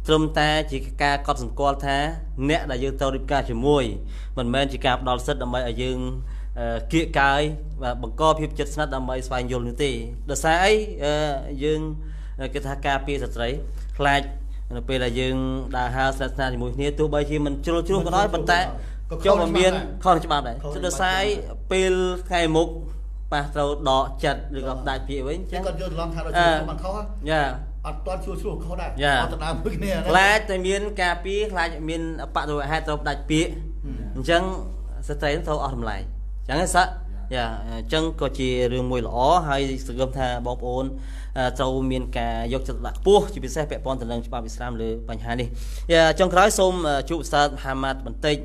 ត្រឹមតែជាការកត់សម្គាល់ថាអ្នកដែលយើងទៅរៀបការជាមួយមិនមែនជាការផ្ដល់សិទ្ធិដើម្បីឲ្យយើងគៀកកាយបង្កភាពជិតស្និទ្ធដើម្បីស្វែងយល់នោះទេដោយសារអីយើងគេថាការពារស្ត្រីខ្លាចនៅពេលដែលយើងដើរហើរស្និទ្ធស្នាលជាមួយគ្នាទោះបីជាមិនជ្រុលក៏ដោយប៉ុន្តែចូលមកមានខុសច្បាប់ដែរដោយសារពេលថ្ងៃមុខប៉ះត្រូវដកចិត្តឬក៏ដាច់ពាក្យវិញចឹងគាត់យល់ឡងថាដល់ជួយមិនខុសយ៉ាអត់ទាន់ជួយខុសដែរអត់ទៅដើមមួយគ្នាខ្លាចតែមានការពារខ្លាចមានបរិវេហេតុត្រូវដាច់ពាក្យអញ្ចឹងស្ត្រីនឹងត្រូវអស់តម្លៃអញ្ចឹងស័កយ៉ាអញ្ចឹងក៏ជារឿងមួយល្អហើយសង្ឃឹមថាបងប្អូនត្រូវមានការយកចិត្តទុកដាក់ខ្ពស់ជាពិសេសពាក់ព័ន្ធទៅនឹងច្បាប់អ៊ីស្លាមលើបញ្ហានេះយ៉ាចុងក្រោយសូមជួបសាស្ត្រមហាម៉ាត់បន្តិច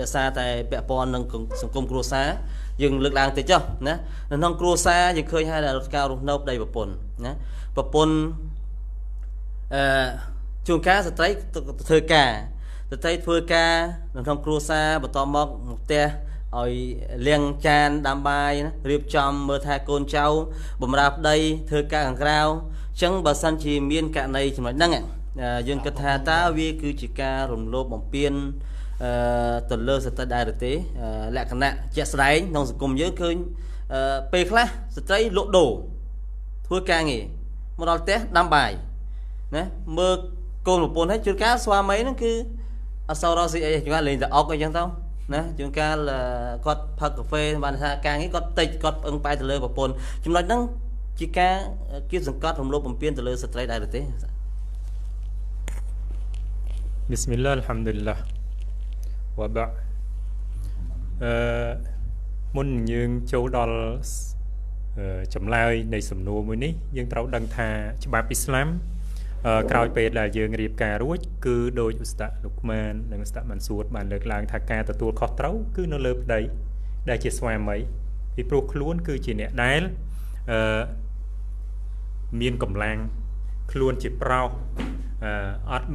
ដោយសារតែពាក់ព័ន្ធនឹងសង្គមគ្រួសារយើងលើកឡើងតិចចុះណានៅក្នុងគ្រួសារយើងឃើញហើយដល់ការរស់នៅប្តីប្រពន្ធណាប្រពន្ធជួនកាលស្ត្រីធ្វើការស្ត្រីធ្វើការនៅក្នុងគ្រួសារបន្តមកផ្ទះឲ្យលាងចានដាំបាយណារៀបចំមើលថែកូនចៅបំរើប្តីធ្វើការខាងក្រៅអញ្ចឹងបើសិនជាមានករណីចំណុចហ្នឹងយើងគិតថាតើវាគឺជាការរំលោភបំពាន ទៅលើស្ត្រីរកដូរធ្វើការងារមកដល់ផ្ទះ và bạn muốn những chỗ đó chấm lai này sầm nô mới ní nhưng tao đang thà cho bà Islam cào về là dường nghiệp cà rối cứ đôi Ustadz Luqman đang Ustadz Mạn Suốt bạn được làng thà cà từ tuột khó trấu cứ nó lợp đấy đại chỉ xoay mấy thì pro luôn cứ chỉ nhẹ đáy miên cầm làng luôn chỉ pro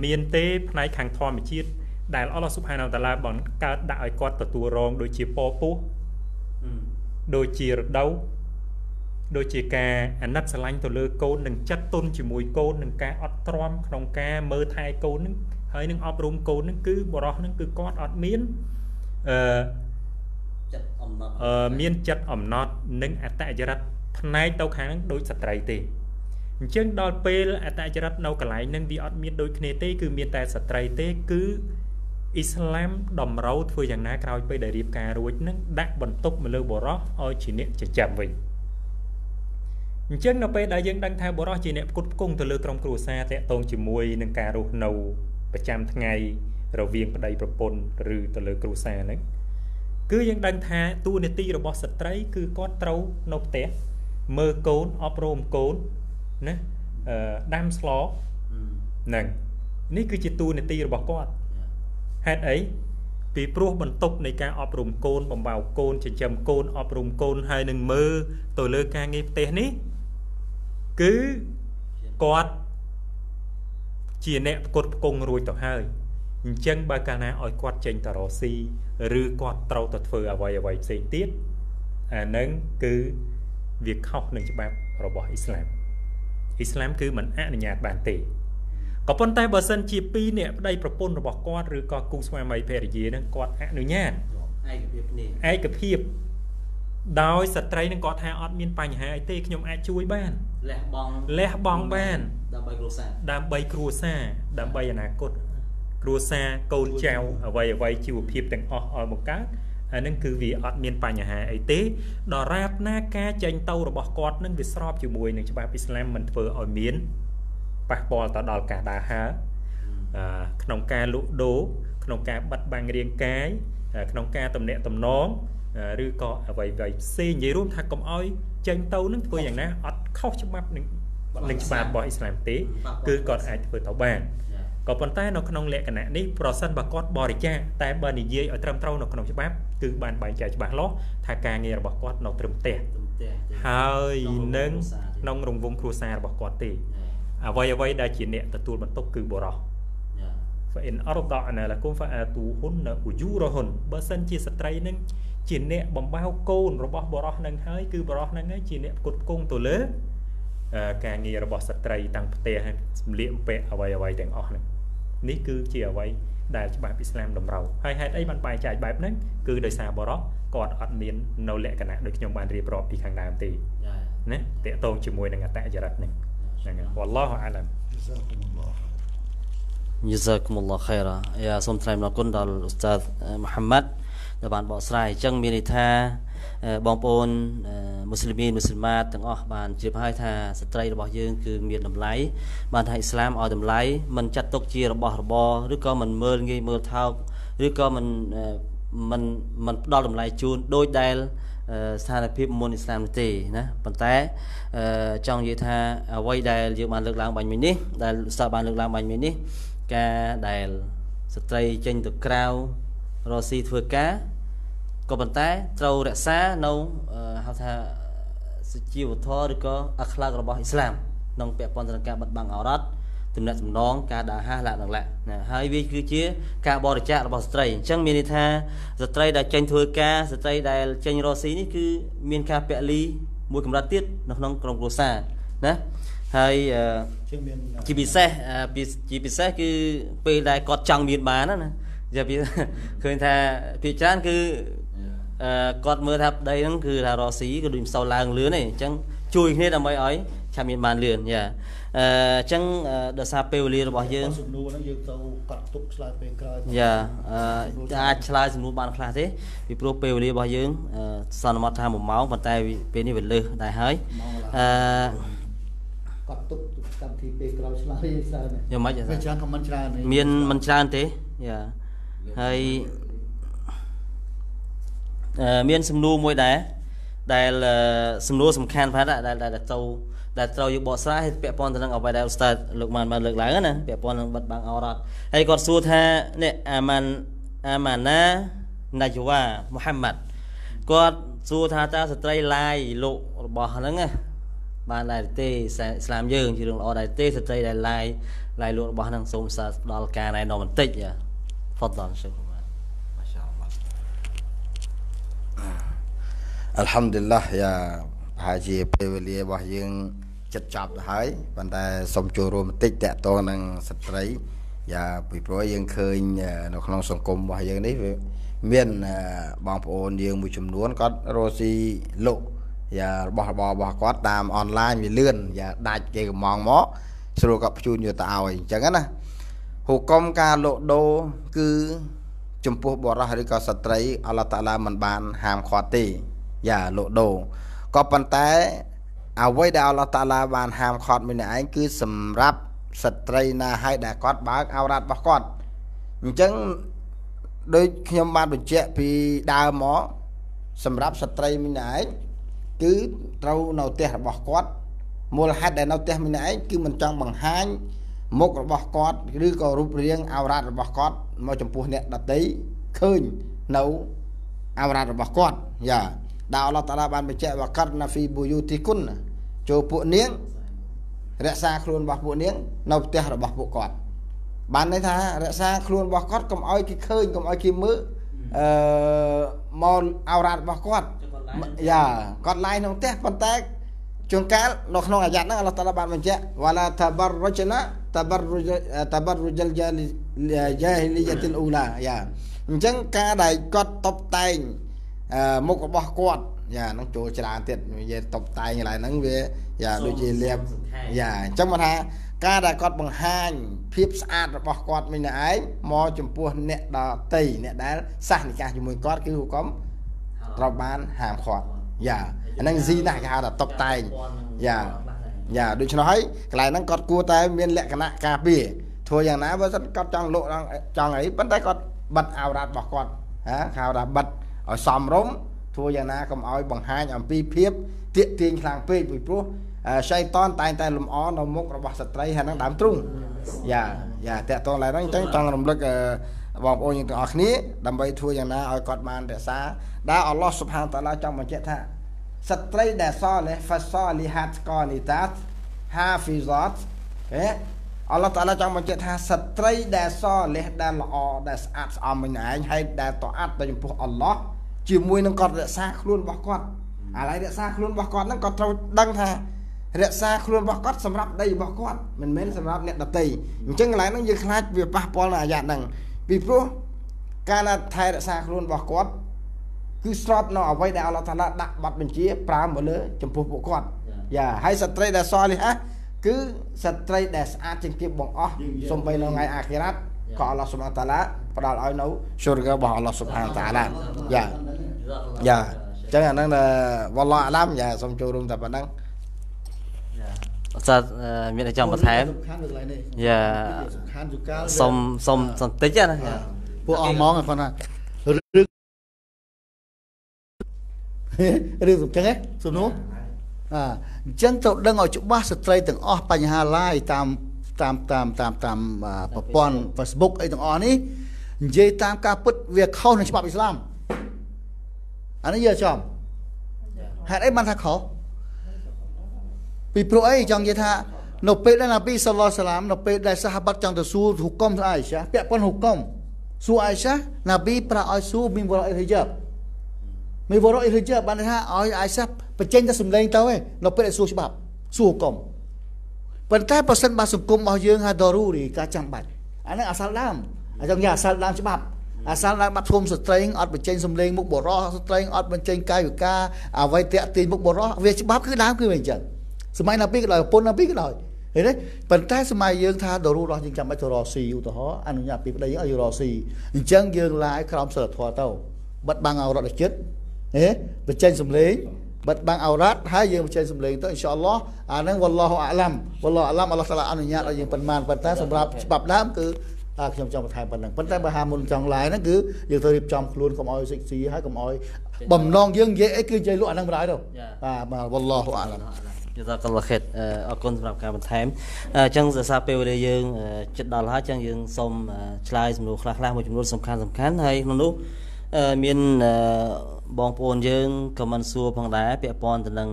miên tế này càng thò mà chiết ដែល Allah Subhanahu wa Ta'ala បង្កើតដោយឲ្យគាត់ទទួលរង អញ្ចឹងដល់ពេលអតច្ចរិតនៅកន្លែងនឹងវាអត់មានដូចគ្នាទេគឺមានតែស្ត្រីទេគឺ Islam តម្រូវធ្វើយ៉ាងណាក្រោយពេលដែលរៀបការរួចនឹងដាក់បន្ទុកមកលើបរិះឲ្យជាអ្នកចិញ្ចឹមវិញអញ្ចឹងដល់ពេលដែលយើងដឹងថាបរិះជាអ្នកផ្គត់ផ្គង់ទៅលើក្រុមគ្រួសារតាក់ទងជាមួយនឹងការរស់នៅប្រចាំថ្ងៃរវាងប្តីប្រពន្ធឬទៅលើគ្រួសារហ្នឹងគឺយើងដឹងថាតួនាទីរបស់ស្ត្រីគឺគាត់ត្រូវនៅផ្ទះមើលកូន ណាស់ដាំស្លហ្នឹងនេះគឺជាតួនាទីរបស់គាត់ហេតុអីពីព្រោះបន្ទុកនៃការអប់រំកូនបំបៅកូនចិញ្ចឹមកូនអប់រំកូនហើយនឹងមើលទៅលើការងារផ្ទះនេះគឺគាត់ជាអ្នកផ្គត់ផ្គង់រួចទៅហើយអញ្ចឹងបើកាលណាឲ្យគាត់ចេញទៅរកស៊ីឬគាត់ត្រូវទៅធ្វើអ្វីអ្វីផ្សេងទៀតអាហ្នឹងគឺវាខុសនឹងច្បាប់របស់ Islam អាឯកភាពដោយស្ត្រីនឹងគាត់ថាអត់មានបញ្ហាអីទេខ្ញុំអាចជួយបានលះបងបានដើម្បីគ្រួសារដើម្បីគ្រួសារដើម្បីអនាគតគ្រួសារកូនចៅអ្វីៗជីវភាពទាំងអស់ឲ្យបង្កើតអានឹងគឺវាអត់មានបញ្ហាអីទេដល់រាបណាការចេញទៅរបស់គាត់នឹងវាស្របជាមួយនឹងច្បាប់អ៊ីស្លាមមិនធ្វើឲ្យមានប៉ះពាល់ទៅដល់ការដើរហើរក្នុងការលក់ដូរក្នុងការបាត់បង់រាងកាយក្នុងការតំណែងតំណងឬក៏អ្វីៗផ្សេងនិយាយរួមថាកុំឲ្យចេញទៅនឹងធ្វើយ៉ាងណាអត់ខុសច្បាប់នឹងច្បាប់របស់អ៊ីស្លាមទេគឺគាត់អាចធ្វើទៅបាន ក៏ប៉ុន្តែនៅក្នុងលក្ខណៈនេះប្រសិនបើគាត់បរិច្ចាគតែបើនិយាយឲ្យត្រឹមត្រូវនៅក្នុងច្បាប់ នេះគឺជាអ្វីដែលច្បាប់អ៊ីស្លាមតម្រូវហើយហេតុអីបានបែរចែកបែបហ្នឹងគឺដោយសារបរិះគាត់អត់មាននៅលក្ខណៈដូចខ្ញុំបានរៀបរាប់ពីខាងដើមទេណាតេតងជាមួយនឹងអតច្ចរិតហ្នឹងហ្នឹង Wallahu A'lam Jazakumullahu Khairan អ៊ីស្តាត Muhammad ដែលបងប្អូនមុស្លីមមុស្លីម៉ាត់ទាំងអស់បានជឿហើយថាស្ត្រីរបស់យើងគឺមានតម្លៃបានថាអ៊ីស្លាមឲ្យតម្លៃមិនចាត់ទុកជារបស់របរឬក៏មិនមើលងាយមើលថោកឬក៏មិនមិនផ្ដល់តម្លៃជូនដោយដែលស្ថានភាពមុនអ៊ីស្លាមទេណាប៉ុន្តែចង់និយាយថាអ្វីដែលយើងបានលើកឡើងបាញ់មិញនេះដែលឧស្តាតបានលើកឡើងបាញ់មិញនេះការដែលស្ត្រីចេញទៅក្រៅរកស៊ីធ្វើការ ក៏ប៉ុន្តែត្រូវរក្សានៅហៅថាជីវធម៌ឬក៏អាខ្លាករបស់ឥស្លាមក្នុងពាក់ព័ន្ធទៅនឹងការបដិចាររបស់ស្ត្រីអញ្ចឹងមានន័យថាស្ត្រីដែលចេញធ្វើការស្ត្រីដែលចេញរកស៊ីនេះគឺមានការពាក់លីមួយកម្រិតទៀតនៅក្នុងក្រុមគ្រួសារណាហើយជាពិសេសគឺពេលដែលគាត់ចង់មានបានណា giờ bị khơi tha bị chán cứ cọt mưa tháp đây nó cứ là rò xí cứ đùm sau làng lứa này chẳng chui hết là mấy ấy chạm miệng bàn liền nhỉ chẳng đợt xa peo liền bỏ dơ nhờ ai slide một bàn khác thế vì pro peo liền bỏ dơ sau nó tham một máu bàn tay bên này vẫn lơ đại hái nhưng mà miền mình tràn thế hay miền sầm nu môi đá đây là sầm nu sầm can phá đại đại tàu như bỏ xa hết bẹp pon đang ở bài đại Ustadz lực màn mà lực láng nè bẹp pon bật bằng aurat hay còn su tha nè amana najwa Muhammad còn su tha ta stray lai lộ bỏ nó nghe ban đại tế Islam dương chỉ đường ở đại tế stray đại lai lai lộ bỏ năng sôm sa đo ca này nó mình tích nhỉ Fadlan syukurlah. Masyaallah. Alhamdulillah ya ហើយជាពេលវេលារបស់យើងចិត្តចាប់ហើយប៉ុន្តែសូមចូលរួមបន្តិចតកតងនឹងស្ត្រីយ៉ាពីព្រោះយើងឃើញនៅក្នុងសង្គមរបស់យើងនេះវាមានបងប្អូនយើងមួយចំនួនគាត់រស់ស៊ីលោកយ៉ារបស់បងប្អូនគាត់តាមអនឡាញវាលឿនយ៉ាដាច់គេកំងមកស្រួលក៏បញ្ជូនយោទៅឲ្យអញ្ចឹងណា ហុកគំការលក់ដូរគឺចំពោះបរិះឬក៏ស្ត្រីអឡតឡាមិនបានហាមឃាត់ទេយ៉ាលក់ដូរក៏ប៉ុន្តែអ្វីដែលអឡតឡាបានហាមឃាត់មានឯងគឺសម្រាប់ស្ត្រីណាហើយដែលគាត់បើកអោរ៉ាតរបស់គាត់អញ្ចឹងដោយខ្ញុំបានបញ្ជាក់ពីដើមមកសម្រាប់ស្ត្រីមានឯងគឺត្រូវនៅផ្ទះរបស់គាត់ មុខរបស់គាត់ឬក៏រូបរាងអោរ៉ាតរបស់គាត់មកចំពោះអ្នកដតីឃើញនៅអោរ៉ាតរបស់គាត់ tabarrujal jahiliyatil ula ya អញ្ចឹងការដែលគាត់តបតែងមុខរបស់គាត់យ៉ានឹងចូលច្រើនទៀតនិយាយតបតែងឡើយហ្នឹងវាយ៉ាដូចជាលៀបយ៉ាអញ្ចឹងមកថាការដែលគាត់បង្ហាញភាពស្អាតរបស់គាត់មិនឯងមកចំពោះអ្នកដតីអ្នកដែលសះនិកាយជាមួយគាត់គឺហុកុំត្រូវបានហាមឃាត់យ៉ាអានឹងស៊ីណាគេហៅថាតបតែងយ៉ា យ៉ាដូចឆ្នោះហើយកន្លែងហ្នឹងគាត់គួរតែមានលក្ខណៈការពារធ្វើយ៉ាងណាបើសិនគាត់ចង់លក់ចង់អីប៉ុន្តែគាត់បិទអោរ៉ាតរបស់គាត់ហៅថាបិទឲ្យសមរម្យធ្វើយ៉ាងណាកុំឲ្យបង្ហាញអំពីភាពទាក់ទាញខ្លាំងពេកពីព្រោះ Setelah soleh fasolihat qanitat hafizat Allah Ta'ala trong mencet ha setelah soleh dan la'o dan saat amin ayin hay dan ta'at dan jumpuh Allah cimui nang kot reksa khulun bahkot alai reksa khulun bahkot nang kot trau dang ha reksa khulun bahkot samrap dayi bahkot men samrap net datay macam lain nang je khlaj bia pahpol na ayat nang bipruh kana thai reksa khulun bahkot គឺស្របនៅអ្វីដែលអល់ឡោះតាឡាដាក់បាត់បញ្ជា រឿងសំខាន់ណាសំណួរអញ្ចឹងទៅដឹងឲ្យច្បាស់ស្ត្រីទាំងអស់បញ្ហាឡាយតាម Facebook អីទាំងអស់នេះនិយាយតាមការពិតវាខុសនឹងច្បាប់អ៊ីស្លាមអានេះយល់ចំហេតុអីបានថាខុសពីព្រោះអីចង់និយាយថានៅពេលដែលណាប៊ី មីវរអ៊ីរជាបានថាឲ្យអាយសាបញ្ចេញតែសម្លេងទៅឯងនៅពេលដែលសួរច្បាប់សួរកុំប៉ុន្តែប្រសិនបើសង្គមរបស់យើងហាដរូរីការចាំបាច់អានឹងអាសាឡាមអញ្ចឹងយ៉ាអាសាឡាមច្បាប់ Asal là mặt khung string អត់ បញ្ចេញ សំឡេង មុខ បរោះ string អត់ បញ្ចេញ កាយវិការ អ្វី តាក់ទាញ មុខ បរោះ វា ច្បាប់ គឺ ដើម គឺ វា អញ្ចឹង សម័យ ណា ពី ក៏ ដោយ ប្រពន្ធ ណា ពី ក៏ ដោយ ឃើញ ទេ ប៉ុន្តែ សម័យ យើង ថា ដល់ រស់ យើង ចាំ បាច់ ទៅ រស់ស៊ី ឧទាហរណ៍ អនុញ្ញាត ពី ប្តី ឲ្យ រស់ស៊ី អញ្ចឹង យើង ឡាយ ក្រោម សិលធម៌ ទៅ បិទ បាំង អររត់ ចិត្ត បញ្ចេញ សំឡេង បិទបាំង អររត់ ហើយ យើង បញ្ចេញ សំឡេង ទៅ អ៊ីនសាអល់ឡោះ អា នឹង វ៉ាល់ឡោះអាឡាំ អល់ឡោះ តាអាឡា អនុញ្ញាត ឲ្យ យើង ប៉ុន្មាន ប៉ុន្តែ សម្រាប់ ច្បាប់ ដើម គឺ ខ្ញុំ ចង់ បន្ថែម ប៉ុណ្ណឹង ប៉ុន្តែ បើ ហា មុន ចង់ ឡាយ ហ្នឹង គឺ យើង ត្រូវ រៀបចំ ខ្លួន កុំ ឲ្យ សិកស៊ី ហើយ កុំ ឲ្យ បំណង យើង និយាយ អី គឺ និយាយ លក់ អា ហ្នឹង មិន ដែរ ទេ បាទ វ៉ាល់ឡោះ អាឡាំ Jazakallahu Khairan អរគុណ សម្រាប់ ការ បន្ថែម អញ្ចឹង សារ ពេល វេលា យើង ចិត្ត ដល់ ហើយ អញ្ចឹង យើង សូម ឆ្លើយ សំណួរ ខ្លះៗ មួយ ចំនួន សំខាន់ៗ ហើយ ក្នុង នោះ មាន បងប្អូន យើង comment សួរ ផង ដែរ ពាក់ ព័ន្ធ ទៅ នឹង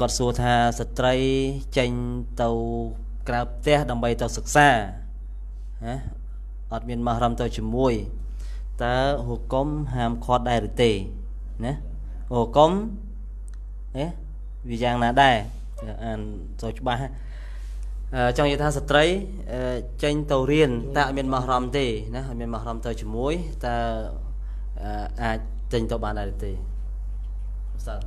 គាត់ សួរ ថា ស្ត្រី ចេញ ទៅ ក្រៅ ផ្ទះ ដើម្បី ទៅ សិក្សា អត់មាន មហរម ទៅ ជាមួយ តើ ហុកុម ហាម ខត់ ដែរ ឬ ទេ ណា ហុកុម វា យ៉ាង ណា ដែរ អាន ចូល ច្បាស់ ចង់ និយាយ ថា ស្ត្រី ចេញ ទៅ រៀន តើ អត់មាន មហរម ទេ ណា អត់ មាន មហរម ទៅ ជាមួយ តើ អាច ចេញ ទៅ បាន ដែរ ឬ ទេ អ៊ុស្តាត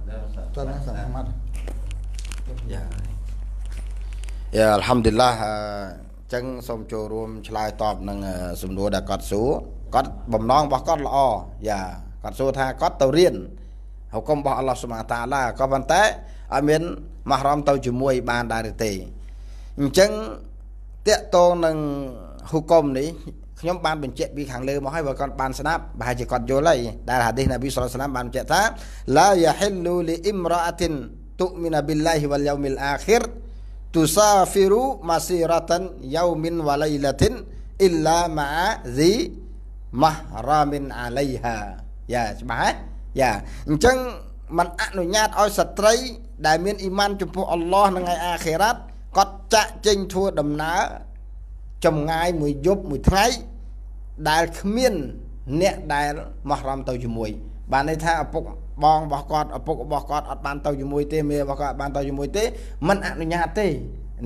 យ៉ា អល់ហាំឌីលឡាហ៍ អញ្ចឹងសូមចូលរួមឆ្លើយតបនឹងសំណួរដែលគាត់សួរគាត់បំណងរបស់គាត់ល្អយ៉ាគាត់សួរថាគាត់ទៅរៀន tusafiru masiratan yaumin wa lailatin illa ma'a zi mahramin 'alayha យ៉ាច្បាស់ហ៎យ៉ា អញ្ចឹង มัน អនុញ្ញាត ឲ្យ ស្ត្រី ដែល មាន អ៊ីម៉ាន ចំពោះ អល់ឡោះ នៅ ថ្ងៃ អាខិរ៉ាត គាត់ ចាក់ ចេញ ធ្វើ ដំណើរ ចម្ងាយ មួយ យប់ មួយ ថ្ងៃ ដែល គ្មាន អ្នក ដែល មហរម ទៅ ជាមួយ បាន ន័យ ថា ឪពុក បង របស់ គាត់ ឪពុក របស់ គាត់ អត់ បាន ទៅ ជាមួយ ទេ មេ របស់ គាត់ អត់ បាន ទៅ ជាមួយ ទេ មិន អនុញ្ញាត ទេ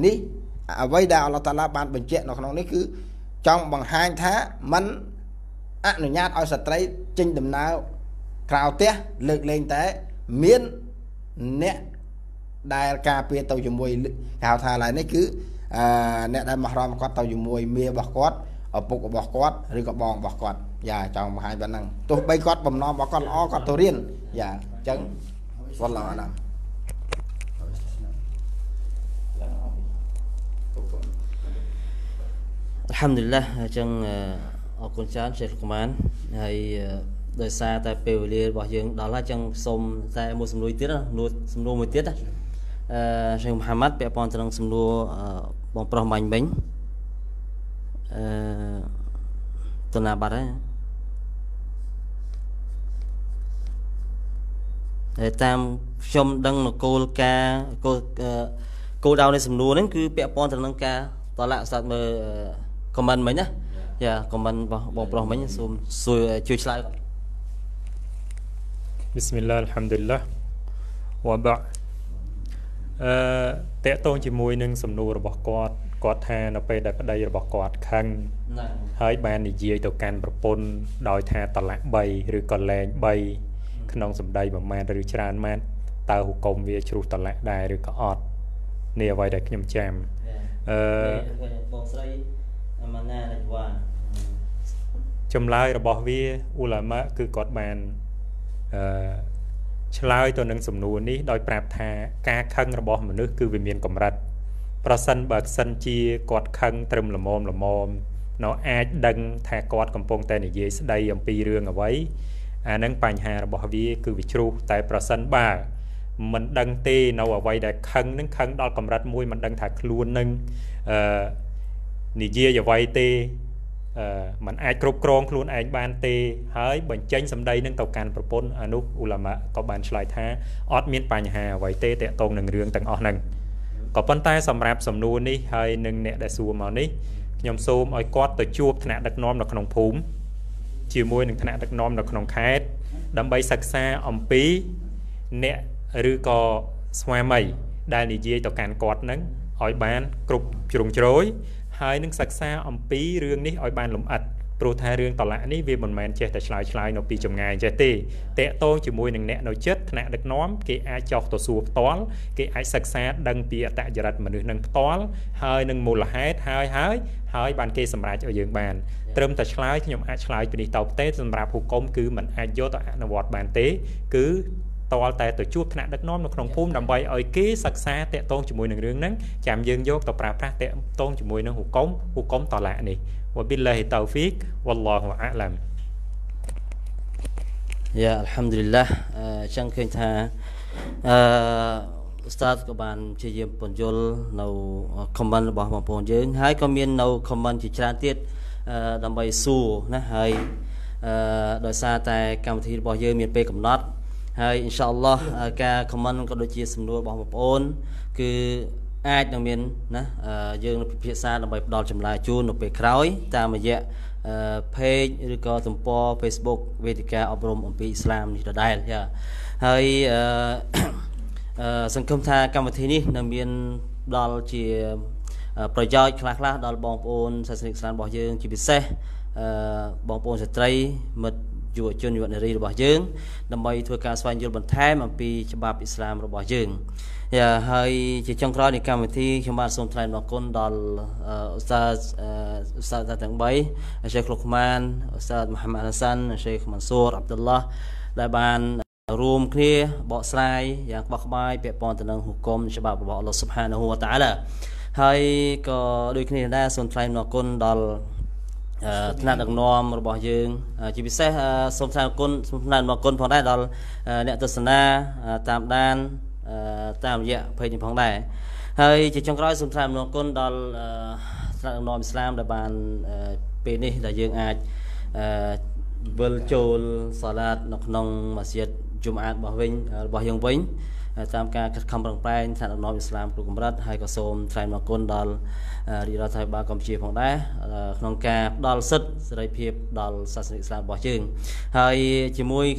នេះ អ្វី ដែល អល់ឡោះ តាអាឡា បាន បញ្ជាក់ នៅ ក្នុង នេះ គឺ ចង់ បង្ហាញ ថា មិន អនុញ្ញាត ឲ្យ ស្ត្រី ចេញ ដំណើរ ក្រៅ ផ្ទះ លើក លែង តែ មាន អ្នក ដែល ការ ពារ ទៅ ជាមួយ គេ ហៅ ថា ឡើយ នេះ គឺ អ្នក ដែល មហរម គាត់ ទៅ ជាមួយ មេ របស់ គាត់ ឪពុក របស់ គាត់ ឬ ក៏ បង របស់ គាត់ យ៉ា ចង់ បង្ហាញ ប៉ុណ្ណឹង ទោះ បី គាត់ បំណង របស់ គាត់ ល្អ គាត់ ទៅ រៀន Ya, jangan wallah alam. Alhamdulillah, jangan akun chan Syekh Kuman. Hai, đời xa ta peo lia bỏ dương đó là chẳng som ta một sum nuôi tiết đó, nuôi sum nuôi một tiết đó. Syekh Muhammad peo pon tang sum nuôi bong pro mạnh bánh. Tuần nào bắt đấy? តាមខ្ញុំដឹងនគលការគោលដៅនៃសំណួរហ្នឹងគឺពាក់ព័ន្ធទៅនឹងការតឡាក់ស្ដាប់មើលខមមិនមិញណាយ៉ាខមមិនបងប្រុសមិញសូមជួយឆ្លើយ Bismillah Alhamdulillah វ៉ាបាក់តេតងជាមួយនឹងសំណួររបស់គាត់ថានៅពេលដែលប្តីរបស់គាត់ខឹងហើយបាននិយាយទៅកាន់ប្រពន្ធដោយថាតឡាក់ 3 ក្នុងសម្ដីប្រមាណឬច្រើនម៉ាត់តើហុកុំវាជ្រុះតឡាក់ដែរឬក៏អត់នេះអ្វីដែលខ្ញុំចាំចម្លើយរបស់វាឧលាម៉ាគឺគាត់បានឆ្លើយទៅនឹងសំណួរនេះដោយប្រាប់ថាការខឹងរបស់មនុស្សគឺវាមានកម្រិតប្រសិនបើសិនជាគាត់ខឹងត្រឹមល្មម អាហ្នឹងបញ្ហារបស់វាគឺវាជ្រុះតែប្រសិនបើមិនដឹងទេនៅអ្វីដែលខឹងហ្នឹងខឹងដល់កម្រិតមួយមិនដឹងថាខ្លួននឹងនិយាយអ្វីទេមិនអាចគ្រប់គ្រងខ្លួនឯងបានទេហើយបញ្ចេញសម្ដីនឹងទៅកាន់ប្រពន្ធអានោះឧលាម៉ាក៏បានឆ្លាយថាអត់មានបញ្ហាអ្វីទេតាក់ទងនឹងរឿងទាំងអស់ហ្នឹងក៏ប៉ុន្តែសម្រាប់សំណួរនេះហើយនឹងអ្នកដែលសួរមកនេះខ្ញុំសូមឲ្យគាត់ទៅជួបថ្នាក់ដឹកនាំនៅក្នុងភូមិ ជាមួយនឹងថ្នាក់ដឹកនាំនៅក្នុងខេត្តដើម្បីសិក្សាអំពីអ្នកឬក៏ស្វាមីដែលនិយាយទៅកាន់គាត់នឹងឲ្យបានគ្រប់ជ្រុងជ្រោយហើយនឹងសិក្សាអំពីរឿងនេះឲ្យបានលម្អិត ព្រោះថារឿងតឡាក់នេះវាមិនមែនចេះតែឆ្លើយឆ្លើយនៅពីចម្ងាយចេះទេតេតងជាមួយនឹងអ្នកនៅចិត្តថ្នាក់ដឹកនាំគេអាចចោះទៅសួរផ្ទាល់គេអាចសិក្សាដឹងពីអតចរិតមនុស្សនឹងផ្ទាល់ហើយនឹងមូលហេតុហើយបានគេសម្រេចឲ្យយើងបានត្រឹមតែឆ្លើយខ្ញុំអាចឆ្លើយពីនេះតទៅទេសម្រាប់ហុកគុំគឺមិនអាចយកទៅអនុវត្តបានទេគឺ តលតែទៅជួបថ្នាក់ដឹកនាំនៅក្នុងភូមិដើម្បីឲ្យគេសិក្សាតេតងជាមួយនឹងរឿងហ្នឹងចាំយើងយកទៅប្រើប្រាស់តេតងជាមួយនឹង Ya Alhamdulillah ចឹងឃើញថាអឺ ហើយ Insyaallah ការ comment ក៏ដូចជាសំណួររបស់បងប្អូនគឺអាចនឹងមានណាយើងនឹងពិភាក្សាដើម្បីផ្ដល់ចម្លើយជូននៅពេលក្រោយតាមរយៈ page ឬក៏ទំព័រ Facebook វេទិកាអប់រំអំពីឥស្លាមនេះដដែលហើយសង្គមថាកម្មវិធីនេះនឹងមានដល់ជាប្រយោជន៍ខ្លះៗដល់បងប្អូនសាសនិកស្លានរបស់យើងជាពិសេសបងប្អូនស្ត្រីមិត្ត យុវជនយុវនារីរបស់យើងដើម្បីធ្វើការស្វែងយល់បន្ថែមអំពីច្បាប់ឥស្លាមរបស់យើងហើយជាចុងក្រោយនៃកម្មវិធីខ្ញុំបាទសូមថ្លែងអរគុណដល់Ustadz Muhammad Hasan, Sheikh Mansur Abdullah ដែលបានរួមគ្នាបកស្រាយយ៉ាងក្បោះក្បាយពាក់ព័ន្ធទៅនឹងហុកុមច្បាប់របស់ Allah Subhanahu wa Ta'ala ហើយក៏ដូចគ្នាដែរសូមថ្លែងអរគុណដល់ តាមការខំប្រឹងប្រែងថ្នាក់ដឹកនាំឥស្លាមរបស់យើង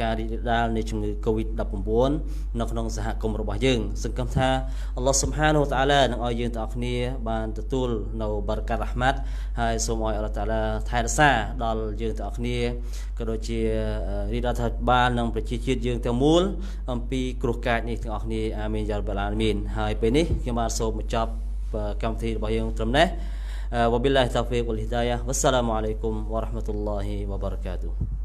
ការរីករាលដាលនៃជំងឺ Covid-19 នៅក្នុងសហគមន៍របស់យើងសង្ឃឹមថា Allah Subhanahu wa Ta'ala នឹងឲ្យយើងទាំងអស់គ្នាបានទទួលនៅបរកាត់រ៉ហ្មាត់ហើយសូមឲ្យ Allah Ta'ala ថែរក្សាដល់យើងទាំងអស់គ្នាក៏ដូចជារីករាលដាលដល់ប្រជាជាតិយើងទាំងមូលអំពីគ្រោះកាចនេះទាំងអស់គ្នាអាមីនយ៉ារ៉ាប៊ីលអាមីនហើយពេលនេះខ្ញុំបាទសូមបញ្ចប់កម្មវិធីរបស់យើងត្រឹមនេះ Wabillahi taufiq wal hidayah. Wassalamualaikum warahmatullahi wabarakatuh.